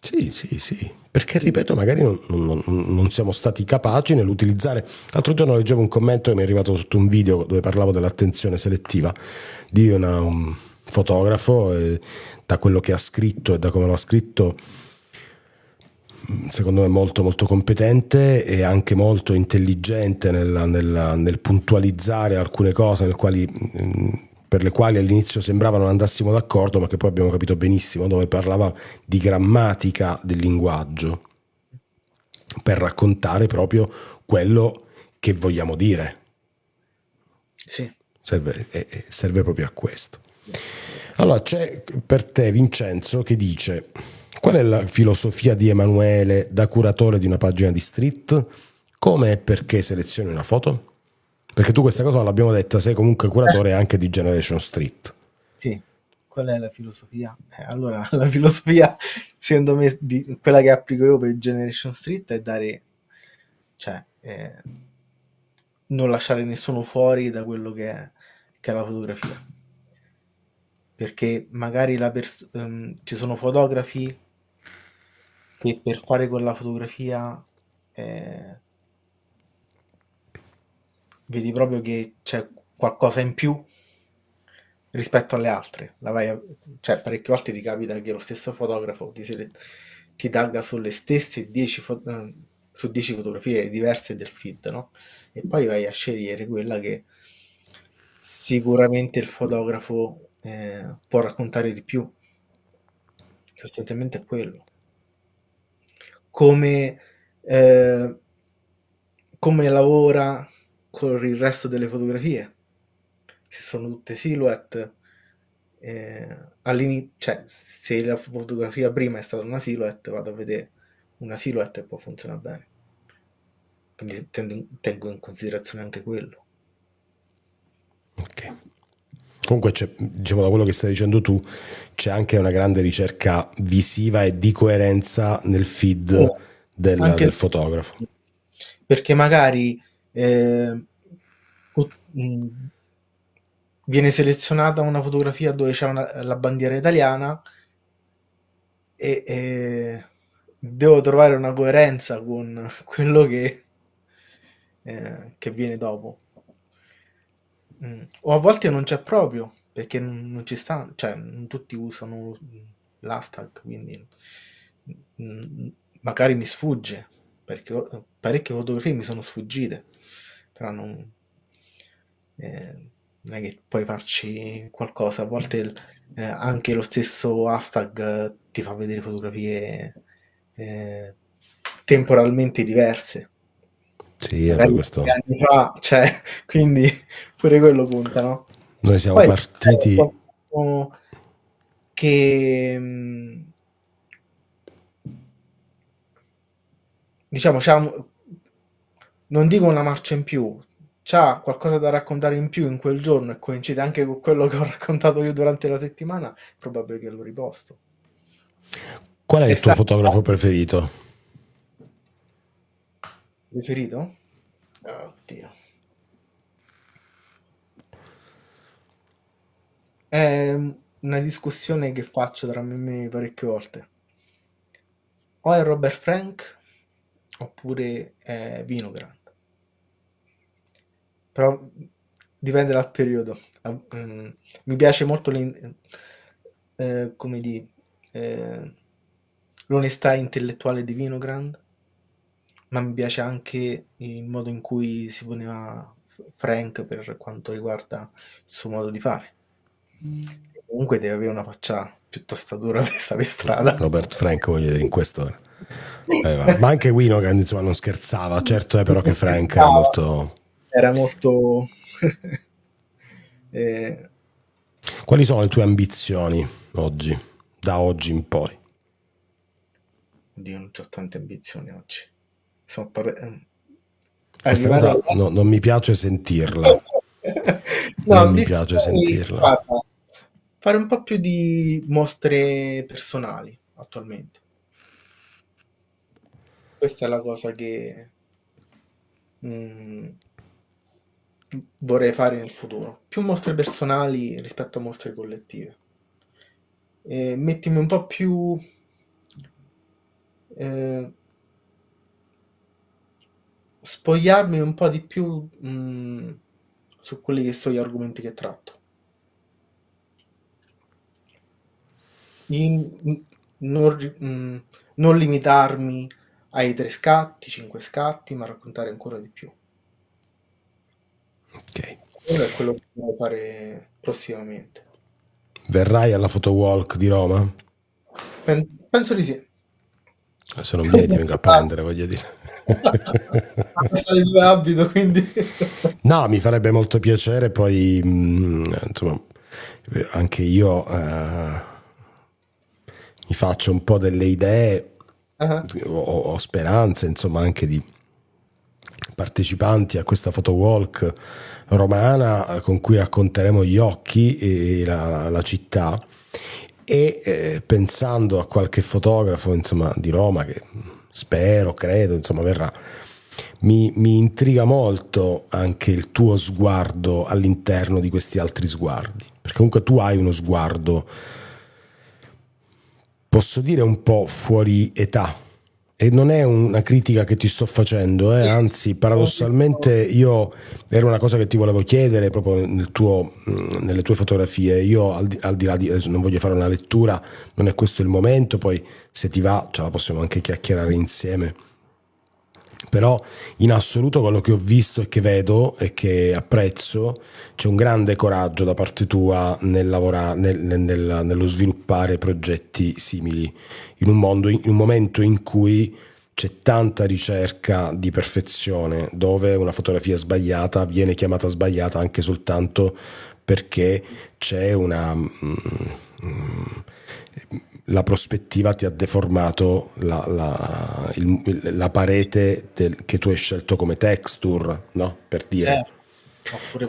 Sì, sì, sì, perché ripeto, magari non siamo stati capaci nell'utilizzare. L'altro giorno leggevo un commento che mi è arrivato sotto un video dove parlavo dell'attenzione selettiva di un fotografo, e da quello che ha scritto e da come lo ha scritto, secondo me molto molto competente e anche molto intelligente nel puntualizzare alcune cose per le quali all'inizio sembrava non andassimo d'accordo, ma che poi abbiamo capito benissimo, dove parlava di grammatica del linguaggio per raccontare proprio quello che vogliamo dire. Sì. Serve proprio a questo. Allora c'è per te Vincenzo che dice: qual è la filosofia di Emanuele da curatore di una pagina di street? Come e perché selezioni una foto? Perché tu questa cosa l'abbiamo detta, sei comunque curatore anche di Generation Street. Sì, qual è la filosofia? Allora, la filosofia, secondo me, quella che applico io per Generation Street è dare, non lasciare nessuno fuori da quello che è la fotografia. Perché magari ci sono fotografi che per fare quella fotografia vedi proprio che c'è qualcosa in più rispetto alle altre. Parecchie volte ti capita che lo stesso fotografo ti tagga sulle stesse 10 fotografie diverse del feed, no? E poi vai a scegliere quella che sicuramente il fotografo può raccontare di più. Sostanzialmente è quello. Come lavora con il resto delle fotografie, se sono tutte silhouette, se la fotografia prima è stata una silhouette, vado a vedere una silhouette e può funzionare bene, quindi tengo in considerazione anche quello. Ok, comunque da quello che stai dicendo tu c'è anche una grande ricerca visiva e di coerenza nel feed del fotografo, perché magari viene selezionata una fotografia dove c'è la bandiera italiana e devo trovare una coerenza con quello che viene dopo, o a volte non c'è proprio, perché non ci sta, non tutti usano l'hashtag, quindi magari mi sfugge, perché parecchie fotografie mi sono sfuggite. Però non è che puoi farci qualcosa, a volte anche lo stesso hashtag ti fa vedere fotografie temporalmente diverse. Sì, è per questo. Anni fa, quindi pure quello conta, no? Noi siamo partiti che diciamo non dico una marcia in più, c'ha qualcosa da raccontare in più in quel giorno e coincide anche con quello che ho raccontato io durante la settimana, probabile che l'ho riposto. Qual è il tuo fotografo preferito? Preferito? Oddio. È una discussione che faccio tra me parecchie volte. O è Robert Frank oppure è Winogrand. Però dipende dal periodo. Mi piace molto l'onestà intellettuale di Winogrand, ma mi piace anche il modo in cui si poneva Frank per quanto riguarda il suo modo di fare. Comunque deve avere una faccia piuttosto dura messa per strada. Robert Frank, voglio dire, in quest'ora. Ma anche Winogrand, insomma, non scherzava. Certo è però che Frank era molto... Quali sono le tue ambizioni oggi, da oggi in poi? Oddio, non ho tante ambizioni oggi. Non mi piace sentirla. Non mi piace sentirla. Guarda, fare un po' più di mostre personali attualmente. Questa è la cosa che vorrei fare nel futuro, più mostre personali rispetto a mostre collettive, mettimi un po' più spogliarmi un po' di più su quelli che sono gli argomenti che tratto. Non limitarmi ai 3 scatti, 5 scatti, ma raccontare ancora di più. Ok. Quello è quello che devo fare prossimamente. Verrai alla Photowalk di Roma? Penso di sì. Se non vieni ti vengo a prendere, voglio dire. Abito, quindi. No, mi farebbe molto piacere, poi insomma, anche io mi faccio un po' delle idee. Ho speranze, insomma, anche di partecipanti a questa Photowalk romana con cui racconteremo gli occhi e la città, e pensando a qualche fotografo, insomma, di Roma che credo insomma verrà, mi intriga molto anche il tuo sguardo all'interno di questi altri sguardi, perché comunque tu hai uno sguardo, posso dire, un po' fuori età, e non è una critica che ti sto facendo, anzi, paradossalmente io era una cosa che ti volevo chiedere proprio nelle tue fotografie. Io al di là di non voglio fare una lettura, non è questo il momento, poi se ti va ce la possiamo anche chiacchierare insieme, però in assoluto quello che ho visto e che vedo e che apprezzo, c'è un grande coraggio da parte tua nel lavorare, nello sviluppare progetti simili in un momento in cui c'è tanta ricerca di perfezione, dove una fotografia sbagliata viene chiamata sbagliata anche soltanto perché c'è la prospettiva ti ha deformato la parete che tu hai scelto come texture, no? Per dire,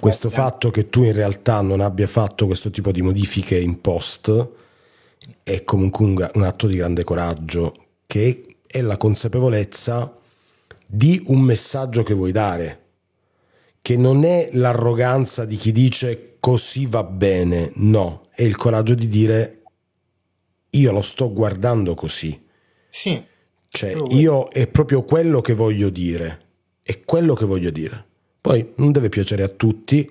questo fatto che tu in realtà non abbia fatto questo tipo di modifiche in post è comunque un atto di grande coraggio, che è la consapevolezza di un messaggio che vuoi dare, che non è l'arroganza di chi dice così va bene, no, è il coraggio di dire io lo sto guardando così. Sì. Cioè, io è proprio quello che voglio dire. È quello che voglio dire. Poi non deve piacere a tutti,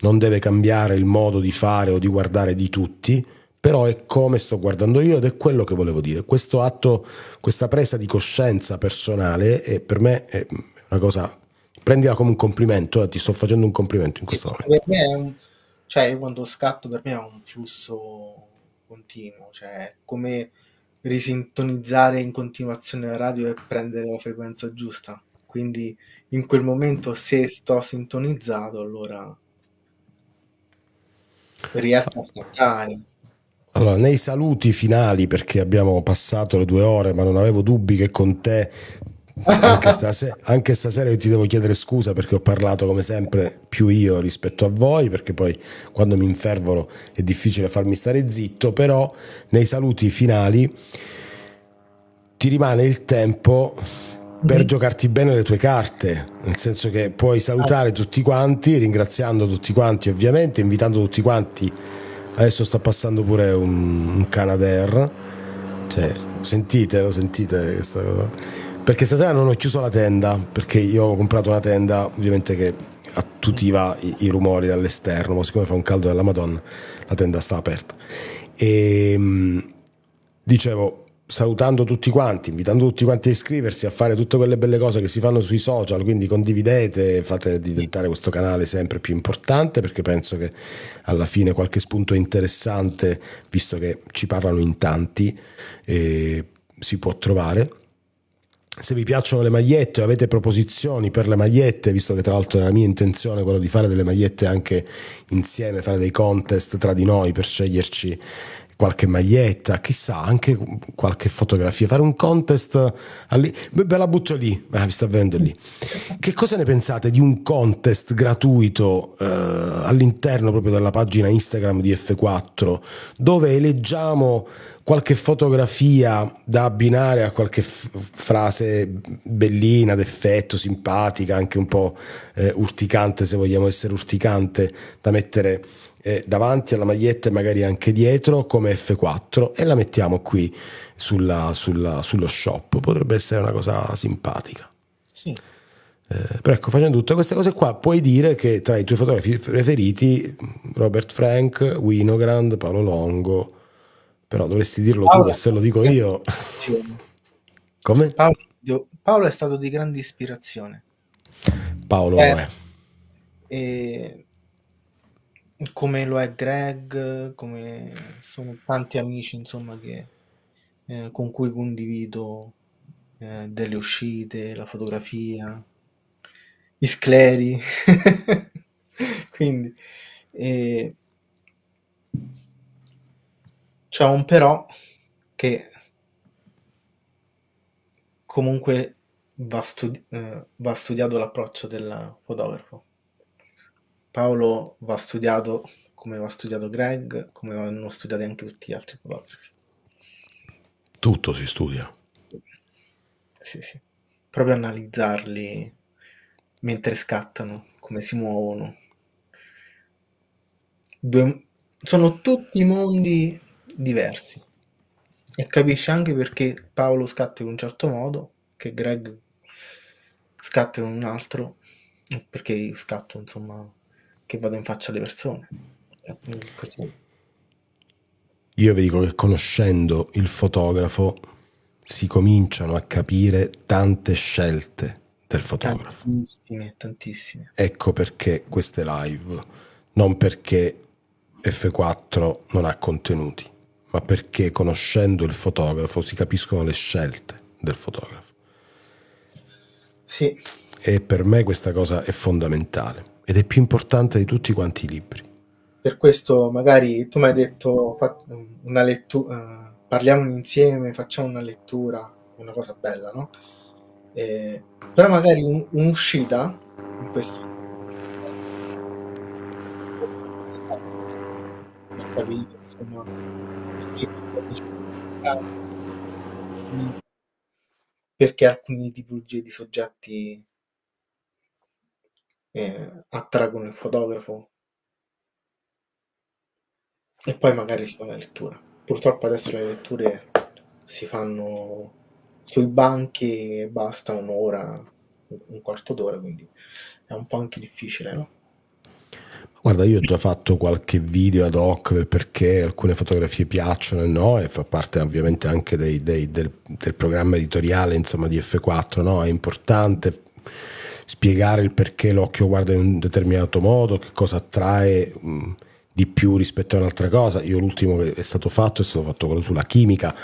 non deve cambiare il modo di fare o di guardare di tutti, però è come sto guardando io ed è quello che volevo dire. Questo atto, questa presa di coscienza personale è, per me è una cosa... Prendila come un complimento, ti sto facendo un complimento in questo momento. Per me è cioè, quando scatto, per me è un flusso... continuo, cioè come risintonizzare in continuazione la radio e prendere la frequenza giusta, quindi in quel momento se sto sintonizzato allora riesco a staccare. Allora, nei saluti finali, perché abbiamo passato le 2 ore, ma non avevo dubbi che con te anche stasera io ti devo chiedere scusa, perché ho parlato come sempre più io rispetto a voi, perché poi quando mi infervoro è difficile farmi stare zitto, però nei saluti finali ti rimane il tempo per giocarti bene le tue carte, nel senso che puoi salutare tutti quanti, ringraziando tutti quanti ovviamente, invitando tutti quanti. Adesso sta passando pure un Canadair, cioè, lo sentite questa cosa? Perché stasera non ho chiuso la tenda, perché io ho comprato una tenda ovviamente che attutiva i rumori dall'esterno, ma siccome fa un caldo della Madonna la tenda sta aperta. E dicevo, salutando tutti quanti, invitando tutti quanti a iscriversi, a fare tutte quelle belle cose che si fanno sui social, quindi condividete, fate diventare questo canale sempre più importante, perché penso che alla fine qualche spunto interessante, visto che ci parlano in tanti, si può trovare. Se vi piacciono le magliette o avete proposizioni per le magliette, visto che tra l'altro era la mia intenzione quello di fare delle magliette anche insieme, fare dei contest tra di noi per sceglierci qualche maglietta, chissà, anche qualche fotografia, fare un contest ve la butto lì, mi sta venendo lì. Che cosa ne pensate di un contest gratuito all'interno proprio della pagina Instagram di F4, dove eleggiamo qualche fotografia da abbinare a qualche frase bellina, d'effetto, simpatica, anche un po' urticante, se vogliamo essere urticante, da mettere davanti alla maglietta e magari anche dietro come F4, e la mettiamo qui sullo shop. Potrebbe essere una cosa simpatica. Sì. Però ecco, facendo tutte queste cose qua puoi dire che tra i tuoi fotografi preferiti Robert Frank, Winogrand, Paolo Longo, però dovresti dirlo Paolo, tu, se lo dico io. Come? Paolo è stato di grande ispirazione. Paolo è... come lo è Greg, come sono tanti amici insomma che, con cui condivido delle uscite, la fotografia, gli scleri quindi c'è un però che comunque va studiato l'approccio del fotografo. Paolo va studiato come va studiato Greg, come vanno studiati anche tutti gli altri fotografi. Tutto si studia. Sì, sì. Proprio analizzarli mentre scattano, come si muovono. Sono tutti mondi diversi. E capisci anche perché Paolo scatta in un certo modo, che Greg scatta in un altro, perché io scatto insomma... che vado in faccia alle persone. Così. Io vi dico che conoscendo il fotografo si cominciano a capire tante scelte del fotografo. Tantissime, tantissime. Ecco perché queste live, non perché F4 non ha contenuti, ma perché conoscendo il fotografo si capiscono le scelte del fotografo. Sì. E per me questa cosa è fondamentale. Ed è più importante di tutti quanti i libri. Per questo magari tu mi hai detto una lettura, parliamo insieme, facciamo una lettura, una cosa bella, no? Però magari un'uscita in questo per capire, insomma, perché alcuni tipologie di soggetti attraggono il fotografo, e poi magari si fa una lettura. Purtroppo adesso le letture si fanno sui banchi e basta un'ora, un quarto d'ora, quindi è un po' anche difficile, no? Guarda, io ho già fatto qualche video ad hoc del perché alcune fotografie piacciono e no, e fa parte ovviamente anche del programma editoriale insomma di F4, no? È importante spiegare il perché l'occhio guarda in un determinato modo, che cosa attrae di più rispetto a un'altra cosa. Io l'ultimo che è stato fatto quello sulla chimica,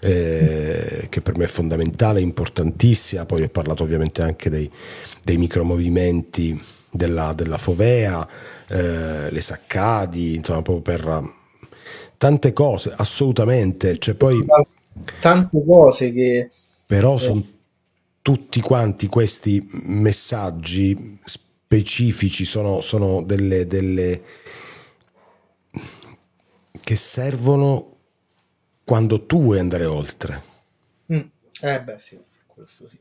che per me è fondamentale, importantissima. Poi ho parlato ovviamente anche dei micromovimenti della fovea, le saccadi, insomma proprio per tante cose, assolutamente. Cioè, poi tante cose che però sono tutti quanti questi messaggi specifici, sono delle che servono quando tu vuoi andare oltre. Beh sì, questo sì.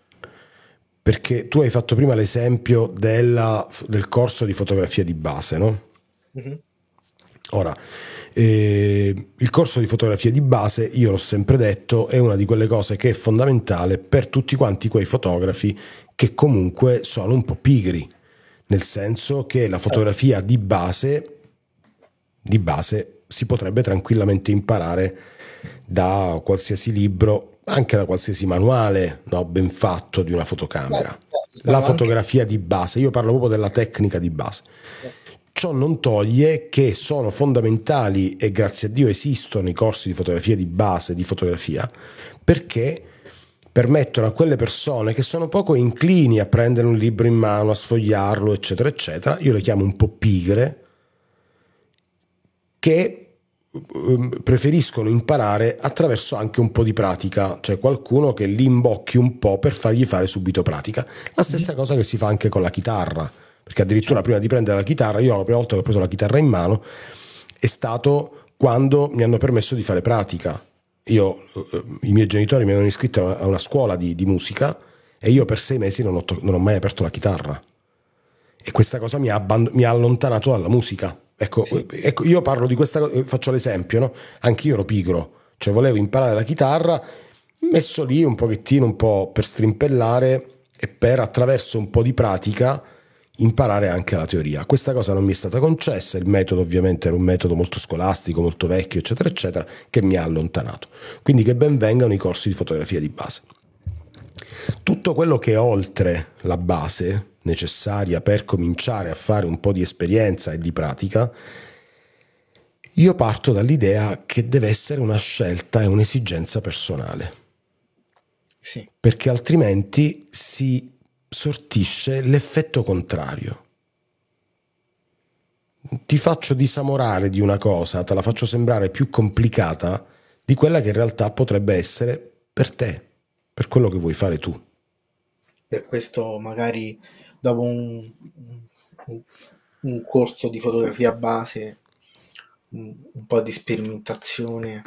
Perché tu hai fatto prima l'esempio del corso di fotografia di base, no? Mm-hmm. Ora, il corso di fotografia di base, io l'ho sempre detto, è una di quelle cose che è fondamentale per tutti quanti quei fotografi che comunque sono un po' pigri, nel senso che la fotografia di base si potrebbe tranquillamente imparare da qualsiasi libro, anche da qualsiasi manuale, no, ben fatto, di una fotocamera. La fotografia di base, io parlo proprio della tecnica di base. Ciò non toglie che sono fondamentali, e grazie a Dio esistono i corsi di fotografia di base, di fotografia, perché permettono a quelle persone che sono poco inclini a prendere un libro in mano, a sfogliarlo, eccetera, eccetera, io le chiamo un po' pigre, che preferiscono imparare attraverso anche un po' di pratica, cioè qualcuno che li imbocchi un po' per fargli fare subito pratica. La stessa cosa che si fa anche con la chitarra, perché addirittura prima di prendere la chitarra, io la prima volta che ho preso la chitarra in mano è stato quando mi hanno permesso di fare pratica. Io, i miei genitori mi avevano iscritto a una scuola di musica, e io per 6 mesi non ho mai aperto la chitarra, e questa cosa mi ha allontanato dalla musica. Ecco, sì. Ecco, io parlo di questa cosa, faccio l'esempio, no? Anch'io ero pigro, cioè volevo imparare la chitarra, messo lì un pochettino, un po' per strimpellare e per, attraverso un po' di pratica, imparare anche la teoria. Questa cosa non mi è stata concessa, il metodo ovviamente era un metodo molto scolastico, molto vecchio, eccetera eccetera, che mi ha allontanato. Quindi che ben vengano i corsi di fotografia di base. Tutto quello che è oltre la base necessaria per cominciare a fare un po' di esperienza e di pratica, io parto dall'idea che deve essere una scelta e un'esigenza personale. Sì. Perché altrimenti si sortisce l'effetto contrario. Ti faccio disamorare di una cosa, te la faccio sembrare più complicata di quella che in realtà potrebbe essere per te, per quello che vuoi fare tu. Per questo magari dopo un corso di fotografia base un po' di sperimentazione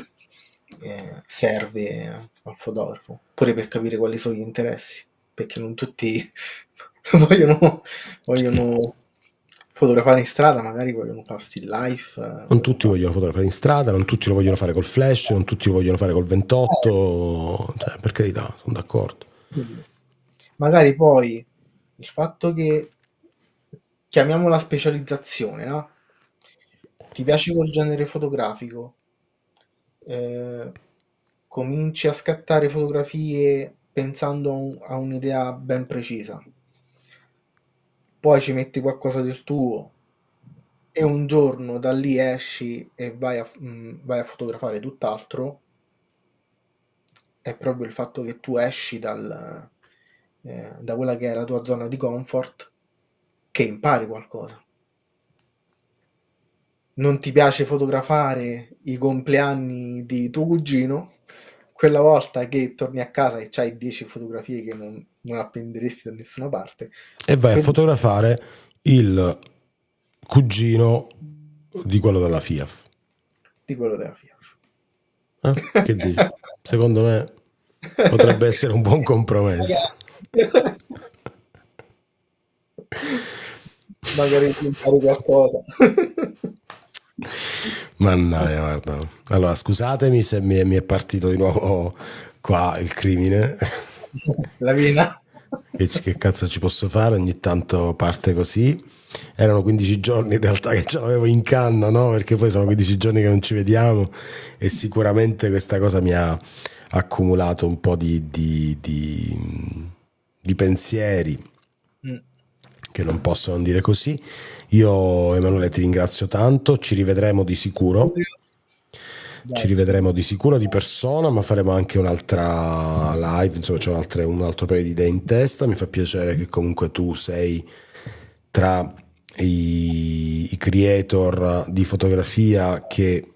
serve al fotografo, pure per capire quali sono gli interessi, perché non tutti vogliono fotografare in strada, magari vogliono fare still life. Non tutti vogliono fotografare in strada, non tutti lo vogliono fare col flash, non tutti lo vogliono fare col 28, cioè, per carità, sono d'accordo. Magari poi il fatto che, chiamiamola specializzazione, no? Ti piace quel genere fotografico, cominci a scattare fotografie pensando a un'idea ben precisa, poi ci metti qualcosa del tuo e un giorno da lì esci e vai a fotografare tutt'altro. È proprio il fatto che tu esci da quella che è la tua zona di comfort che impari qualcosa. Non ti piace fotografare i compleanni di tuo cugino, quella volta che torni a casa e c'hai 10 fotografie che non appenderesti da nessuna parte, e vai a fotografare il cugino di quello della FIAF. Che dici? Secondo me potrebbe essere un buon compromesso. Magari impari qualcosa. Mannaggia, guarda. Allora, scusatemi se mi è partito di nuovo qua il crimine. La vina. Che cazzo ci posso fare? Ogni tanto parte così. Erano 15 giorni in realtà che ce l'avevo in canna, no? Perché poi sono 15 giorni che non ci vediamo, e sicuramente questa cosa mi ha accumulato un po' di pensieri che non posso non dire così. Io, Emanuele, ti ringrazio tanto, ci rivedremo di sicuro. Ci rivedremo di sicuro di persona, ma faremo anche un'altra live, insomma c'è un altro paio di idee in testa. Mi fa piacere che comunque tu sei tra i creator di fotografia che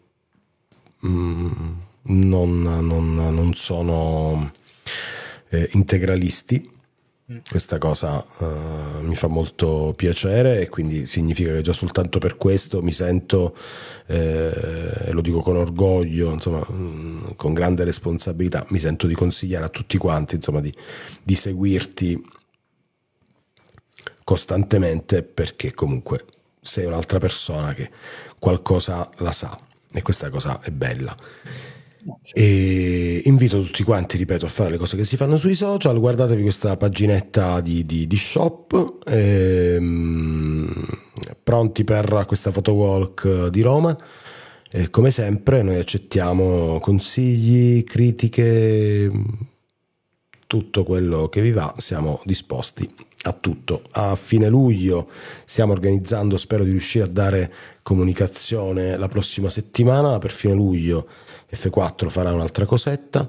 non sono integralisti. Questa cosa mi fa molto piacere, e quindi significa che già soltanto per questo mi sento, e lo dico con orgoglio, insomma, con grande responsabilità, mi sento di consigliare a tutti quanti, insomma, di seguirti costantemente, perché comunque sei un'altra persona che qualcosa la sa, e questa cosa è bella. E invito tutti quanti, ripeto, a fare le cose che si fanno sui social. Guardatevi questa paginetta di shop, pronti per questa photowalk di Roma, e come sempre noi accettiamo consigli, critiche, tutto quello che vi va, siamo disposti a tutto. A fine luglio stiamo organizzando, spero di riuscire a dare comunicazione la prossima settimana, per fine luglio F4 farà un'altra cosetta,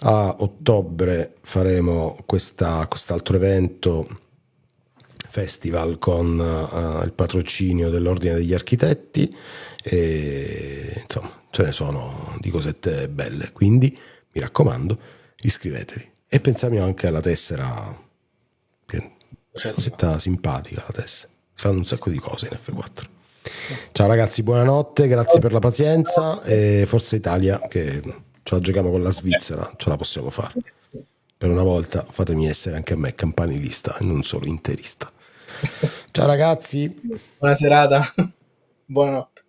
a ottobre faremo quest'altro evento festival con il patrocinio dell'Ordine degli Architetti, e insomma ce ne sono di cosette belle, quindi mi raccomando, iscrivetevi, e pensiamo anche alla tessera, che è una cosetta simpatica, la tessera, fanno un sacco di cose in F4. Ciao ragazzi, buonanotte, grazie per la pazienza, e Forza Italia, che ce la giochiamo con la Svizzera, ce la possiamo fare. Per una volta fatemi essere anche a me campanilista e non solo interista. Ciao ragazzi, buona serata, buonanotte.